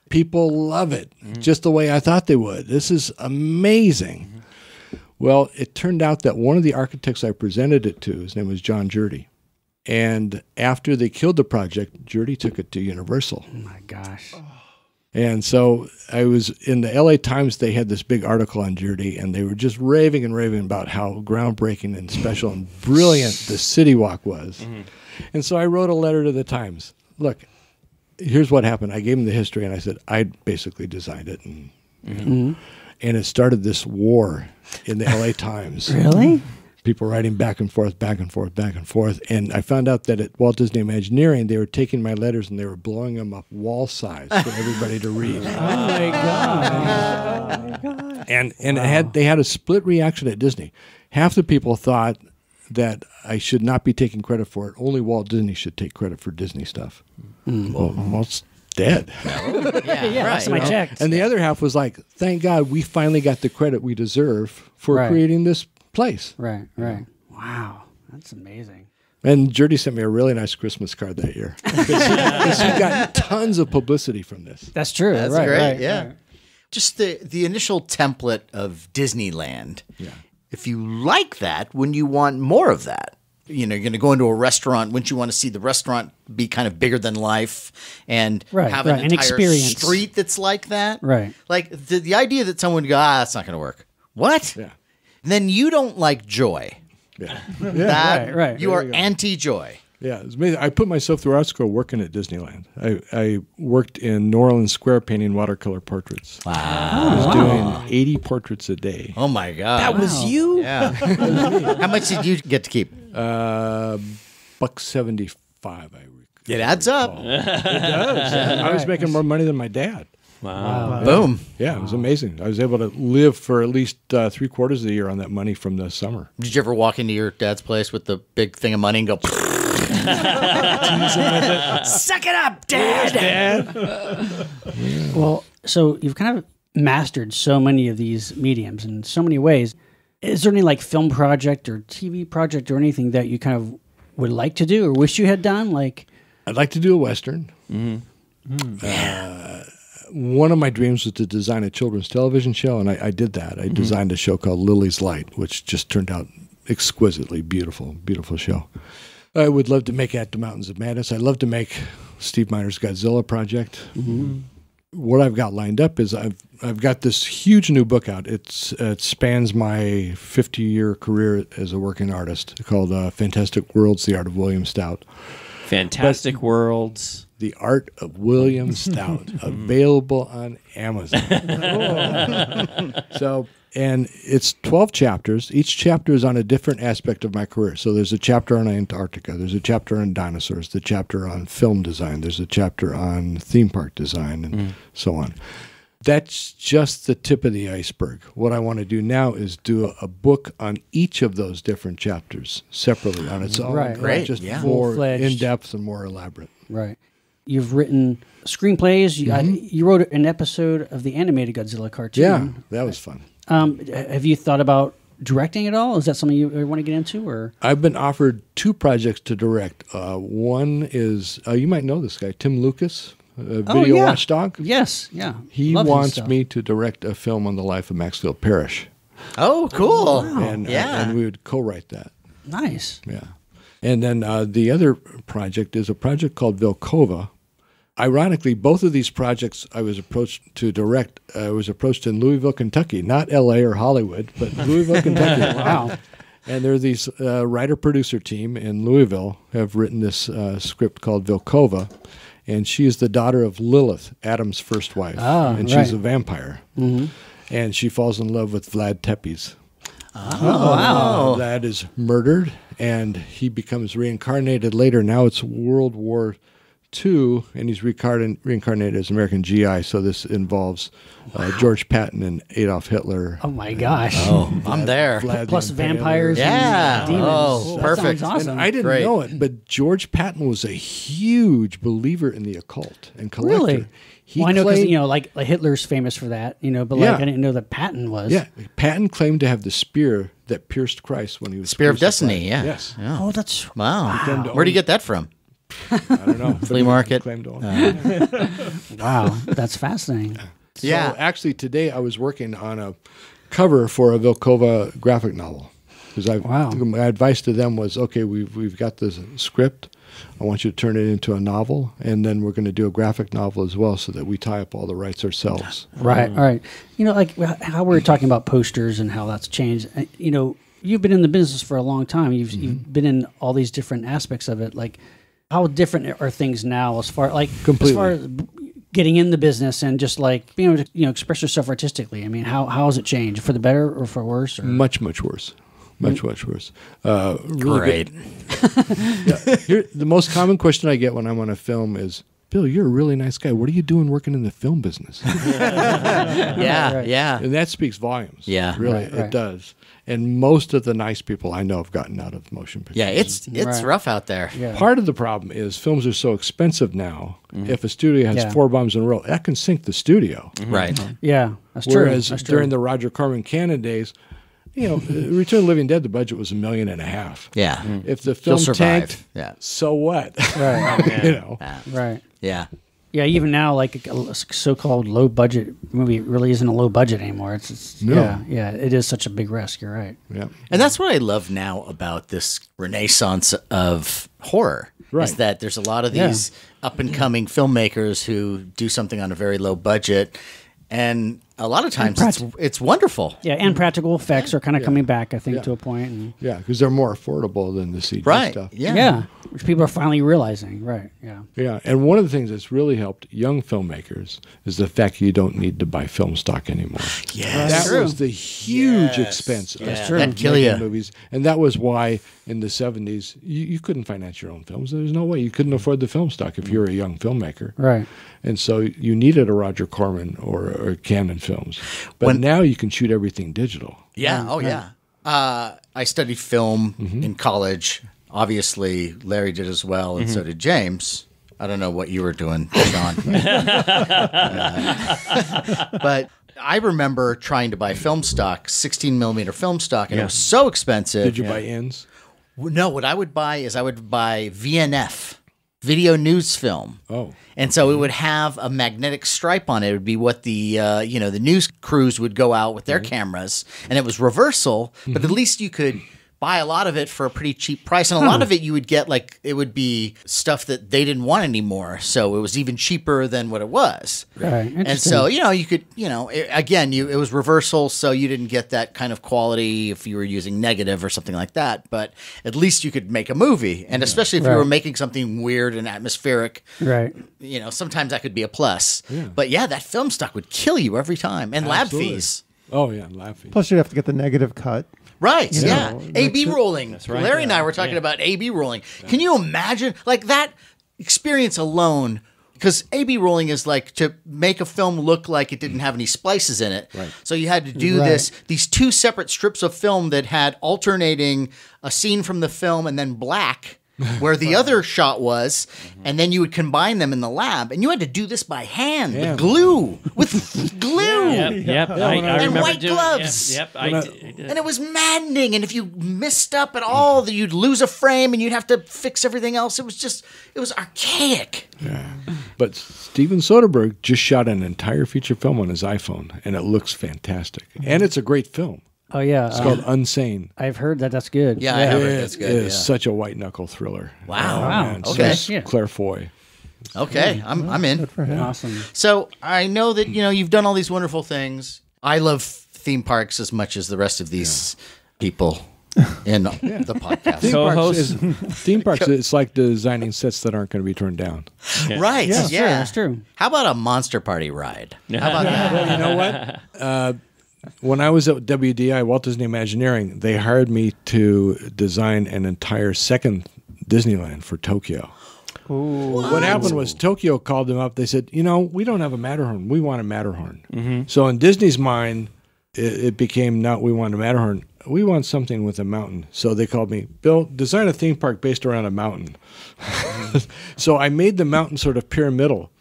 People love it just the way I thought they would. This is amazing. Well, it turned out that one of the architects I presented it to, his name was John Jurdy. And after they killed the project, Jurdy took it to Universal. Oh, my gosh. And so I was in the LA Times, they had this big article on Jurdy, and they were just raving and raving about how groundbreaking and special and brilliant the City Walk was. And so I wrote a letter to the Times. Look, here's what happened. I gave them the history, and I said, I basically designed it. And, you know, and it started this war in the LA Times. Really? people writing back and forth, back and forth, back and forth. And I found out that at Walt Disney Imagineering, they were taking my letters and they were blowing them up wall size for everybody to read. Oh my God. And wow. they had a split reaction at Disney. Half the people thought that I should not be taking credit for it. Only Walt Disney should take credit for Disney stuff. Mm. Well, Walt's dead. Yeah, right. And the other half was like, thank God we finally got the credit we deserve for creating this place. Right. Wow. That's amazing. And Jurdy sent me a really nice Christmas card that year. She got tons of publicity from this. That's true. That's great. Right. Just the initial template of Disneyland. Yeah. If you like that, wouldn't you want more of that? You know, you're going to go into a restaurant. Wouldn't you want to see the restaurant be kind of bigger than life and have an entire street that's like that? Right. Like the idea that someone would go, ah, that's not going to work. What? Yeah. And then you don't like joy. Yeah. You are anti-joy. Yeah. I put myself through art school working at Disneyland. I worked in New Orleans Square painting watercolor portraits. Wow. I was doing 80 portraits a day. Oh, my God. That was you? Yeah. How much did you get to keep? $1.75. It adds up. It does. I was making more money than my dad. Wow. Boom. Yeah, it was amazing. I was able to live for at least 3/4 of the year on that money from the summer. Did you ever walk into your dad's place with the big thing of money and go, suck it up, Dad! Well, so you've kind of mastered so many of these mediums in so many ways. Is there any like film project or TV project or anything that you kind of would like to do or wish you had done? Like, I'd like to do a Western. Mm-hmm. One of my dreams was to design a children's television show, and I did that. I designed a show called Lily's Light, which just turned out exquisitely beautiful, beautiful show. I would love to make At the Mountains of Madness. I'd love to make Steve Meyer's Godzilla project. Mm-hmm. What I've got lined up is I've got this huge new book out. It spans my 50-year career as a working artist called Fantastic Worlds: The Art of William Stout. The Art of William Stout, available on Amazon. And it's 12 chapters. Each chapter is on a different aspect of my career. So there's a chapter on Antarctica. There's a chapter on dinosaurs. The chapter on film design. There's a chapter on theme park design and so on. That's just the tip of the iceberg. What I want to do now is do a book on each of those different chapters separately on its own. Right. Just more in-depth and more elaborate. Right. You've written screenplays. You wrote an episode of the animated Godzilla cartoon. Yeah, that was fun. Have you thought about directing at all? Is that something you want to get into? Or I've been offered 2 projects to direct. One is, you might know this guy, Tim Lucas, Video Watchdog. Yes, yeah. He wants me to direct a film on the life of Maxfield Parrish. Oh, cool. Oh, wow. And we would co-write that. Nice. Yeah. And then the other project is a project called Vilkova. Ironically, both of these projects I was approached to direct. I was approached in Louisville, Kentucky, not L.A. or Hollywood, but Louisville, Kentucky. Wow. And there are these writer-producer team in Louisville have written this script called Vilkova, and she is the daughter of Lilith, Adam's first wife, and she's a vampire. Mm-hmm. And she falls in love with Vlad Tepes. Oh, wow. Vlad is murdered, and he becomes reincarnated later. Now it's World War II, and he's reincarnated as American GI. So this involves George Patton and Adolf Hitler. Oh my gosh! I'm there. Plus vampires. Yeah. And demons. Oh, perfect. Awesome. And I didn't know it, but George Patton was a huge believer in the occult and collector. Really? He I know because like Hitler's famous for that, but I didn't know that Patton was. Yeah, Patton claimed to have the spear that pierced Christ when he was Spear of Destiny. Yeah. Yes. Yeah. Oh, that's wow. Where do you get that from? I don't know. Flea market. Wow, that's fascinating. So actually today I was working on a cover for a Vilkova graphic novel. My advice to them was, okay, we've got this script. I want you to turn it into a novel, and then we're going to do a graphic novel as well so that we tie up all the rights ourselves. Right, all right. Like how we were talking about posters and how that's changed, you've been in the business for a long time. You've been in all these different aspects of it, like how different are things now as far as getting in the business and just like being able to express yourself artistically? I mean, how has it changed, for the better or for worse? Much worse. Much, much worse. Really great. Yeah. Here, the most common question I get when I'm on a film is, Bill, you're a really nice guy. What are you doing working in the film business? Yeah. And that speaks volumes. Yeah. Really, it does. And most of the nice people I know have gotten out of motion pictures. Yeah, it's rough out there. Yeah. Part of the problem is films are so expensive now. Mm-hmm. If a studio has four bombs in a row, that can sink the studio. Mm-hmm. Right. Mm-hmm. Yeah, that's true. Whereas during the Roger Corman Cannon days, you know, Return of the Living Dead, the budget was $1.5 million. Yeah. Mm. If the film tanked, so what? Right. You know. Right. Yeah. Yeah, even now, like a so-called low-budget movie really isn't a low-budget anymore. It's no. Yeah, it is such a big risk. You're right. Yeah. And that's what I love now about this renaissance of horror, is that there's a lot of these up-and-coming filmmakers who do something on a very low budget, and a lot of times it's wonderful. Yeah, and practical effects are kind of coming back, I think, to a point. And yeah, because they're more affordable than the CG stuff. Yeah, which people are finally realizing, Yeah, and one of the things that's really helped young filmmakers is the fact you don't need to buy film stock anymore. Yes. That was the huge expense of making movies. And that was why in the 70s you couldn't finance your own films. There's no way. You couldn't afford the film stock if you were a young filmmaker. Right. And so you needed a Roger Corman or Cannon films. But now you can shoot everything digital. Yeah. Oh, yeah. I studied film in college. Obviously, Larry did as well, and so did James. I don't know what you were doing, Sean. But I remember trying to buy film stock, 16mm film stock, and it was so expensive. Did you buy ends? No, what I would buy is I would buy VNF. Video news film. Oh. And so it would have a magnetic stripe on it. It would be what the, you know, the news crews would go out with their cameras, and it was reversal, but at least you could buy a lot of it for a pretty cheap price. And a lot of it you would get, like, it would be stuff that they didn't want anymore. So it was even cheaper than what it was. Right. And so, you know, you could, you know, it, again, it was reversal. So you didn't get that kind of quality if you were using negative or something like that. But at least you could make a movie. And especially if you were making something weird and atmospheric, you know, sometimes that could be a plus. Yeah. But yeah, that film stock would kill you every time. And lab fees. Oh, yeah, lab fees. Plus, you'd have to get the negative cut. Right, A-B rolling. That's right. Larry and I were talking about A-B rolling. Yeah. Can you imagine? Like, that experience alone, because A-B rolling is like to make a film look like it didn't have any splices in it. Right. So you had to do these two separate strips of film that had alternating a scene from the film and then black, where the other shot was, and then you would combine them in the lab, and you had to do this by hand with glue, and white gloves. And it was maddening. And if you missed up at all, you'd lose a frame, and you'd have to fix everything else. It was just, it was archaic. Yeah, but Steven Soderbergh just shot an entire feature film on his iPhone, and it looks fantastic, and it's a great film. Oh, yeah. It's called Unsane. I've heard that. That's good. Yeah, I have heard that's good. It is such a white-knuckle thriller. Wow. Okay. So Claire Foy. Okay. I'm in. Good for him. Awesome. So I know that, you know, you've done all these wonderful things. I love theme parks as much as the rest of these people in the podcast. Theme parks, it's like designing sets that aren't going to be turned down. Yeah. Right. Yeah. That's true. How about a Monster Party ride? How about that? Well, you know what? When I was at WDI, Walt Disney Imagineering, they hired me to design an entire second Disneyland for Tokyo. Ooh. What happened was Tokyo called them up. They said, you know, we don't have a Matterhorn. We want a Matterhorn. So in Disney's mind, it became not we want a Matterhorn. We want something with a mountain. So they called me, Bill, design a theme park based around a mountain. So I made the mountain sort of pyramidal.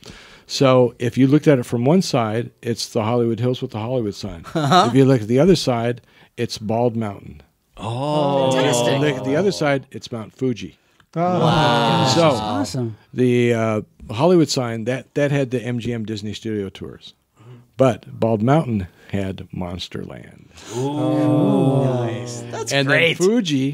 So if you looked at it from one side, it's the Hollywood Hills with the Hollywood sign. If you look at the other side, it's Bald Mountain. Oh. Fantastic. If you look at the other side, it's Mount Fuji. Oh. Wow. So that's awesome. The Hollywood sign, that had the MGM Disney Studio Tours. But Bald Mountain had Monsterland. Ooh. Nice. That's great. And then Fuji,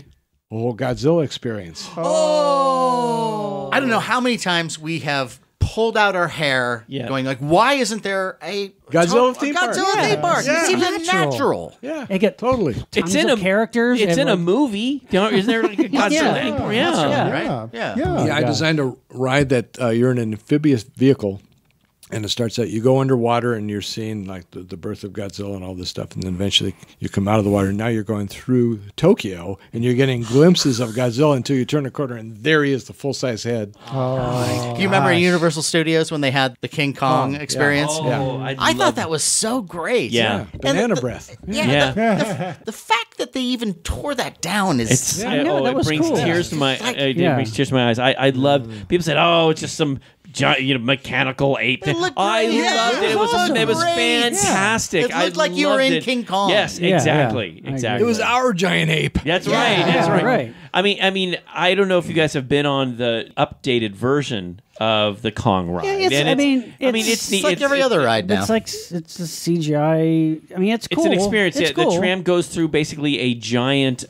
the whole Godzilla experience. Oh. I don't know how many times we have pulled out our hair, going like, why isn't there a Godzilla theme park? It seems natural. Yeah, It's in a characters. It's in a movie. Isn't there like a Godzilla? Yeah, I designed a ride that you're in an amphibious vehicle, And it starts out, you go underwater and you're seeing like the birth of Godzilla and all this stuff. And then eventually you come out of the water. And now you're going through Tokyo and you're getting glimpses of Godzilla until you turn a corner. And there he is, the full-size head. Oh, you remember Universal Studios when they had the King Kong experience? Yeah. Oh, yeah. I thought that was so great. Yeah. Banana breath. Yeah. The fact that they even tore that down is... I know, that was cool. It brings tears to my eyes. I loved... People said, oh, it's just some... giant, mechanical ape thing. I loved it. It was fantastic. Yeah. It looked like you were in King Kong. Yes, exactly, exactly. It was our giant ape. That's right. That's right. I mean, I don't know if you guys have been on the updated version of the Kong ride. Yeah, it's like every other ride now. It's a CGI. I mean, it's cool. It's an experience. It's cool. The tram goes through basically a giant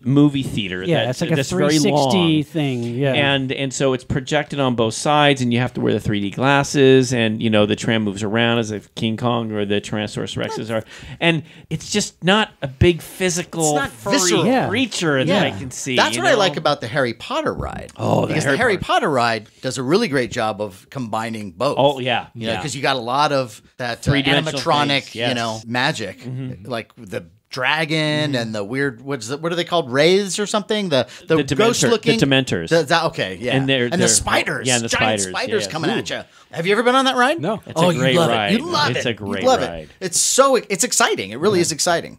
movie theater. Yeah, it's like a 360 thing. Yeah, and so it's projected on both sides, and you have to wear the 3D glasses, and the tram moves around as if King Kong or the Tyrannosaurus Rexes are, and it's just not a big physical, furry creature that I can see. That's what I like about the Harry Potter ride. Oh, because the Harry Potter ride does a really great job of combining both. Oh yeah, yeah. Because you got a lot of that animatronic, magic, like the dragon and the weird. What are they called? Wraiths or something? The ghost looking. The Dementors. Okay, yeah. And the spiders. Yeah, and the giant spiders coming at you. Have you ever been on that ride? No. It's a great ride. You love it. It's a great ride. It's exciting. It really is exciting.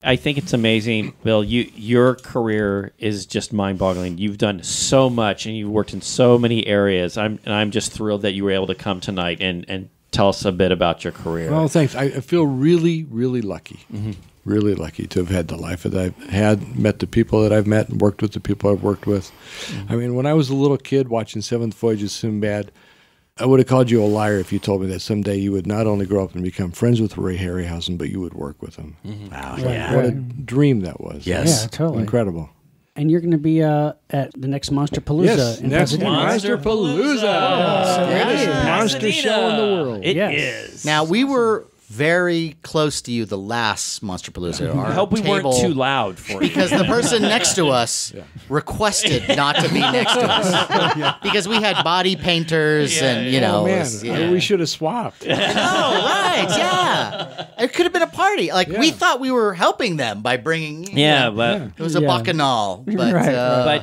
I think it's amazing, Bill. Your career is just mind-boggling. You've done so much, and you've worked in so many areas. I'm just thrilled that you were able to come tonight and tell us a bit about your career. Well, thanks. I feel really, really lucky. Mm-hmm. Really lucky to have had the life that I've had, met the people that I've met, and worked with the people I've worked with. Mm-hmm. I mean, when I was a little kid watching Seventh Voyage of Sinbad, I would have called you a liar if you told me that someday you would not only grow up and become friends with Ray Harryhausen, but you would work with him. Mm-hmm. Wow, yeah. What a dream that was. Yes. Yeah, totally. Incredible. And you're going to be at the next Monsterpalooza. Yes, next Monsterpalooza. Monster show in the world. It is. Now, we were... very close to you, the last Monsterpalooza. I hope we weren't too loud for you. Because the person next to us requested not to be next to us. Because we had body painters and, Oh, man. We should have swapped. Oh, right, It could have been a party. Like, we thought we were helping them by bringing... Yeah, but... It was a bacchanal. But,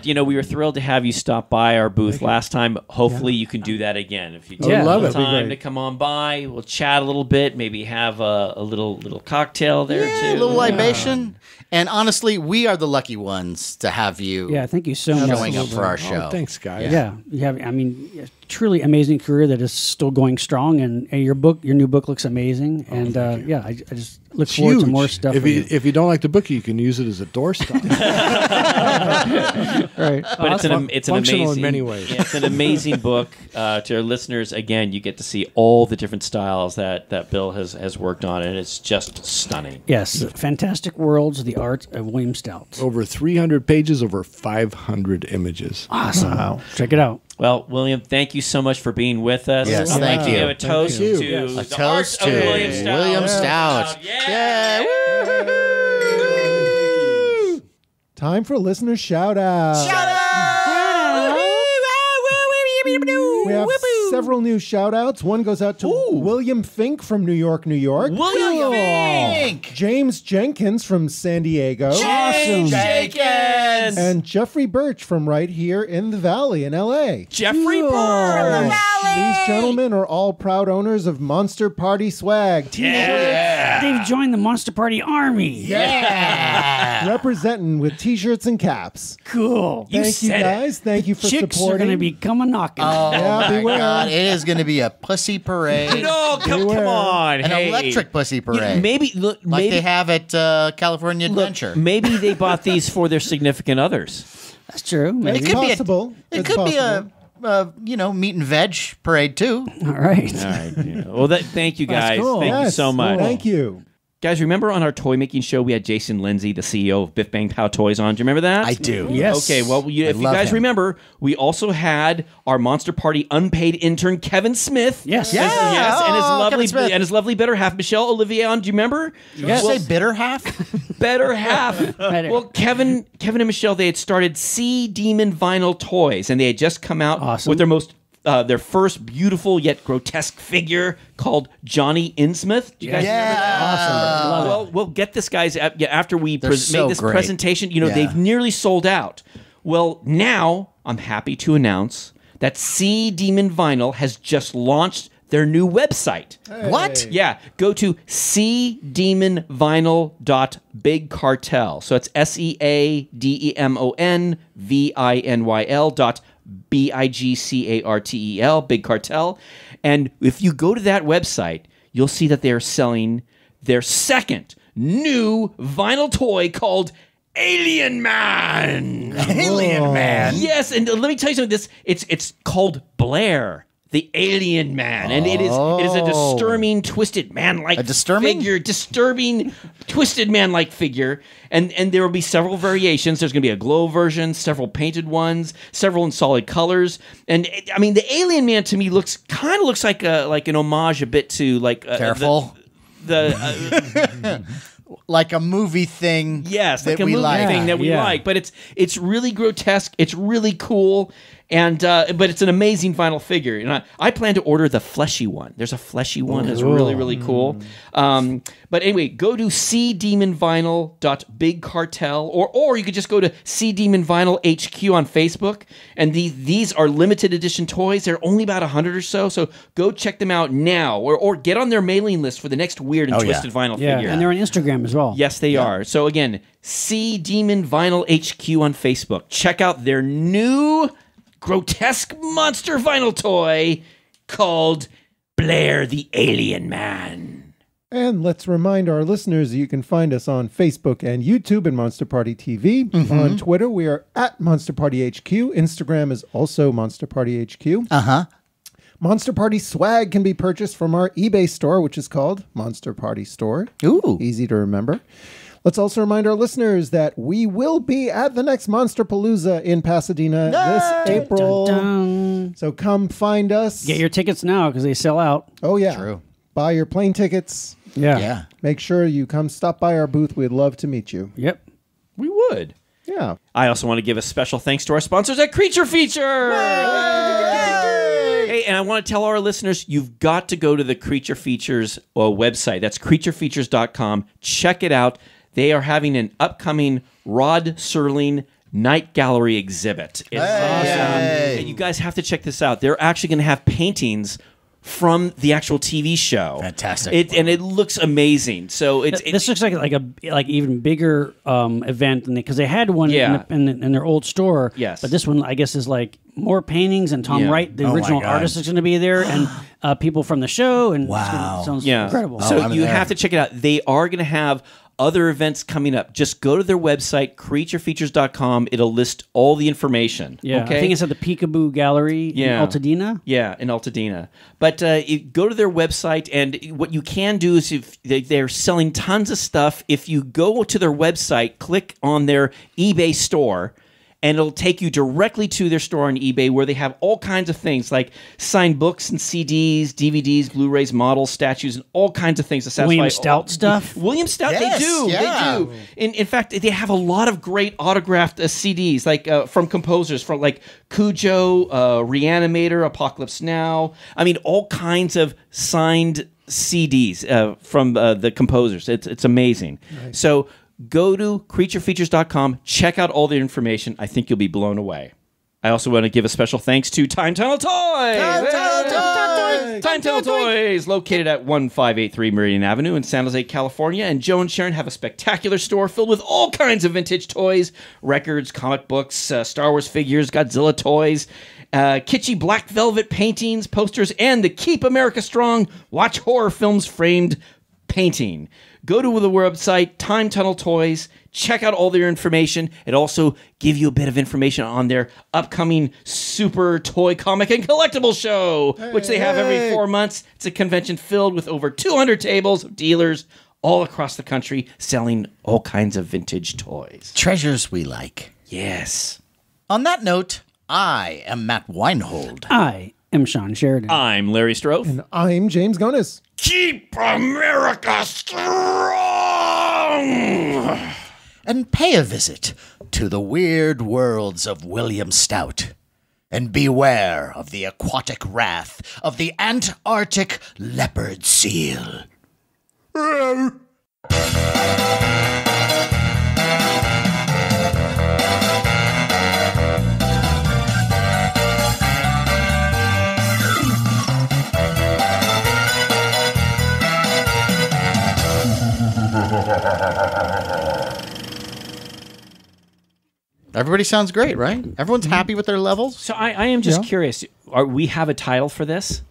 but, we were thrilled to have you stop by our booth last time. Hopefully, you can do that again. If you do have time to come on by, we'll chat a little bit, maybe have a little cocktail there too. A little libation. And honestly, we are the lucky ones to have you. Yeah, thank you so much. Showing up for our show. Oh, thanks, guys. Yeah, I mean, truly amazing career that is still going strong, and your new book looks amazing. Oh, and I just look forward to more stuff. If you don't like the book, you can use it as a doorstop. Right, but it's an amazing book. To our listeners, again, you get to see all the different styles that Bill has worked on, and it's just stunning. Yes, Fantastic Worlds: The Art of William Stout. Over 300 pages, over 500 images. Awesome! Wow. Check it out. Well, William, thank you so much for being with us. Yes, thank you. A toast to William Stout. William Stout. Yeah! Woo-hoo! Time for listener shout-out. We have several new shout-outs. One goes out to William Fink from New York, New York. William Fink! James Jenkins from San Diego. James Jenkins! And Jeffrey Birch from right here in the Valley in L.A. Jeffrey Birch! The Valley! These gentlemen are all proud owners of Monster Party swag. Yeah! They've joined the Monster Party army. Yeah! Representing with T-shirts and caps. Cool. Thank you guys. Thank you for supporting. Chicks are going to be coming knocking. Oh, my God. It is going to be a pussy parade. No, come on. An electric pussy parade. Maybe they have at California Adventure. Maybe they bought these for their significant others. That's true. Maybe. It could be a meat and veg parade, too. All right. All right. Yeah. Well, thank you, guys. Cool. Thank you so much. Cool. Thank you. Guys, remember on our toy-making show, we had Jason Lindsay, the CEO of Biff Bang Pow Toys on. Do you remember that? I do. Yes. Okay, well, if you guys remember, we also had our Monster Party unpaid intern, Kevin Smith. Yes. Yes. And his lovely better half, Michelle Olivier on. Do you remember? Yes. Did you say bitter half? Better half. Well, Kevin and Michelle, they had started Sea Demon Vinyl Toys, and they had just come out with their most their first beautiful yet grotesque figure called Johnny Innsmouth. Do you guys remember that? Awesome. Love it. Well, get this, guys. After we made this presentation, you know, they've nearly sold out. Well, now I'm happy to announce that Sea Demon Vinyl has just launched their new website. Hey. What? Yeah. Go to seademonvinyl.bigcartel. So it's seademonvinyl.bigcartel, Big Cartel. And if you go to that website, you'll see that they are selling their second new vinyl toy called Alien Man. Alien Man. Yes, and let me tell you something. It's called Blair, the Alien Man, and it is a disturbing, twisted man-like figure. Disturbing, twisted man-like figure, and there will be several variations. There's going to be a glow version, several painted ones, several in solid colors, and I mean, the Alien Man to me kind of looks like an homage a bit to like a movie thing. Yes, like a movie thing that we like. But it's really grotesque. It's really cool. And but it's an amazing vinyl figure, and I plan to order the fleshy one. There's a fleshy one that's really, really cool. But anyway, go to seademonvinyl.bigcartel, or you could just go to seademonvinylhq on Facebook. And these are limited edition toys. They're only about 100 or so. So go check them out now, or get on their mailing list for the next weird and twisted vinyl figure. And they're on Instagram as well. Yes, they are. So again, seademonvinylhq on Facebook. Check out their new grotesque monster vinyl toy called Blair the Alien Man. And let's remind our listeners that you can find us on Facebook and YouTube and Monster Party TV. On Twitter, we are at Monster Party HQ. Instagram is also Monster Party HQ. Monster Party swag can be purchased from our eBay store, which is called Monster Party Store. Ooh. Easy to remember. Let's also remind our listeners that we will be at the next Monsterpalooza in Pasadena this April. Dun, dun, dun. So come find us. Get your tickets now because they sell out. Oh, yeah. True. Buy your plane tickets. Yeah. Make sure you come stop by our booth. We'd love to meet you. Yep. We would. Yeah. I also want to give a special thanks to our sponsors at Creature Feature. Hey, and I want to tell our listeners, you've got to go to the Creature Features website. That's creaturefeatures.com. Check it out. They are having an upcoming Rod Serling Night Gallery exhibit. It's awesome. And you guys have to check this out. They're actually going to have paintings from the actual TV show. Fantastic. And it looks amazing. So this looks like even bigger event because they had one in their old store. Yes. But this one, I guess, is like more paintings, and Tom Wright, the original artist, is going to be there, and people from the show. And it sounds incredible. So you have to check it out. They are going to have other events coming up. Just go to their website, creaturefeatures.com. It'll list all the information. Yeah, okay? I think it's at the Peekaboo Gallery in Altadena. Yeah, in Altadena. But go to their website, and what you can do is if they're selling tons of stuff. If you go to their website, click on their eBay store, and it'll take you directly to their store on eBay where they have all kinds of things like signed books and CDs, DVDs, Blu-rays, models, statues, and all kinds of things. To satisfy William Stout stuff? William Stout, yes, they do. Yeah. They do. In fact, they have a lot of great autographed CDs like from composers, from like Cujo, Reanimator, Apocalypse Now. I mean, all kinds of signed CDs from the composers. It's amazing. Nice. So go to creaturefeatures.com, check out all the information. I think you'll be blown away. I also want to give a special thanks to Time Tunnel Toys! Time Tunnel Toys! Located at 1583 Meridian Avenue in San Jose, California. And Joe and Sharon have a spectacular store filled with all kinds of vintage toys, records, comic books, Star Wars figures, Godzilla toys, kitschy black velvet paintings, posters, and the Keep America Strong Watch Horror Films Framed painting. Go to the website, Time Tunnel Toys. Check out all their information. It also gives you a bit of information on their upcoming Super Toy Comic and Collectible Show, which they have every 4 months. It's a convention filled with over 200 tables of dealers all across the country selling all kinds of vintage toys. Treasures we like. Yes. On that note, I am Matt Weinhold. I am Sean Sheridan. I'm Larry Stroth. And I'm James Gonis. Keep America strong! And pay a visit to the weird worlds of William Stout. and beware of the aquatic wrath of the Antarctic leopard seal. Everybody sounds great, right? Everyone's happy with their levels. So I am just curious. We have a title for this?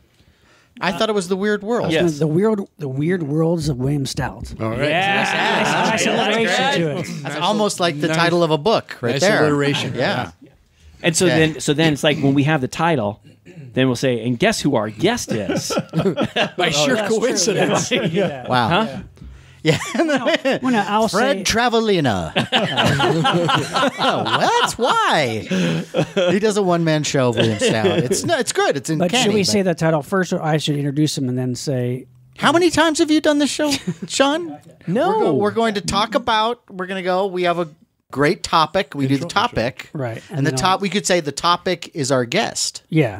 I thought it was The Weird World. Yes. The Weird Worlds of William Stout. All right. Yeah. Nice alliteration to it. That's almost like the title of a book right there. Nice alliteration. Yeah. And so then it's like when we have the title, then we'll say, and guess who our guest is? By sheer coincidence. True, yeah. Wow. Huh? Yeah. Yeah, I'll Fred Travelina. What? Why? He does a one-man show of William Stout. It's good. It's uncanny. But should we say the title first, or I should introduce him and then say? How many times have you done this show, Sean? No, we're going to talk about. We're going to go. We have a great topic. We do the topic, right? And we could say the topic is our guest. Yeah.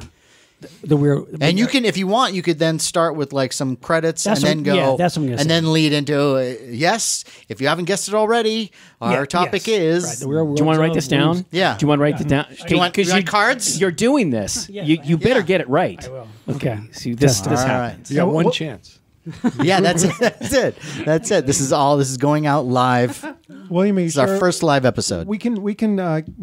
The weird, and you can, if you want, you could then start with like some credits and then go, that's what I'm gonna say. Then lead into yes. If you haven't guessed it already, our topic is. Right. Do you want to write this down? Yeah. Do you want to write this down? Because you cards. You're doing this. You better get it right. I will. Okay. See this happens. You got one chance. Yeah, that's it. That's it. This is all. This is going out live. William, this is our first live episode. We can bring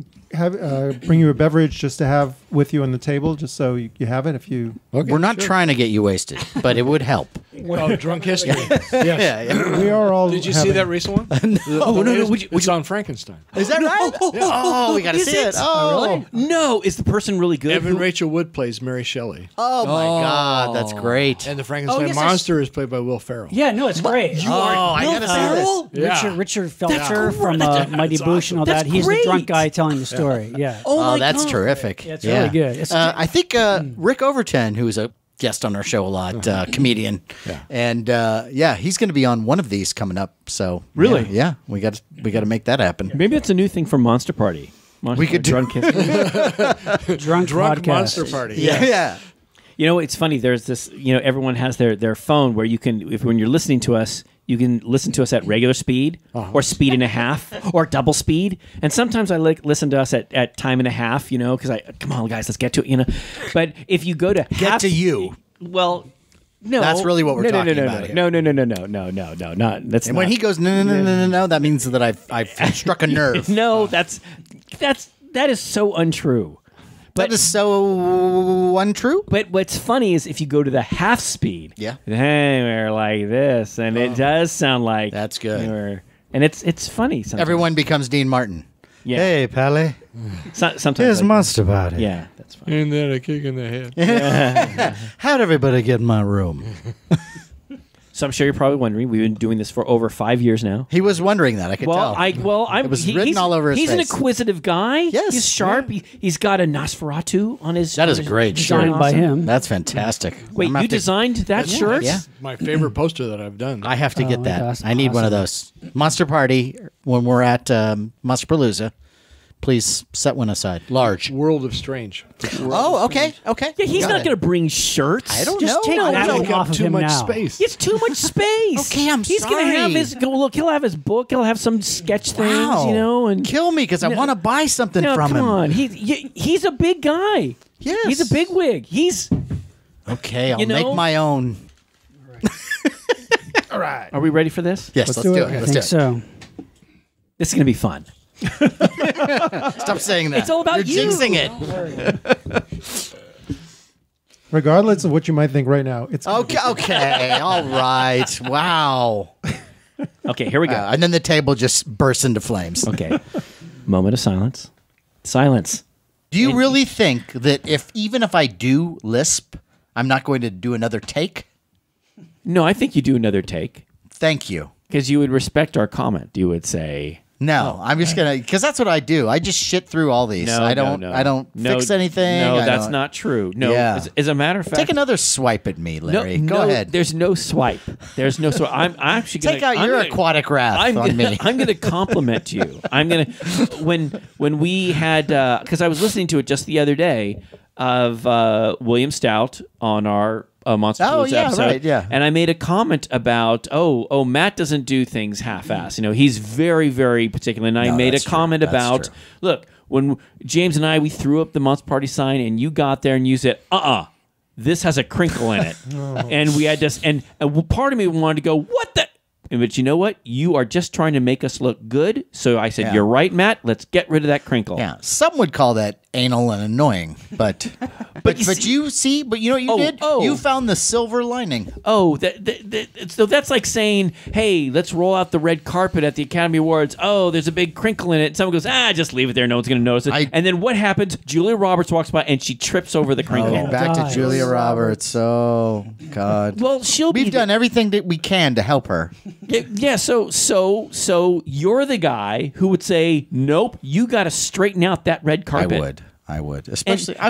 you a beverage just to have with you on the table, just so you have it. If you, we're not trying to get you wasted, but it would help. Well, drunk history. Yeah. We are all. Did you see that recent one? No. It's on Frankenstein. Is that right? Oh, we got to see it. Oh, really? No, is the person really good? Evan Rachel Wood plays Mary Shelley. Oh my God, that's great. And the Frankenstein monster is played by Will Ferrell. Yeah, no, it's great. I gotta see this. Yeah. Richard Felcher from Mighty Boosh and all that. He's the drunk guy telling the story. Yeah. Oh, that's terrific. It's really good. I think Rick Overton, who's a guest on our show a lot, comedian, and he's going to be on one of these coming up. So really, we got to make that happen. Maybe it's a new thing for Monster Party. We could do drunk Monster Party. Yeah. You know, it's funny. There's this. You know, everyone has their phone where you can, when you're listening to us, you can listen to us at regular speed, or speed and a half, or double speed. And sometimes I listen to us at time and a half. You know, because come on, guys, let's get to it. You know, but if you go to no, that's really what we're talking about. No, not that's. And when he goes no, that means that I've struck a nerve. No, that is so untrue. But that is so untrue. But what's funny is if you go to the half speed, we're like this, and it does sound like that's good. And it's funny. Sometimes. Everyone becomes Dean Martin. Yeah. Hey, Pally. Sometimes there's like Monster Party. Yeah, that's fine. And then a kick in the head. How'd everybody get in my room? So I'm sure you're probably wondering, we've been doing this for over 5 years now. He was wondering that, I could tell. It was written all over his face. He's an inquisitive guy. Yes. He's sharp. Yeah. He's got a Nosferatu on his shirt. That is a great shirt by him. That's fantastic. Wait, you designed that shirt? Yeah. My favorite poster that I've done. I have to get that. I need one of those. Monster Party, when we're at Monsterpalooza. Please set one aside. Large. World of Strange. Okay. Yeah, he's not going to bring shirts. I don't know. Just take that off of him now. It's too much space. Okay, I'm sorry. He's going to have his. Look, he'll have his book. He'll have some sketch things, you know. And kill me because I want to buy something from him. Come on, he's a big guy. Yes, he's a big wig. He's okay. I'll make my own. All right. Are we ready for this? Yes, let's do it. I think so. This is going to be fun. Stop saying that. It's all about you. You're jinxing it. Regardless of what you might think right now, it's okay. All right. Wow. Okay, here we go. And then the table just bursts into flames. Okay. Moment of silence. Silence. Do you really think that even if I do lisp, I'm not going to do another take? No, I think you do another take. Thank you. Because you would respect our comment. You would say. No, I'm just gonna, because that's what I do. I just shit through all these. I don't fix anything. No, that's not true. No, yeah. As a matter of fact, take another swipe at me, Larry. Go ahead. There's no swipe. There's no swipe. I'm actually gonna take out your aquatic wrath on me. I'm gonna compliment you. I'm gonna when we had because I was listening to it just the other day of William Stout on our. Monster Party episode, right, yeah. And I made a comment about, oh, Matt doesn't do things half-assed. You know, he's very, very particular. And I made a comment about, look, when James and I, we threw up the Monster Party sign, and you got there and you said, this has a crinkle in it. And we had this, and part of me wanted to go, what the? But you know what? You are just trying to make us look good. So I said, you're right, Matt. Let's get rid of that crinkle. Yeah. Some would call that anal and annoying, but you know what you did? You found the silver lining. Oh, so that's like saying, hey, let's roll out the red carpet at the Academy Awards. Oh, there's a big crinkle in it. Someone goes, just leave it there. No one's going to notice it. And then what happens? Julia Roberts walks by and she trips over the crinkle. Oh, back to Julia Roberts. Oh, God. Well, we've done everything that we can to help her. Yeah, so you're the guy who would say, nope, you got to straighten out that red carpet. I would. Especially, I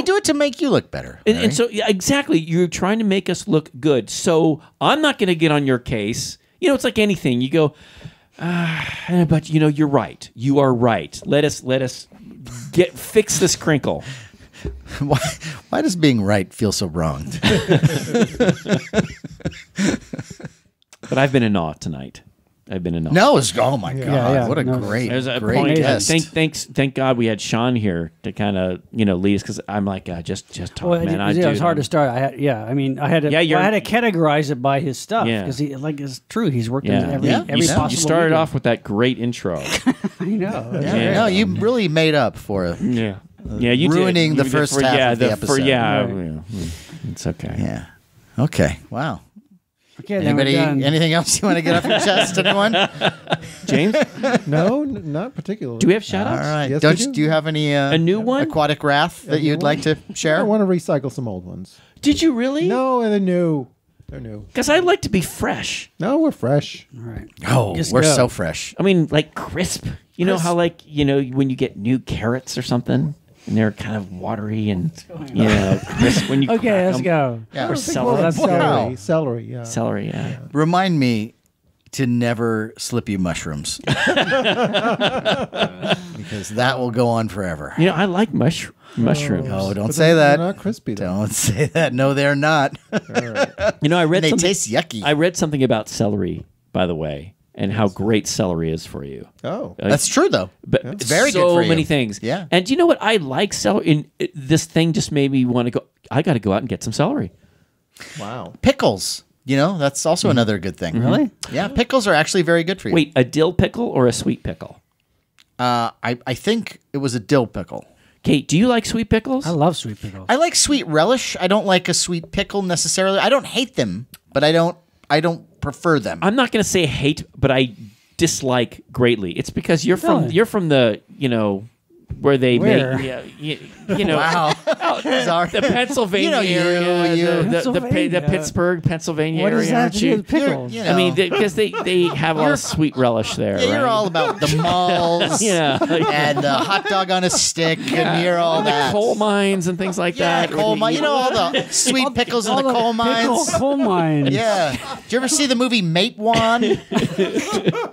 do it to make you look better. And so, yeah, exactly, you're trying to make us look good. So I'm not going to get on your case. You know, it's like anything. You go, but you know, you're right. You are right. Let us fix this crinkle. Why does being right feel so wrong? But I've been in awe tonight. I've been in awe. No, it's, oh my God. Yeah, yeah. What a great guest. Thank God we had Sean here to kind of, you know, lead us, because I'm like, just talk, man. It was hard to start. I had to categorize it by his stuff, because it's true. He's worked in every possible. You started off with that great intro. I know. Yeah. No, you really made up for it. Yeah. You ruining the first half of the episode. Yeah. It's okay. Yeah. Okay. Wow. Okay, anybody, anything else you want to get off your chest, anyone? James? No, not particularly. Do we have shout outs? All right. Yes, do you have any a new one? Aquatic wrath that you'd like to share? I want to recycle some old ones. Did you really? No, they're new. They're new. Because I like to be fresh. No, we're fresh. All right. Oh, we're so fresh. I mean, like crisp. You know how, like, you know, when you get new carrots or something? And they're kind of watery and, you know, crisp when you crack them. Let's go. Yeah. Or celery. Wow. Celery, yeah. Celery, yeah. Remind me to never slip you mushrooms. Because that will go on forever. You know, I like mushrooms. Oh, don't say that. They're not crispy, though. Don't say that. No, they're not. You know, I read something. They taste yucky. I read something about celery, by the way. And how great celery is for you. Oh, like, that's true, though. But it's very good for you. So many things. Yeah. And do you know what? I like celery. And this thing just made me want to go, I got to go out and get some celery. Wow. Pickles. You know, that's also another good thing. Really? Yeah. Pickles are actually very good for you. Wait, a dill pickle or a sweet pickle? I think it was a dill pickle. Kate, do you like sweet pickles? I love sweet pickles. I like sweet relish. I don't like a sweet pickle necessarily. I don't hate them, but I don't prefer them. I'm not going to say hate, but I dislike greatly. It's because you're from the, you know, where they make, you know, the Pennsylvania area, the Pittsburgh, Pennsylvania area. What is that? Pickles. You know. I mean, because they have all sweet relish there. Yeah, right? You're all about the malls, and the hot dog on a stick, and you're all that. The coal mines and things like that. Coal mine. You know, all the sweet pickles in the coal mines. Coal mines. Yeah. Did you ever see the movie Matewan?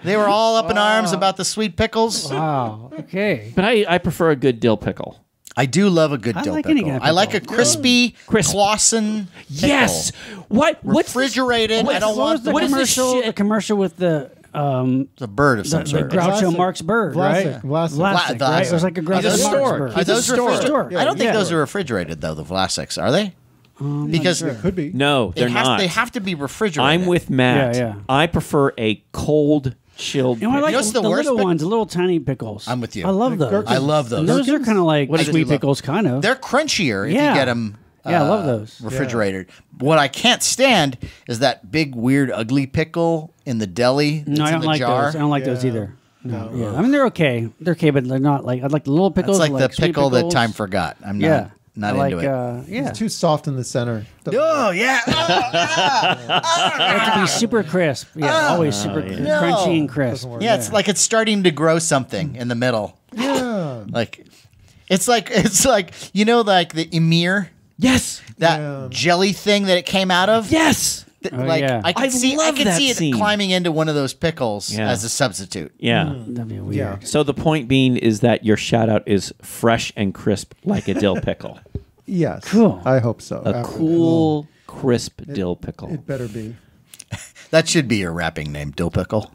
They were all up in arms about the sweet pickles. Wow. Okay. But I prefer a good dill pickle. I do love a good dill pickle. Any kind of pickle. I like a crispy Claussen pickle. Yes. What? Refrigerated. What's, I don't want the commercial. The commercial with the it's a bird of some sort. The Groucho Marx bird, right? Vlasic, right? It was like a Groucho Marx bird. Are those refrigerated? I don't think those are refrigerated though. The Vlasics, are they? Because it could be. No, they're not. They have to be refrigerated. I'm with Matt. Yeah. I prefer a cold. Chilled. You know, I like the worst little ones, the little tiny pickles. I'm with you. I love those. I love those. Those are kind of like sweet pickles, kind of. They're crunchier if you get them. Yeah, I love those. Refrigerated. Yeah. What I can't stand is that big, weird, ugly pickle in the deli. No, I don't like those. I don't like those either. No. Yeah. I mean, they're okay. They're okay, but they're not like. I like the little pickles. It's like the pickle that time forgot. I'm not. Not like, into it. Yeah. It's too soft in the center. Oh, yeah. It has to be super crisp. Yeah, always super crunchy and crisp. Yeah, it's like it's starting to grow something in the middle. Yeah. It's like you know, like the emir? Yes. That jelly thing that it came out of? Yes. I could see it climbing into one of those pickles as a substitute. Yeah. That'd be weird. Yeah. So the point being is that your shout out is fresh and crisp like a dill pickle. Yes. Cool. I hope so. A cool, crisp dill pickle. It better be. That should be your rapping name, Dill Pickle.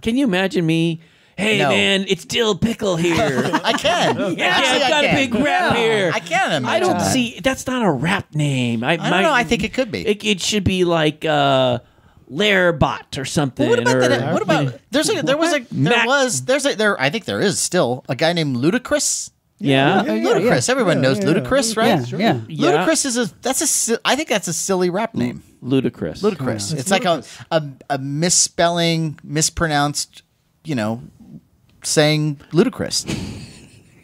Can you imagine me? Hey, man, it's Dill Pickle here. I can. Yeah, I've got a big rap here. I can imagine. I don't see... That's not a rap name. I don't know. I think it could be. It should be like Lairbot or something. Well, what about that? What about... I think there is still a guy named Ludacris. Yeah. Ludacris. Everyone knows Ludacris, right? Yeah. Ludacris is a... I think that's a silly rap name. Ludacris. Ludacris. It's like a misspelling, mispronounced... You know, saying ludicrous.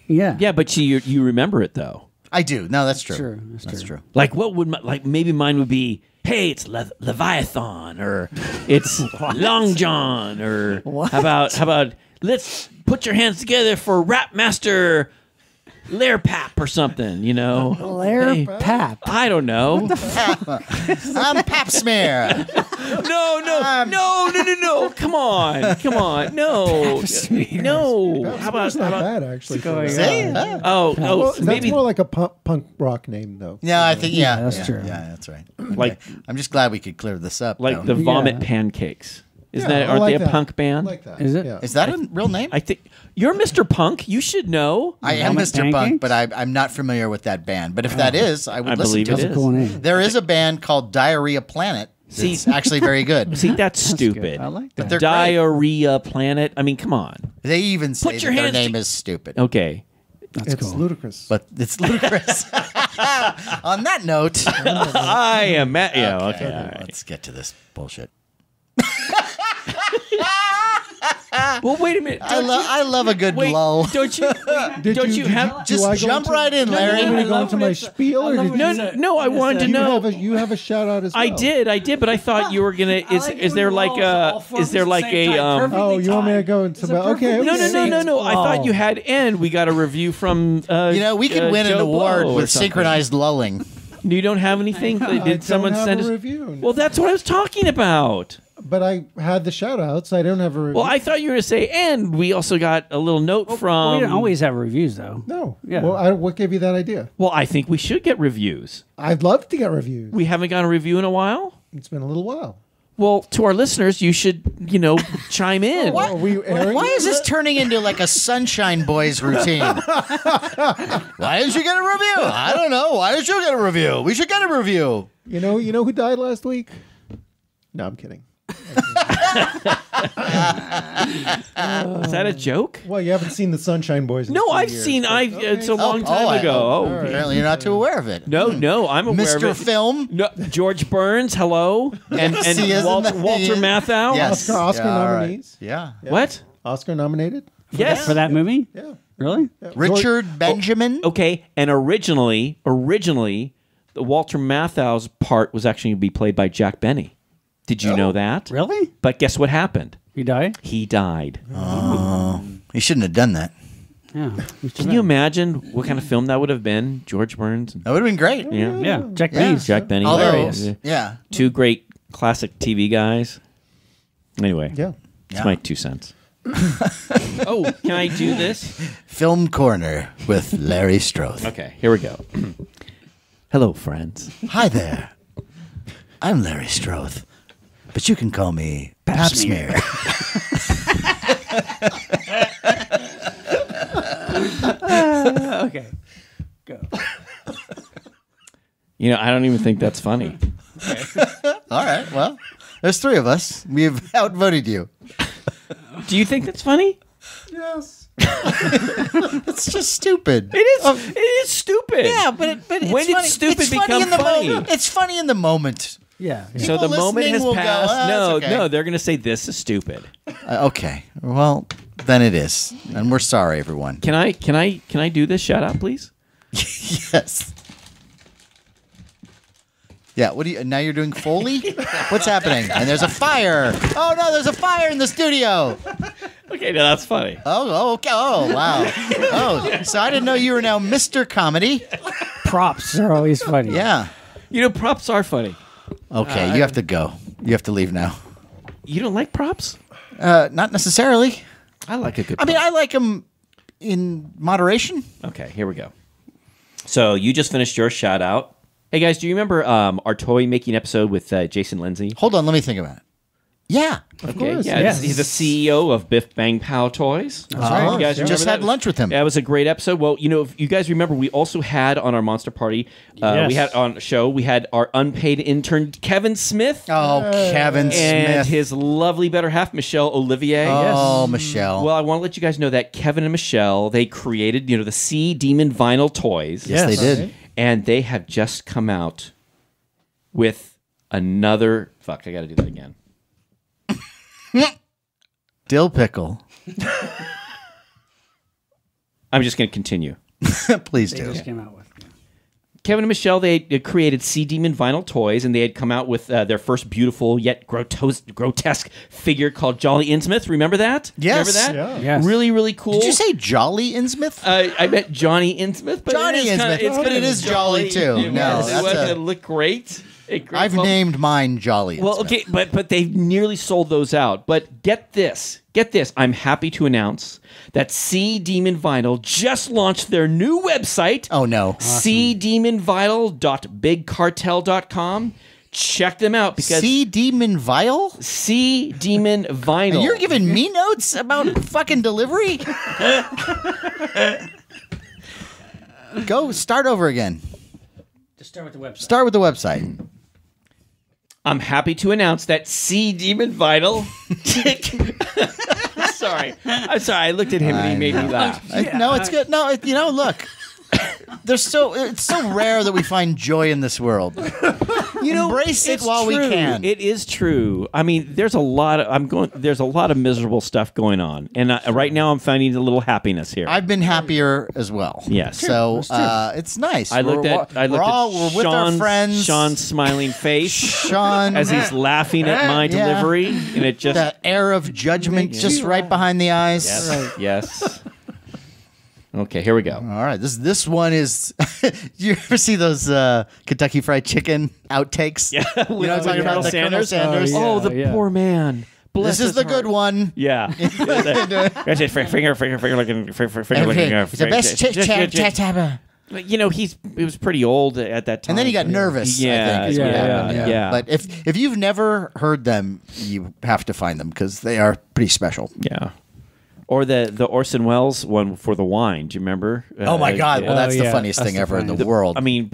Yeah, yeah, but you remember it though. I do. No, that's true. Like, what would maybe mine would be? Hey, it's Leviathan, or it's Long John, or how about let's put your hands together for Rap Master Lairpap or something, you know? Lairpap. I don't know. What the fuck? I'm Pap Smear. No. Come on. No. How about that, actually? That's more like a punk rock name, though. Yeah, I think, that's true. Yeah, that's right. Like, I'm just glad we could clear this up. Like the Vomit Pancakes. Isn't that, aren't they a punk band? I like that. Is it? Yeah. Is that a real name? I think you're Mr. Punk. You should know. I am Mr. Punk, but I'm not familiar with that band. But if that is, I listen to it. That's a cool name. There is a band called Diarrhea Planet. See, it's actually very good. See, that's stupid. I like that. But Diarrhea Planet. I mean, come on. They even say that their name is stupid. Okay. It's ludicrous. But it's ludicrous. On that note, I am Matt. Yeah, okay. Let's get to this bullshit. Well, wait a minute. I love a good lull. Don't you have, just jump right in, Larry. I'm going to go into my spiel. No, I wanted to know. You have a shout out as well. I did, but I thought you were going to. Is there like a? Oh, you want me to go into? Okay. No. I thought you had, and we got a review from. You know, we could win an award with synchronized lulling. You don't have anything? Did someone send us a review? Well, that's what I was talking about. But I had the shout-outs. I don't have a review. Well, I thought you were going to say, and we also got a little note from... We don't always have reviews, though. No. Yeah. Well, what gave you that idea? Well, I think we should get reviews. I'd love to get reviews. We haven't gotten a review in a while? It's been a little while. Well, to our listeners, you should, you know, chime in. Well, why is this turning into like a Sunshine Boys routine? Why did you get a review? I don't know. Why did you get a review? We should get a review. You know who died last week? No, I'm kidding. Is that a joke? Well, you haven't seen the Sunshine Boys. In no, I've years, seen. It's a long time ago. Right. Apparently, you're not too aware of it. No, I'm aware of it. Mr. Film, George Burns, hello, and Walter Matthau. Yes, Oscar nominees. Right. Yeah. What? Oscar nominated? Yes, for that movie. Yeah. Really? Yeah. Richard Benjamin. Oh, okay, and originally, the Walter Matthau's part was actually going to be played by Jack Benny. Did you know that? Really? But guess what happened? He died? He died. Oh. He shouldn't have done that. Yeah. Can you imagine what kind of film that would have been? George Burns? That would have been great. Yeah. Yeah. Jack Benny. Jack Benny. Hilarious. Yeah. Two great classic TV guys. Anyway. Yeah. It's my 2 cents. Oh, can I do this? Film Corner with Larry Stroth. Okay. Here we go. Hello, friends. Hi there. I'm Larry Stroth. But you can call me Pap Smear. Okay, go. You know, I don't even think that's funny. Okay. All right, well, there's 3 of us. We've outvoted you. Do you think that's funny? Yes. It's just stupid. It is stupid. Yeah, but when it's funny, it's stupid. It's funny in the moment. Yeah. So the moment has passed. No, they're going to say this is stupid. Okay. Well, then it is, and we're sorry, everyone. Can I do this shout out, please? Yes. Yeah, what do you, now you're doing Foley? What's happening? And there's a fire. Oh no, there's a fire in the studio. Okay, now that's funny. Oh, okay. Oh, wow. Oh, so I didn't know you were now Mr. Comedy. Props are always funny. Yeah. You know, props are funny. Okay, you have to go. You have to leave now. You don't like props? Not necessarily. I like a good prop. I mean, I like them in moderation. Okay, here we go. So you just finished your shout out. Hey guys, do you remember our toy making episode with Jason Lindsay? Hold on, let me think about it. Yeah, of course. Yeah, yes. He's the CEO of Biff Bang Pow Toys. That's right. You guys just had lunch with him. That was a great episode. Well, you know, if you guys remember, we also had on our Monster Party, we had on a show, we had our unpaid intern, Kevin Smith. Oh, Kevin Smith. And his lovely better half, Michelle Olivier. Oh, yes. Michelle. Well, I want to let you guys know that Kevin and Michelle, they created, you know, the Sea Demon Vinyl Toys. Yes, they did. Right. And they have just come out with another... Fuck, I got to do that again. Dill pickle. I'm just going to continue. Please do. They just came out with Kevin and Michelle, they created Sea Demon Vinyl Toys, and they had come out with their first beautiful yet grotesque figure called Jolly Innsmith. Remember that? Yes. Remember that? Yeah. Yes. Really, really cool. Did you say Jolly Innsmith? I meant Johnny Innsmith. But Johnny Innsmith. But it is Jolly, too. It looked great. I've named mine Jolly Innsmith. Well, okay, but they've nearly sold those out. But get this. Get this. I'm happy to announce that Sea Demon Vinyl just launched their new website. Oh, no. Awesome. SeaDemonVinyl.BigCartel.com. Check them out. Because Sea Demon Vinyl? Sea Demon Vinyl. And you're giving me notes about fucking delivery? Go start over again. Just start with the website. Start with the website. I'm happy to announce that Sea Demon Vinyl. Sorry. I'm sorry. I looked at him and he made me laugh. No, it's good. No, you know, look. There's it's so rare that we find joy in this world. You know, embrace it while we can. It is true. I mean, there's a lot of there's a lot of miserable stuff going on, and right now I'm finding a little happiness here. I've been happier as well. Yes, so it's nice. I looked at we're with our friends. Sean's smiling face. Sean as he's laughing at my delivery, and it just that air of judgment just right behind the eyes. Yes. Right. Yes. Okay, here we go. All right, this one is. You ever see those Kentucky Fried Chicken outtakes? Yeah, you know what I'm talking about? The Colonel Sanders. Oh, yeah, the poor man. Bless this is the good one. Yeah. Finger. It's the best chicken. You know, he was pretty old at that time. And then he got nervous, I think. Yeah. But if you've never heard them, you have to find them because they are pretty special. Yeah. Or the Orson Welles one for the wine. Do you remember? Oh my God! Well, that's the funniest thing ever in the world. I mean,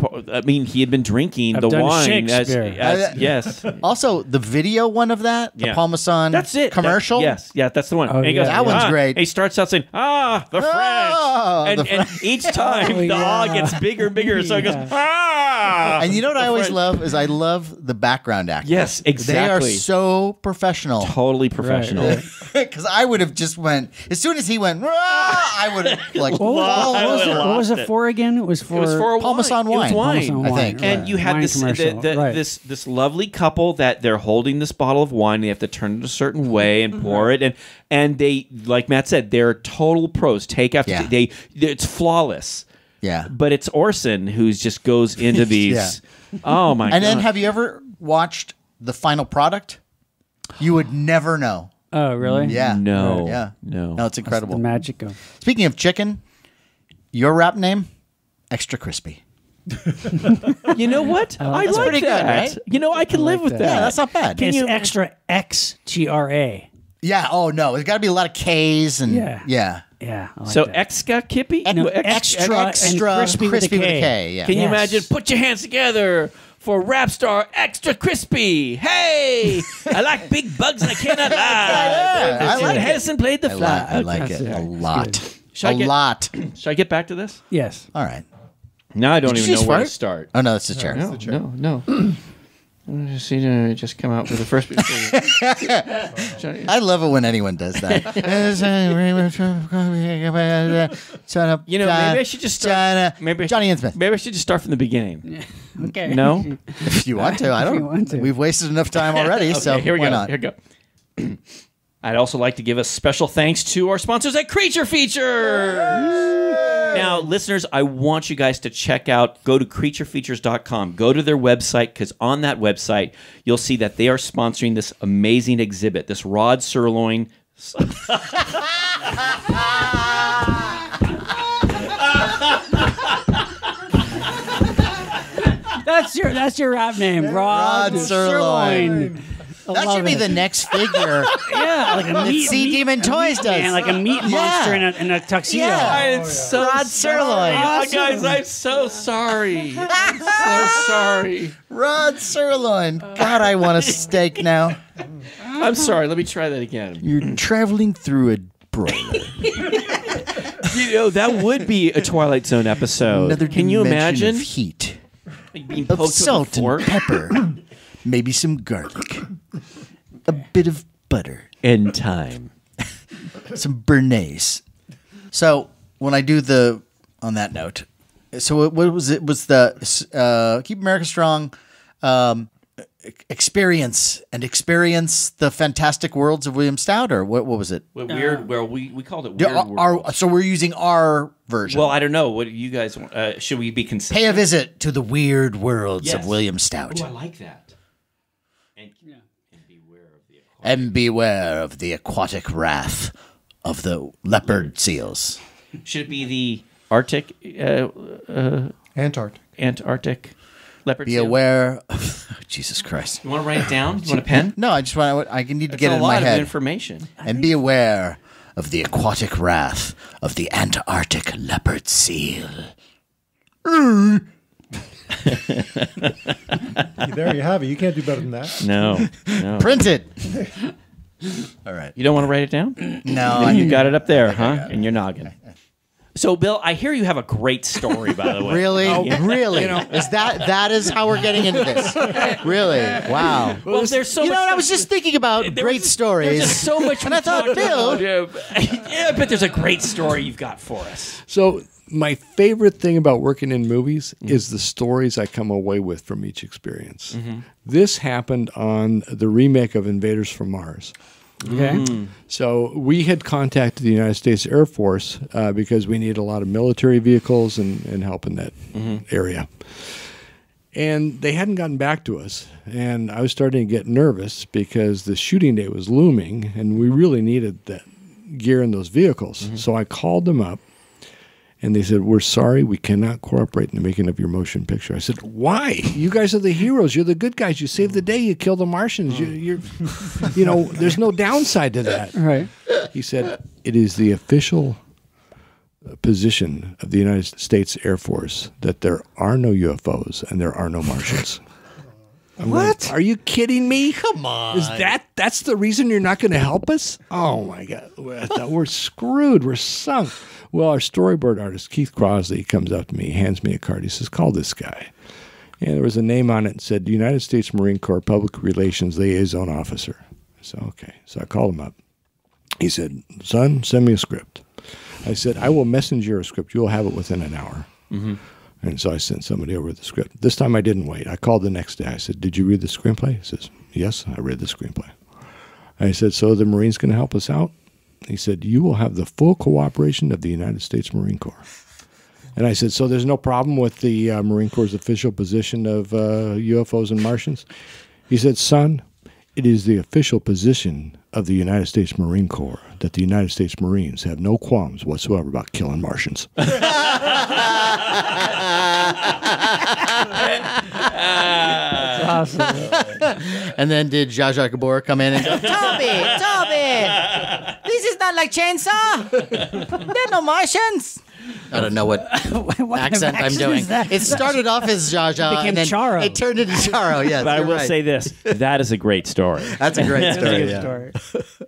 he had been drinking the wine. Yes. Also, the video one of that, the Parmesan. That's it. Commercial. Yeah, that's the one. Oh, and he goes, that one's great. And he starts out saying, the French, and each time the gets bigger and bigger. So he goes, And you know what I always love is I love the background actors. Yes, exactly. They are so professional. Totally professional. Because I would have just went. As soon as he went, I would have like. What was it for again? It was for Parmesan wine. It was wine, I think. And you had this lovely couple that they're holding this bottle of wine. They have to turn it a certain way and pour it, and they, like Matt said, they're total pros. Take after it's flawless. Yeah, but it's Orson who just goes into these. Oh my! And then, have you ever watched the final product? You would never know. Oh, really? Yeah. No. Yeah. No. No, it's incredible. That's the magic of. Speaking of chicken, your rap name, Extra Crispy. You know what? I like pretty that. Good, right? You know, I can live with that. Yeah, that's not bad. It's Extra XTRA. Yeah. Oh, no. There's got to be a lot of Ks and. Yeah. Yeah. Like so that. X got Kippy? No, extra and crispy with a K. Yeah. Can you imagine? Put your hands together. For rap star Extra Crispy. Hey, I like big bugs and I cannot lie. I like Harrison played the fly. I like it a lot. Should I get back to this? Yes. All right. Now I don't even know where to start. Oh, no, it's the chair. No, no. You see, it just come out for the first. I love it when anyone does that. You know, maybe I should just start. Johnny Innsmith. Maybe I should just start from the beginning. Yeah. Okay. No, if you want to, I don't. If you want to. We've wasted enough time already, okay, so here we go. Not? Here we go. I'd also like to give a special thanks to our sponsors at Creature Features. Yay! Now, listeners, I want you guys to check out, go to creaturefeatures.com. Go to their website, because on that website, you'll see that they are sponsoring this amazing exhibit, this Rod Serling. That's your rap name, Rod Serling. That should be the next figure. Yeah, like a meat, Sea Demon Toys does. And like a meat monster in a tuxedo. Yeah, it's so Rod Serling. Awesome. Oh, guys, I'm so sorry. I'm so sorry. Rod Serling. God, I want a steak now. I'm sorry. Let me try that again. You're traveling through a broiler. You know, that would be a Twilight Zone episode. Another Can you imagine? Of heat. Like being poked with a salt and pepper. Maybe some garlic. A bit of butter. And thyme. Some béarnaise. So when I do the, on that note, so what was it? Was the Keep America Strong, experience the Fantastic Worlds of William Stout, or what was it? Weird. Well, we called it Weird World. So we're using our version. Well, I don't know. What do you guys want? Should we be consistent? Pay a visit to the Weird Worlds of William Stout. Oh, I like that. And beware of the aquatic wrath of the leopard seals. Should it be the Arctic? Antarctic. Antarctic leopard seal. Beware of... Oh, Jesus Christ. You want to write it down? You want a pen? No, I just want... I need to get it in my head. That's a lot of information. And beware of the aquatic wrath of the Antarctic leopard seal. There you have it. You can't do better than that. No. Print it. All right. You don't want to write it down? No. Then you got it up there, huh? In your noggin. So, Bill, I hear you have a great story, by the way. Really? Oh, yeah. Really? You know, is that is how we're getting into this? Really? Wow. Well, there's so. You know, I was just thinking about great stories. There's so much. And I thought, Bill. Yeah, but there's a great story you've got for us. So. My favorite thing about working in movies is the stories I come away with from each experience. This happened on the remake of Invaders from Mars. Okay. So we had contacted the United States Air Force because we needed a lot of military vehicles and help in that area. And they hadn't gotten back to us. And I was starting to get nervous because the shooting day was looming and we really needed that gear in those vehicles. So I called them up. And they said, we're sorry, we cannot cooperate in the making of your motion picture. I said, why? You guys are the heroes. You're the good guys. You saved the day. You killed the Martians. You know, there's no downside to that. Right. He said, it is the official position of the United States Air Force that there are no UFOs and there are no Martians. What? Are you kidding me? Come on. Is that's the reason you're not going to help us? Oh, my God. We're screwed. We're sunk. Well, our storyboard artist, Keith Crosley, comes up to me, hands me a card. He says, call this guy. And there was a name on it and said, United States Marine Corps Public Relations Liaison Officer. I said, okay. So I called him up. He said, son, send me a script. I said, I will messenger a script. You'll have it within an hour. And so I sent somebody over the script. This time I didn't wait. I called the next day. I said, did you read the screenplay? He says, yes, I read the screenplay. I said, so the Marines can help us out? He said, you will have the full cooperation of the United States Marine Corps. And I said, so there's no problem with the Marine Corps' official position of UFOs and Martians? He said, son, it is the official position of the United States Marine Corps that the United States Marines have no qualms whatsoever about killing Martians. That's awesome. And then did Zsa Zsa Gabor come in and go, Toby, this is not like Chainsaw. There are no Martians. I don't know what accent I'm doing. It started off as Zsa Zsa, and then Charo. It turned into Charo. Yes, but I will say this: that is a great story. That's a great story.